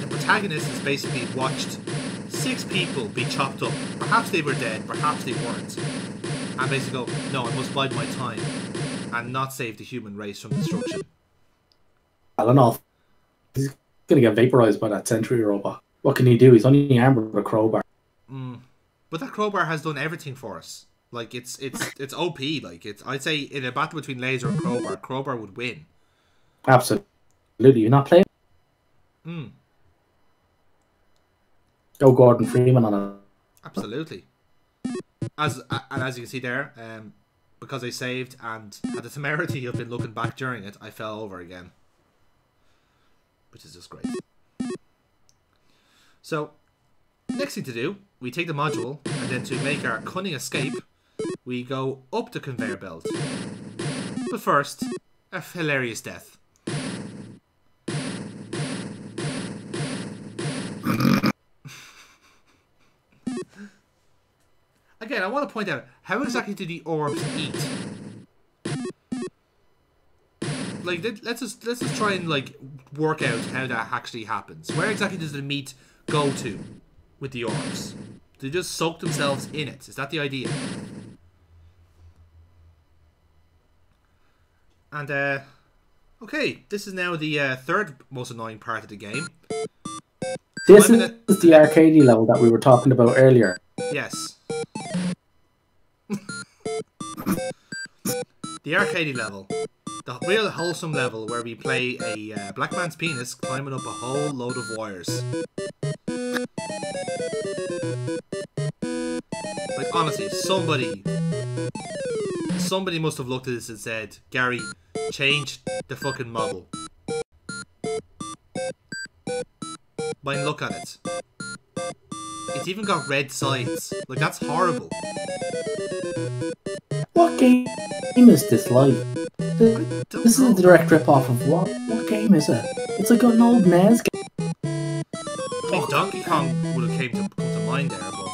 the protagonist has basically watched six people be chopped up. Perhaps they were dead, perhaps they weren't. And basically go, no, I must bide my time and not save the human race from destruction. I don't know. He's gonna get vaporized by that sentry robot. What can he do? He's only armed with a crowbar. Mm. But that crowbar has done everything for us. Like it's it's it's O P. Like it's I'd say in a battle between laser and crowbar, crowbar would win. Absolutely, you're not playing. Mm. Go Gordon Freeman on it. Absolutely. As and as you can see there, um, because I saved and had the temerity of been looking back during it, I fell over again, which is just great. So, next thing to do, we take the module, and then to make our cunning escape, we go up the conveyor belt. But first, a hilarious death. Again, I want to point out, how exactly do the orbs eat? Like, let's just, let's just try and, like, work out how that actually happens. Where exactly does the meat go to with the orbs? Do they just soak themselves in it? Is that the idea? And, uh, okay, this is now the uh, third most annoying part of the game. This is the arcade level that we were talking about earlier. Yes. The arcadey level, the real wholesome level where we play a uh, black man's penis climbing up a whole load of wires. Like honestly, somebody, somebody must have looked at this and said, Gary, change the fucking model. Mine, look at it. It's even got red sides. Like that's horrible. What game is this like? This is a direct rip-off of what? What game is it? It's like an old N E S game. Oh, Donkey Kong would have came to, come to mind there, but...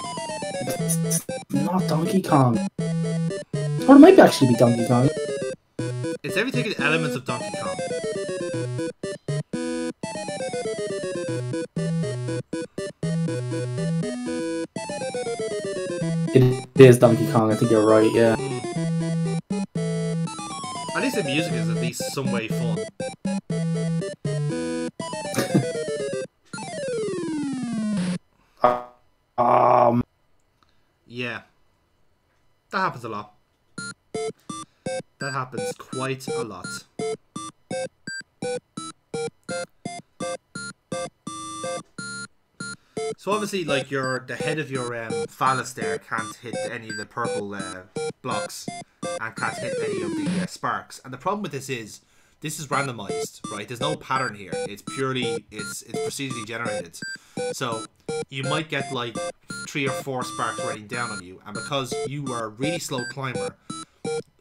It's, it's not Donkey Kong. Or it might actually be Donkey Kong. It's everything in elements of Donkey Kong. It is Donkey Kong, I think you're right, yeah. At least the music is at least some way fun. uh, um. Yeah. That happens a lot. That happens quite a lot. So obviously, like, your the head of your um, phallus there can't hit any of the purple uh, blocks and can't hit any of the uh, sparks. And the problem with this is, this is randomized, right? There's no pattern here. It's purely, it's it's procedurally generated. So you might get, like, three or four sparks raining down on you. And because you are a really slow climber,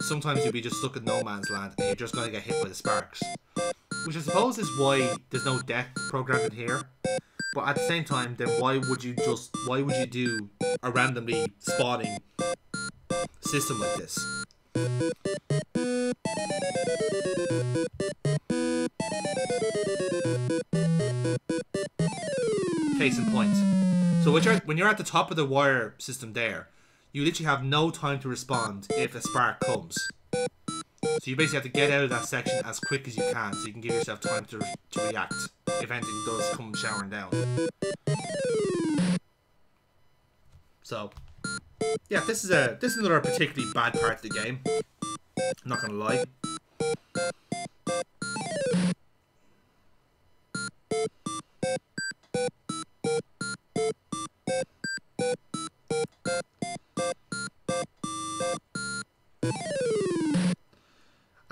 sometimes you'll be just stuck in no man's land and you're just going to get hit by the sparks. Which I suppose is why there's no death programmed in here. But at the same time, then why would you just, why would you do a randomly spawning system like this? Case in point. So when you're at the top of the wire system there, you literally have no time to respond if a spark comes. So you basically have to get out of that section as quick as you can so you can give yourself time to, re to react if anything does come showering down. So, yeah, this is a this is another particularly bad part of the game. I'm not gonna lie.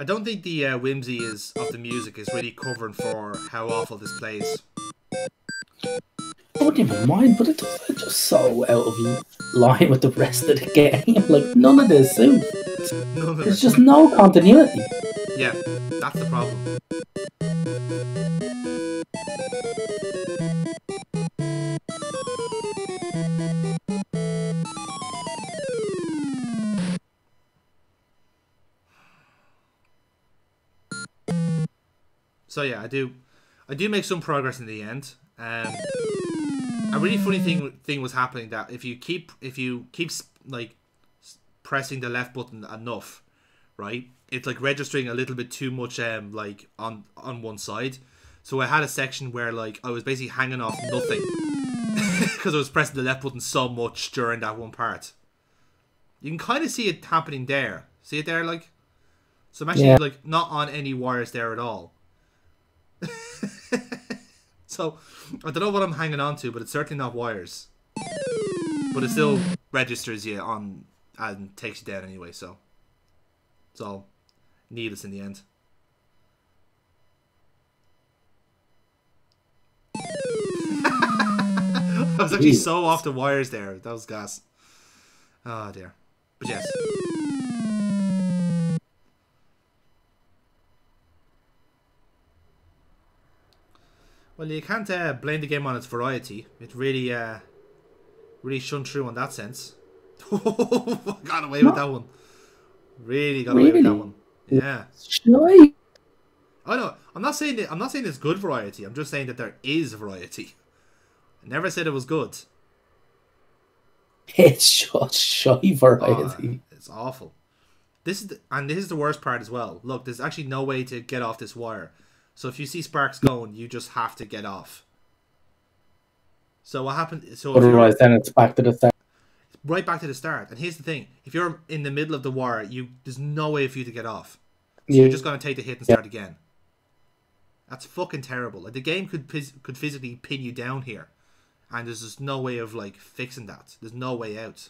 don't think the uh, whimsy is of the music is really covering for how awful this plays. I wouldn't even mind, but it's just so out of line with the rest of the game. Like, none of this suits. There's just no continuity. Yeah, that's the problem. So yeah, I do, I do make some progress in the end. Um, a really funny thing thing was happening that if you keep if you keep like pressing the left button enough, right, it's like registering a little bit too much um like on on one side. So I had a section where like I was basically hanging off nothing because I was pressing the left button so much during that one part. You can kind of see it happening there. See it there, like, so I'm actually yeah. like not on any wires there at all. So I don't know what I'm hanging on to, but it's certainly not wires. But it still registers you on and takes you down anyway, so it's all needless in the end. I was actually so off the wires there. That was gas. Oh dear. But yes. Well, you can't uh, blame the game on its variety. It really, uh, really shone through on that sense. Got away with that one. Really got really? away with that one. Yeah. Shy. I know. I'm not saying that, I'm not saying it's good variety. I'm just saying that there is variety. I never said it was good. It's just shy variety. Oh, it's awful. This is the, and this is the worst part as well. Look, there's actually no way to get off this wire. So if you see sparks going, you just have to get off. So what happened? So otherwise, then it's back to the start. Right back to the start. And here's the thing: if you're in the middle of the wire, you there's no way for you to get off. So yeah. You're just gonna take the hit and start yeah. again. That's fucking terrible. Like the game could could physically pin you down here, and there's just no way of like fixing that. There's no way out.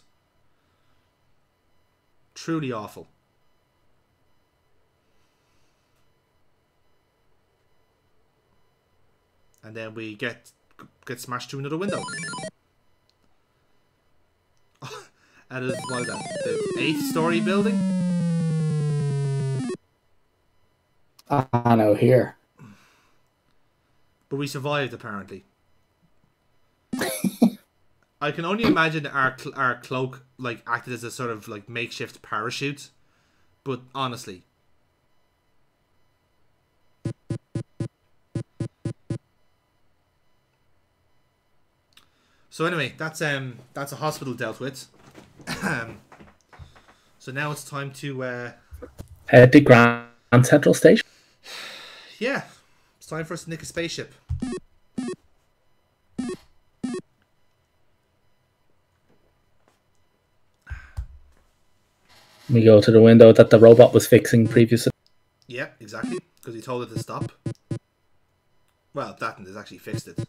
Truly awful. And then we get get smashed through another window. Out of what is that? The eighth story building? Ah, no, here. But we survived, apparently. I can only imagine our cl our cloak like acted as a sort of like makeshift parachute. But honestly. So anyway, that's um that's a hospital dealt with. So now it's time to uh head to Grand Central Station. Yeah, it's time for us to nick a spaceship. We go to the window that the robot was fixing previously. Yeah, exactly, because he told it to stop. Well, that has actually fixed it.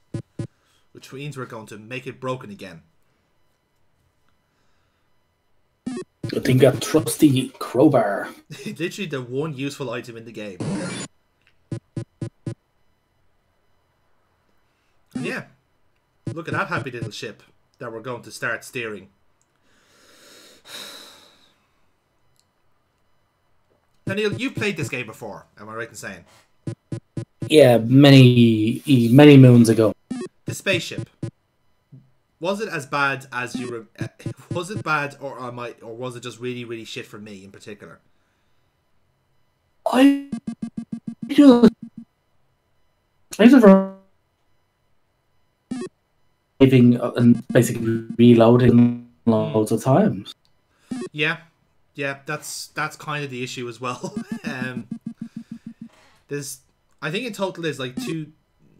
Which means we're going to make it broken again. I think a trusty crowbar. Literally the one useful item in the game. And yeah, look at that happy little ship that we're going to start steering. Now Neil, you've played this game before, am I right in saying? Yeah, many, many moons ago. The spaceship, was it as bad as you were? Was it bad, or am I, or was it just really, really shit for me in particular? I just saving and basically reloading loads of times. Yeah, yeah, that's that's kind of the issue as well. um, there's, I think in total there's like two.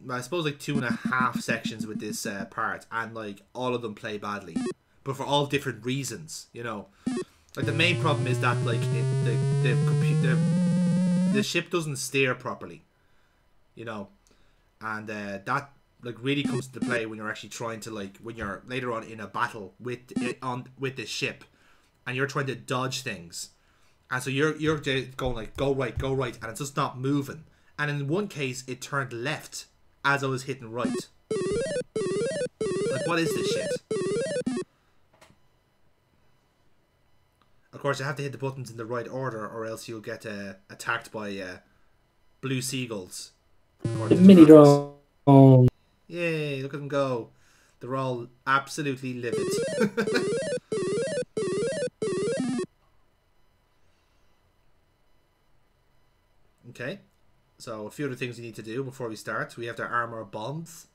I suppose like two and a half sections with this uh, part, and like all of them play badly, but for all different reasons, you know. Like the main problem is that like it, the the, the the ship doesn't steer properly, you know, and uh, that like really comes to play when you're actually trying to like when you're later on in a battle with it on with this ship, and you're trying to dodge things, And so you're you're going like, go right, go right, and it's just not moving. And in one case, it turned left as I was hitting right. Like, what is this shit? Of course, you have to hit the buttons in the right order, or else you'll get uh, attacked by uh, blue seagulls. Mini draw. Oh. Yay, look at them go. They're all absolutely livid. Okay, so a few other things we need to do before we start. We have to arm our bombs.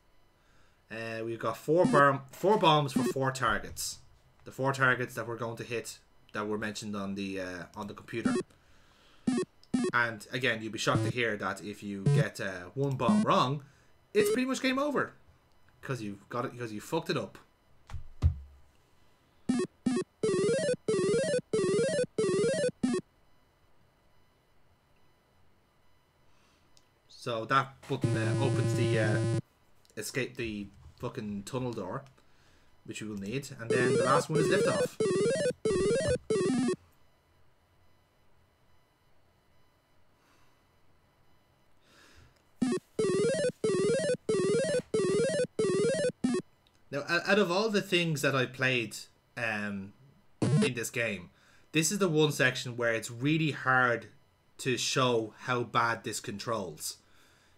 Uh, we've got four, bomb four bombs for four targets. The four targets that we're going to hit that were mentioned on the uh, on the computer. And again, you'd be shocked to hear that if you get uh, one bomb wrong, it's pretty much game over, because you've got it because you fucked it up. So that button uh, opens the uh, escape the fucking tunnel door, which you will need, and then the last one is liftoff. Now, out of all the things that I played um, in this game, this is the one section where it's really hard to show how bad this controls.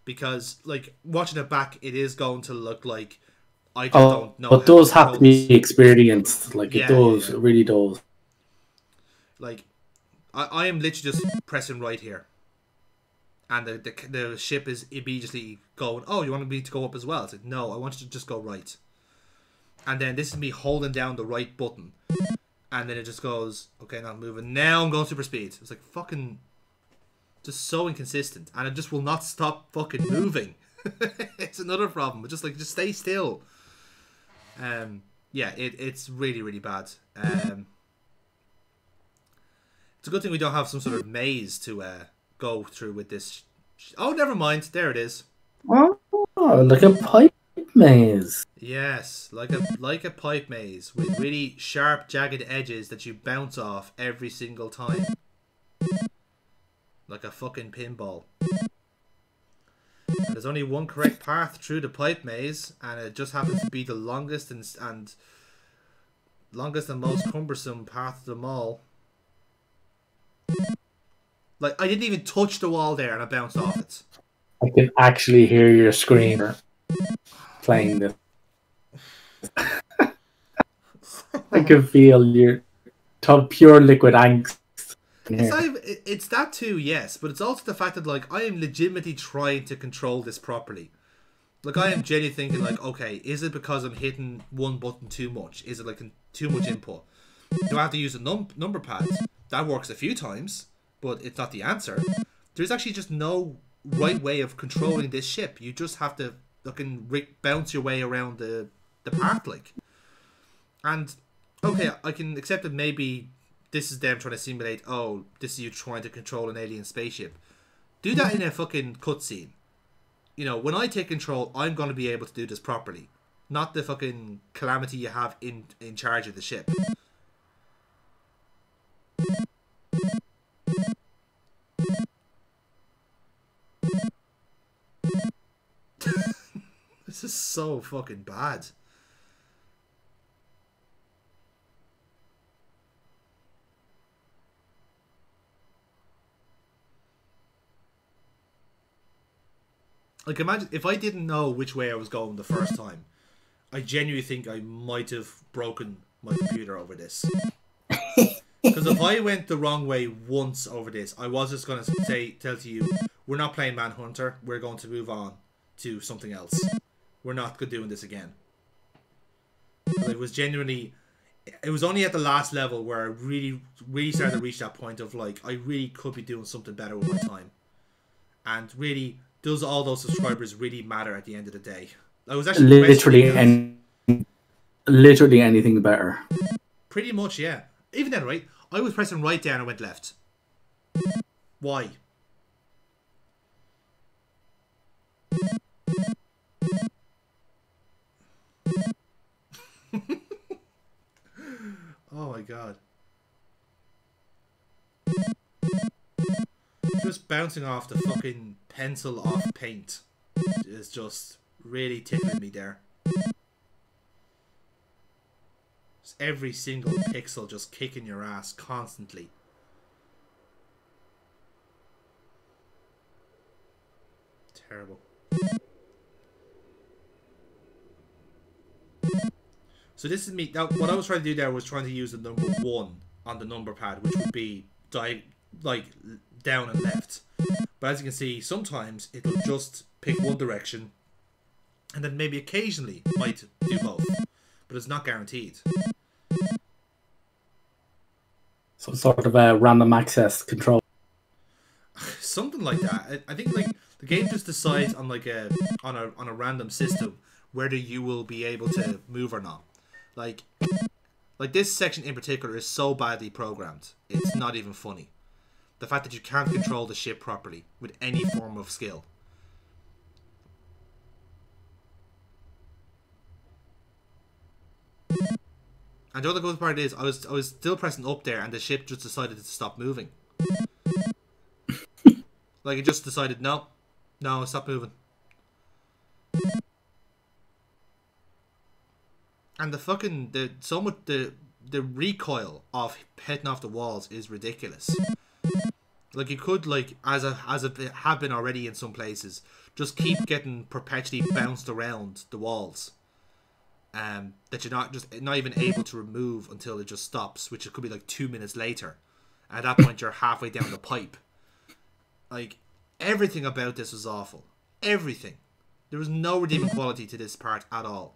Because, like, watching it back, it is going to look like I just oh, don't know. It does have to be experienced. Like, yeah, it does. Yeah. It really does. Like, I, I am literally just pressing right here. And the, the, the ship is immediately going, oh, you want me to go up as well? It's like, no, I want you to just go right. And then this is me holding down the right button. And then it just goes, okay, not moving. Now I'm going super speed. It's like fucking just so inconsistent. And it just will not stop fucking moving. It's another problem. It's just like, just stay still. Um, yeah, it, it's really, really bad. Um, it's a good thing we don't have some sort of maze to uh, go through with this. Sh oh, never mind. There it is. Oh, like a pipe maze. Yes, like a like a pipe maze with really sharp, jagged edges that you bounce off every single time, like a fucking pinball. And there's only one correct path through the pipe maze, and it just happens to be the longest and and longest and most cumbersome path of them all. Like, I didn't even touch the wall there, and I bounced off it. I can actually hear your screamer playing this. I can feel your top pure liquid angst. It's, not even, it's that too, yes, but it's also the fact that, like, I am legitimately trying to control this properly. Like, I am genuinely thinking, like, okay, is it because I'm hitting one button too much? Is it like too much input? Do I have to use a num number pad? That works a few times, but it's not the answer. There's actually just no right way of controlling this ship. You just have to fucking bounce your way around the, the path, like. And, okay, I can accept that maybe this is them trying to simulate, oh, this is you trying to control an alien spaceship. Do that in a fucking cutscene. You know, when I take control, I'm going to be able to do this properly. Not the fucking calamity you have in, in charge of the ship. This is so fucking bad. Like, imagine if I didn't know which way I was going the first time, I genuinely think I might have broken my computer over this. Because if I went the wrong way once over this, I was just going to say, tell to you, we're not playing Manhunter. We're going to move on to something else. We're not doing this again. But it was genuinely, it was only at the last level where I really, really started to reach that point of, like, I really could be doing something better with my time. And really, does all those subscribers really matter at the end of the day? I was actually literally and literally anything better. Pretty much, yeah. Even then, right? I was pressing right down and went left. Why? Oh my god. just bouncing off the fucking pencil off paint is just really tickling me there. Just every single pixel just kicking your ass constantly. Terrible. So this is me. Now, what I was trying to do there was trying to use the number one on the number pad, which would be di like down and left. But as you can see, sometimes it'll just pick one direction, and then maybe occasionally might do both, but it's not guaranteed. Some sort of a random access control. Something like that. I think like the game just decides on like a on a on a random system whether you will be able to move or not. Like, like this section in particular is so badly programmed, it's not even funny. The fact that you can't control the ship properly with any form of skill. And the other good part is, I was I was still pressing up there, and the ship just decided to stop moving. Like, it just decided, no, no, stop moving. And the fucking the so much the the recoil of hitting off the walls is ridiculous. Like, you could like as a as a have been already in some places, just keep getting perpetually bounced around the walls, um, that you're not just not even able to remove until it just stops, which it could be like two minutes later. At that point, you're halfway down the pipe. Like, everything about this was awful. Everything. There was no redeeming quality to this part at all.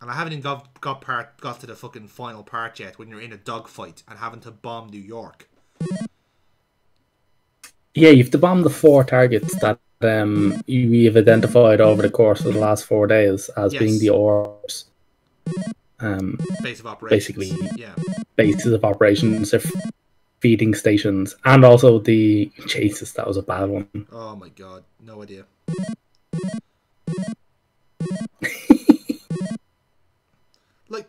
And I haven't even got got part got to the fucking final part yet, when you're in a dogfight and having to bomb New York. Yeah, you have to bomb the four targets that um we've identified over the course of the last four days as yes. being the orbs. Um, base of operations. Basically, yeah. Bases of operations, feeding stations, and also the chases. That was a bad one. Oh my god, no idea. Like,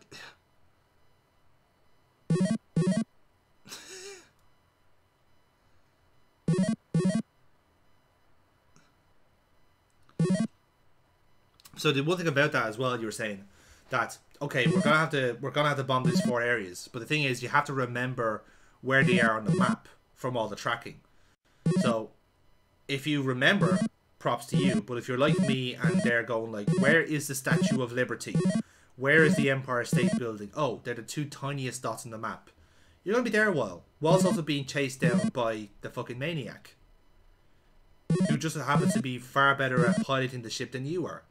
so the one thing about that as well, you were saying that okay, we're gonna have to we're gonna have to bomb these four areas, but the thing is, you have to remember where they are on the map from all the tracking. So if you remember, props to you. But if you're like me and they're going like, where is the Statue of Liberty? Where is the Empire State Building? Oh, they're the two tiniest dots on the map. You're going to be there a while. Whilst also being chased down by the fucking maniac, who just happens to be far better at piloting the ship than you are.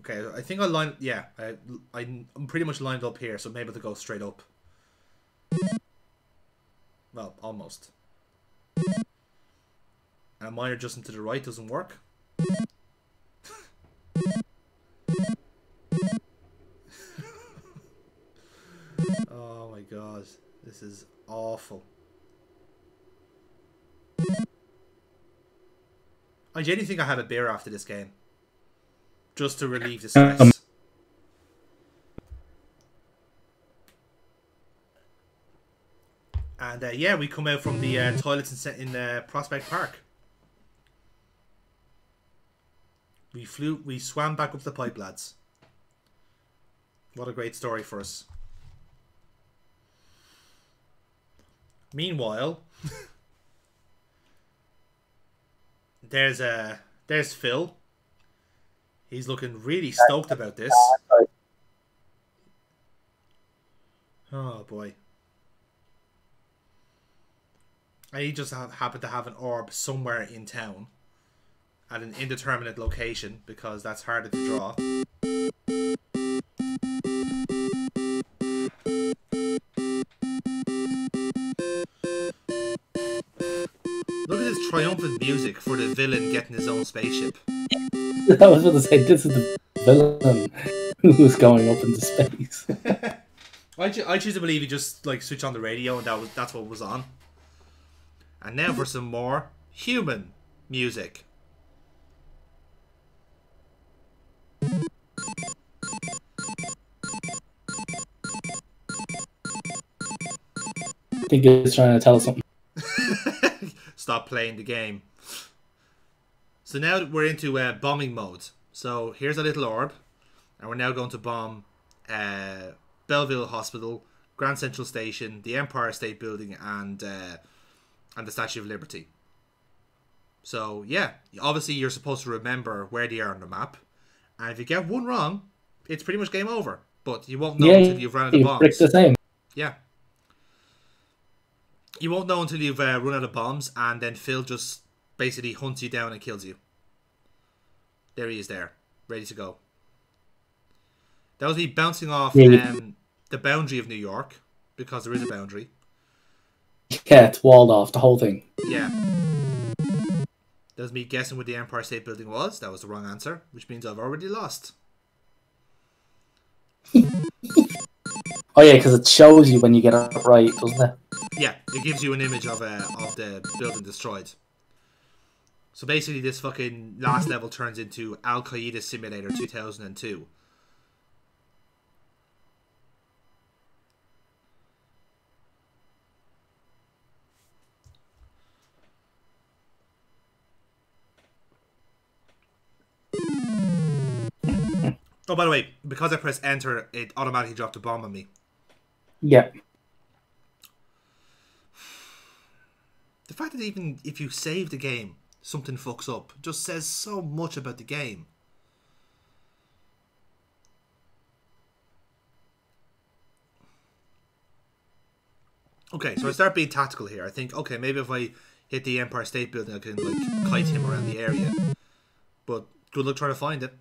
Okay, I think I lined... Yeah, I, I'm pretty much lined up here, so maybe to go straight up. Well, almost. And a minor adjustment to the right doesn't work. Oh my god, this is awful. I genuinely think I had a beer after this game, just to relieve the stress. Um. And uh, yeah, we come out from the uh, toilets in uh, Prospect Park. We flew, we swam back up the pipe, lads. What a great story for us. Meanwhile, there's a uh, there's Phil. He's looking really stoked about this. Oh boy. And he just ha happened to have an orb somewhere in town, at an indeterminate location, because that's harder to draw. Look at this triumphant music for the villain getting his own spaceship. I was going to say, this is the villain who's going up into space. I, cho I choose to believe he just like switched on the radio, and that was that's what was on. And now for some more human music. I think it's trying to tell us something. Stop playing the game. So now we're into uh, bombing mode. So here's a little orb, and we're now going to bomb uh, Belleville Hospital, Grand Central Station, the Empire State Building, and uh, and the Statue of Liberty. So yeah, obviously you're supposed to remember where they are on the map, and if you get one wrong, it's pretty much game over. But you won't know yeah, until you've run out of bombs. It's the same. Yeah. You won't know until you've uh, run out of bombs, and then Phil just basically hunts you down and kills you. There he is there, ready to go. That was me bouncing off um, the boundary of New York, because there is a boundary. Yeah, it's walled off, the whole thing. Yeah. That was me guessing what the Empire State Building was. That was the wrong answer, which means I've already lost. Oh yeah, because it shows you when you get it right, doesn't it? Yeah, it gives you an image of uh, of the building destroyed. So basically this fucking last level turns into Al-Qaeda Simulator two thousand two. Oh, by the way, because I pressed enter, it automatically dropped a bomb on me. Yeah. The fact that even if you save the game, something fucks up, just says so much about the game. Okay, so I start being tactical here. I think, okay, maybe if I hit the Empire State Building, I can, like, kite him around the area. But good luck trying to find it.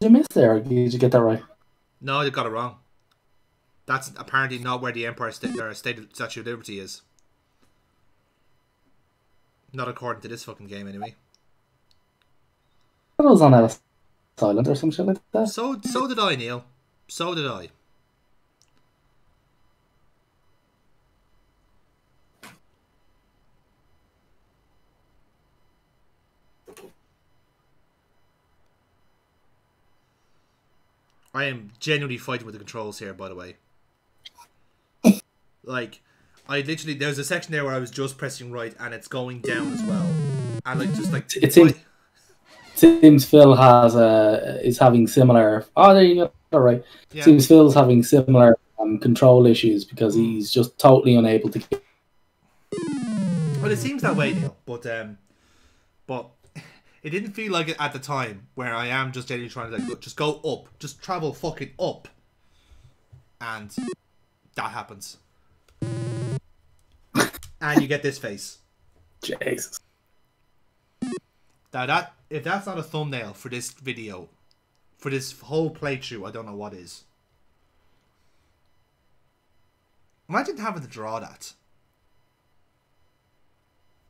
Did you miss there, or did you get that right? No, you got it wrong. That's apparently not where the Empire State or State of Statue of Liberty is. Not according to this fucking game, anyway. It was on an island or some shit like that. So, so did I, Neil. So did I. I am genuinely fighting with the controls here, by the way. Like, I literally... There was a section there where I was just pressing right, and it's going down as well. And, like, just, like... It seems, seems Phil has a... is having similar... Oh, there you go. All right. Yeah. Seems Phil's having similar um, control issues, because he's just totally unable to... Well, it seems that way, Neil, but... Um, but... It didn't feel like it at the time, where I am just genuinely trying to like, just go up, just travel fucking up, and that happens, and you get this face. Jesus. Now that if that's not a thumbnail for this video, for this whole playthrough, I don't know what is. Imagine having to draw that.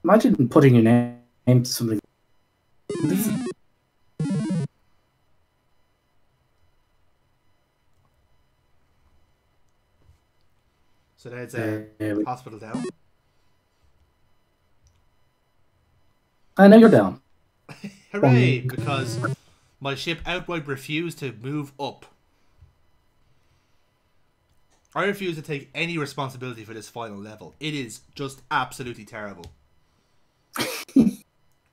Imagine putting your name to something. So there's a uh, hospital down. I know you're down. Hooray! Because my ship outright refused to move up. I refuse to take any responsibility for this final level. It is just absolutely terrible.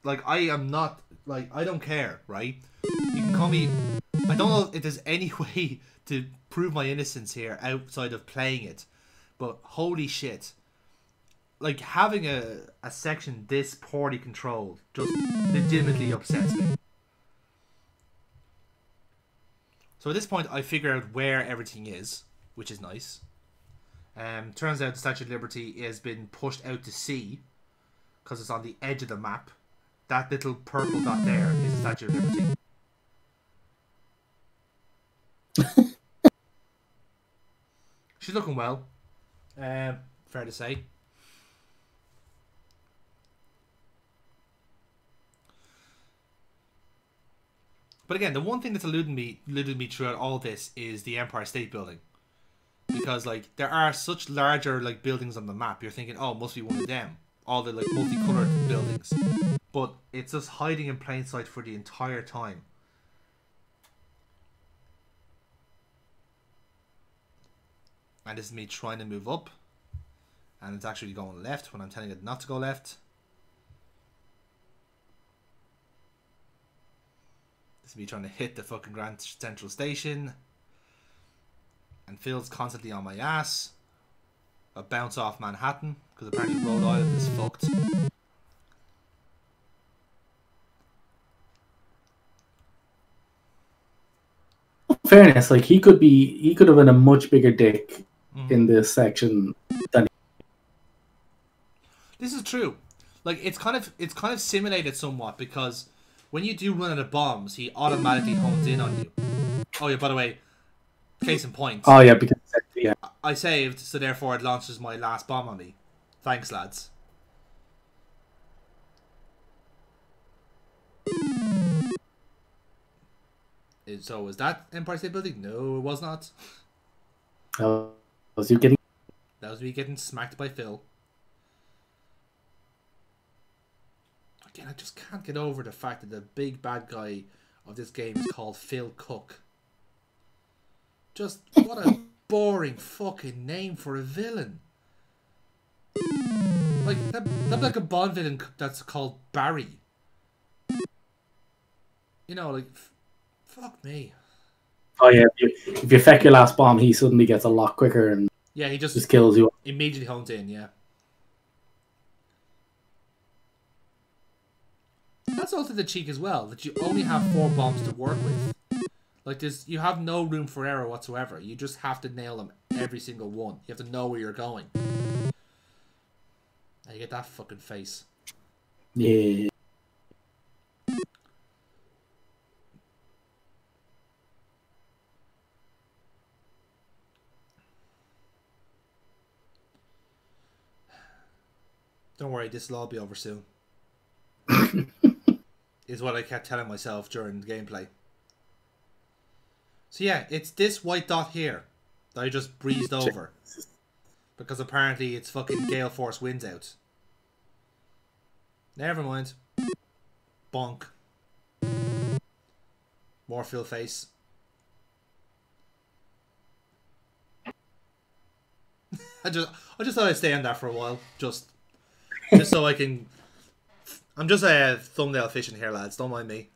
Like, I am not... Like, I don't care, right? You can call me... I don't know if there's any way to prove my innocence here outside of playing it. But holy shit. Like, having a, a section this poorly controlled just legitimately upsets me. So at this point, I figure out where everything is, which is nice. Um, turns out the Statue of Liberty has been pushed out to sea, because it's on the edge of the map. That little purple dot there is the Statue of Liberty. She's looking well. Uh, fair to say. But again, the one thing that's eluded me, eluded me throughout all this is the Empire State Building. Because, like, there are such larger, like, buildings on the map. You're thinking, oh, must be one of them. All the, like, multicoloured buildings. But it's just hiding in plain sight for the entire time. And this is me trying to move up. And it's actually going left when I'm telling it not to go left. This is me trying to hit the fucking Grand Central Station. And Phil's constantly on my ass. I bounce off Manhattan, because apparently Rhode Island is fucked. Fairness, like he could be, he could have been a much bigger dick mm. in this section than. This is true. Like it's kind of, it's kind of simulated somewhat because when you do run out of bombs, he automatically hones in on you. Oh yeah, by the way, case in point. Oh yeah, because yeah. I saved, so therefore it launches my last bomb on me. Thanks, lads. So was that Empire State Building? No, it was not. Oh, was you getting? That was me getting smacked by Phil. Again, I just can't get over the fact that the big bad guy of this game is called Phil Cook. Just what a boring fucking name for a villain. Like that, that's like a Bond villain that's called Barry. You know, like. Fuck me. Oh yeah, if you, if you feck your last bomb, he suddenly gets a lot quicker and yeah, he just, just kills you. Immediately hones in, yeah. That's also the cheek as well, that you only have four bombs to work with. Like this, you have no room for error whatsoever. You just have to nail them, every single one. You have to know where you're going. And you get that fucking face. Yeah. Don't worry, this will all be over soon. Is what I kept telling myself during the gameplay. So yeah, it's this white dot here that I just breezed over. Because apparently it's fucking gale force winds out. Never mind. Bonk. More Phil face. I just, I just thought I'd stay on that for a while. Just... Just so I can... I'm just a uh, thumbnail fishing here, lads. Don't mind me.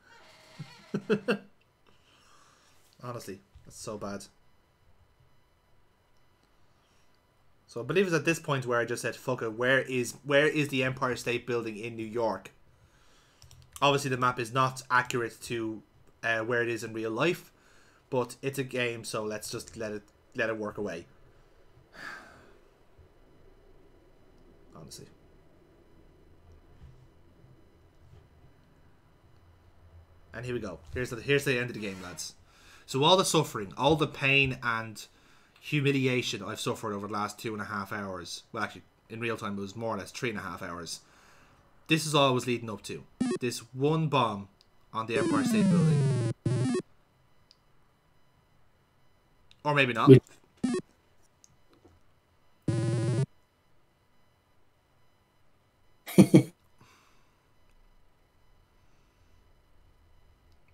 Honestly, that's so bad. So I believe it's at this point where I just said, fuck it, where is, where is the Empire State Building in New York? Obviously, the map is not accurate to uh, where it is in real life. But it's a game, so let's just let it, let it work away. Honestly. And here we go. Here's the, here's the end of the game, lads. So all the suffering, all the pain and humiliation I've suffered over the last two and a half hours. Well, actually, in real time, it was more or less three and a half hours. This is all I was leading up to. This one bomb on the Empire State Building. Or maybe not.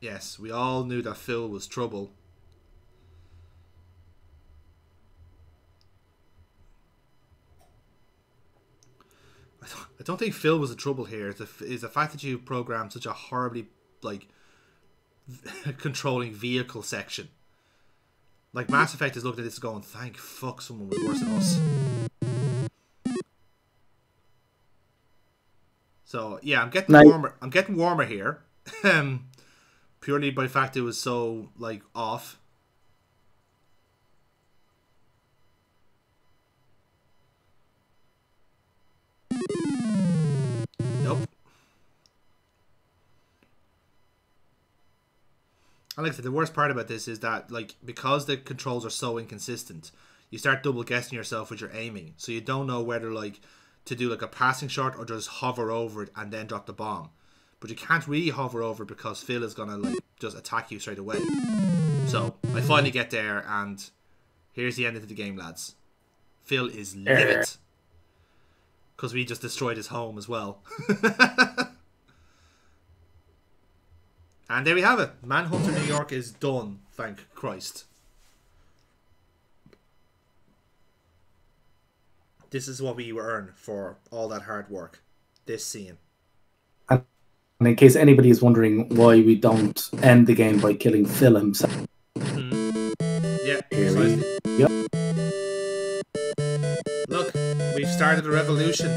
Yes, we all knew that Phil was trouble. I, th I don't think Phil was the trouble here. It's the, it's the fact that you programmed such a horribly, like, controlling vehicle section. Like, Mass Effect is looking at this going, thank fuck someone was worse than us. So, yeah, I'm getting warmer. I'm getting warmer here. Um... Purely by fact it was so, like, off. Nope. And like I said, the worst part about this is that, like, because the controls are so inconsistent, you start double-guessing yourself what you're aiming. So you don't know whether, like, to do, like, a passing shot or just hover over it and then drop the bomb. But you can't really hover over because Phil is going to like just attack you straight away. So I finally get there and here's the end of the game, lads. Phil is livid. Because we just destroyed his home as well. And there we have it. Manhunter New York is done, thank Christ. this is what we earn for all that hard work, this scene. And in case anybody is wondering why we don't end the game by killing Phil himself. Mm. Yeah, precisely. Yep. Look, we've started a revolution.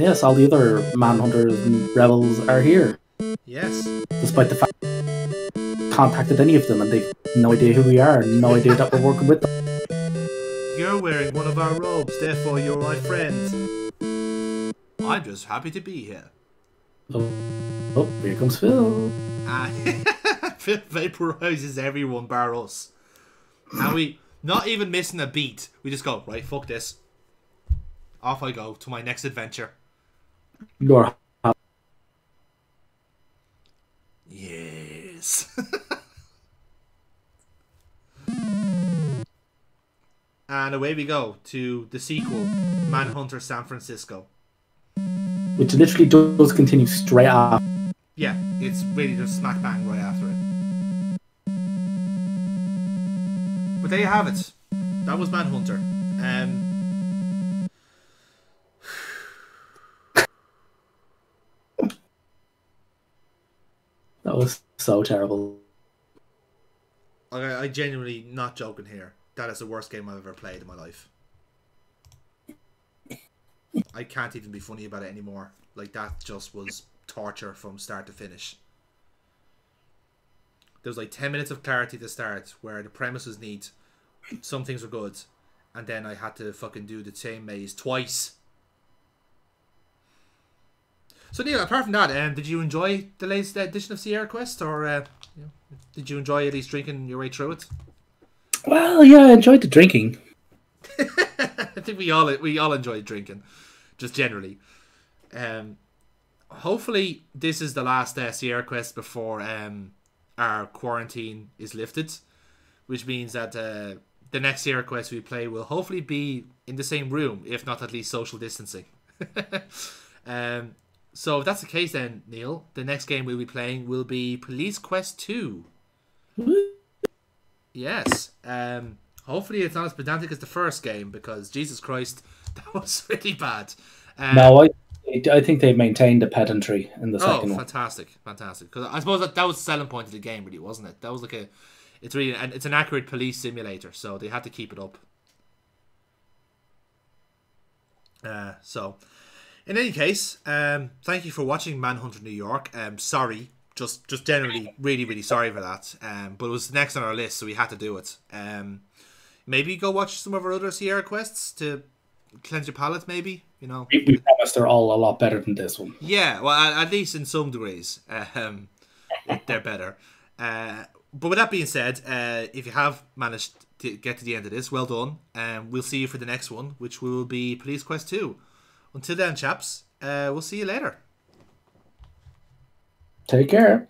Yes, all the other Manhunters and rebels are here. Yes. Despite the fact we contacted any of them and they've no idea who we are, no idea that we're working with them. You're wearing one of our robes, therefore you're my friend. I'm just happy to be here. Oh, oh here comes Phil. Uh, Phil vaporizes everyone bar us. And we, not even missing a beat, we just go, right, fuck this. Off I go to my next adventure. Your house. Yes. And away we go to the sequel, Manhunter San Francisco. Which literally does continue straight after. Yeah, it's really just smack bang right after it. But there you have it. That was Manhunter. Um, that was so terrible. I, I genuinely not joking here. That is the worst game I've ever played in my life. I can't even be funny about it anymore. Like, that just was torture from start to finish. There was like ten minutes of clarity to start, where the premise was neat, some things were good, and then I had to fucking do the same maze twice. So Neil, apart from that, um, did you enjoy the latest edition of Sierra Quest? Or uh, you know, did you enjoy at least drinking your way through it? Well, yeah, I enjoyed the drinking. I think we all we all enjoyed drinking, just generally. Um, hopefully, this is the last uh, Sierra Quest before um, our quarantine is lifted, which means that uh, the next Sierra Quest we play will hopefully be in the same room, if not at least social distancing. um, so if that's the case then, Neil, the next game we'll be playing will be Police Quest two. Yes. Um, hopefully it's not as pedantic as the first game, because Jesus Christ, that was really bad. Um, no, I I think they maintained the pedantry in the oh, second one. Oh, fantastic, fantastic. Because I suppose that, that was the selling point of the game, really, wasn't it? That was like a, it's really, and it's an accurate police simulator, so they had to keep it up. Uh, so, in any case, um, thank you for watching Manhunter New York. Um, sorry. Just, just generally, really, really sorry for that. Um, but it was next on our list, so we had to do it. Um, maybe go watch some of our other Sierra Quests to cleanse your palate. Maybe, you know. We promise they're all a lot better than this one. Yeah, well, at least in some degrees, um, they're better. Uh, but with that being said, uh, if you have managed to get to the end of this, well done. Um, we'll see you for the next one, which will be Police Quest two. Until then, chaps, uh, we'll see you later. Take care.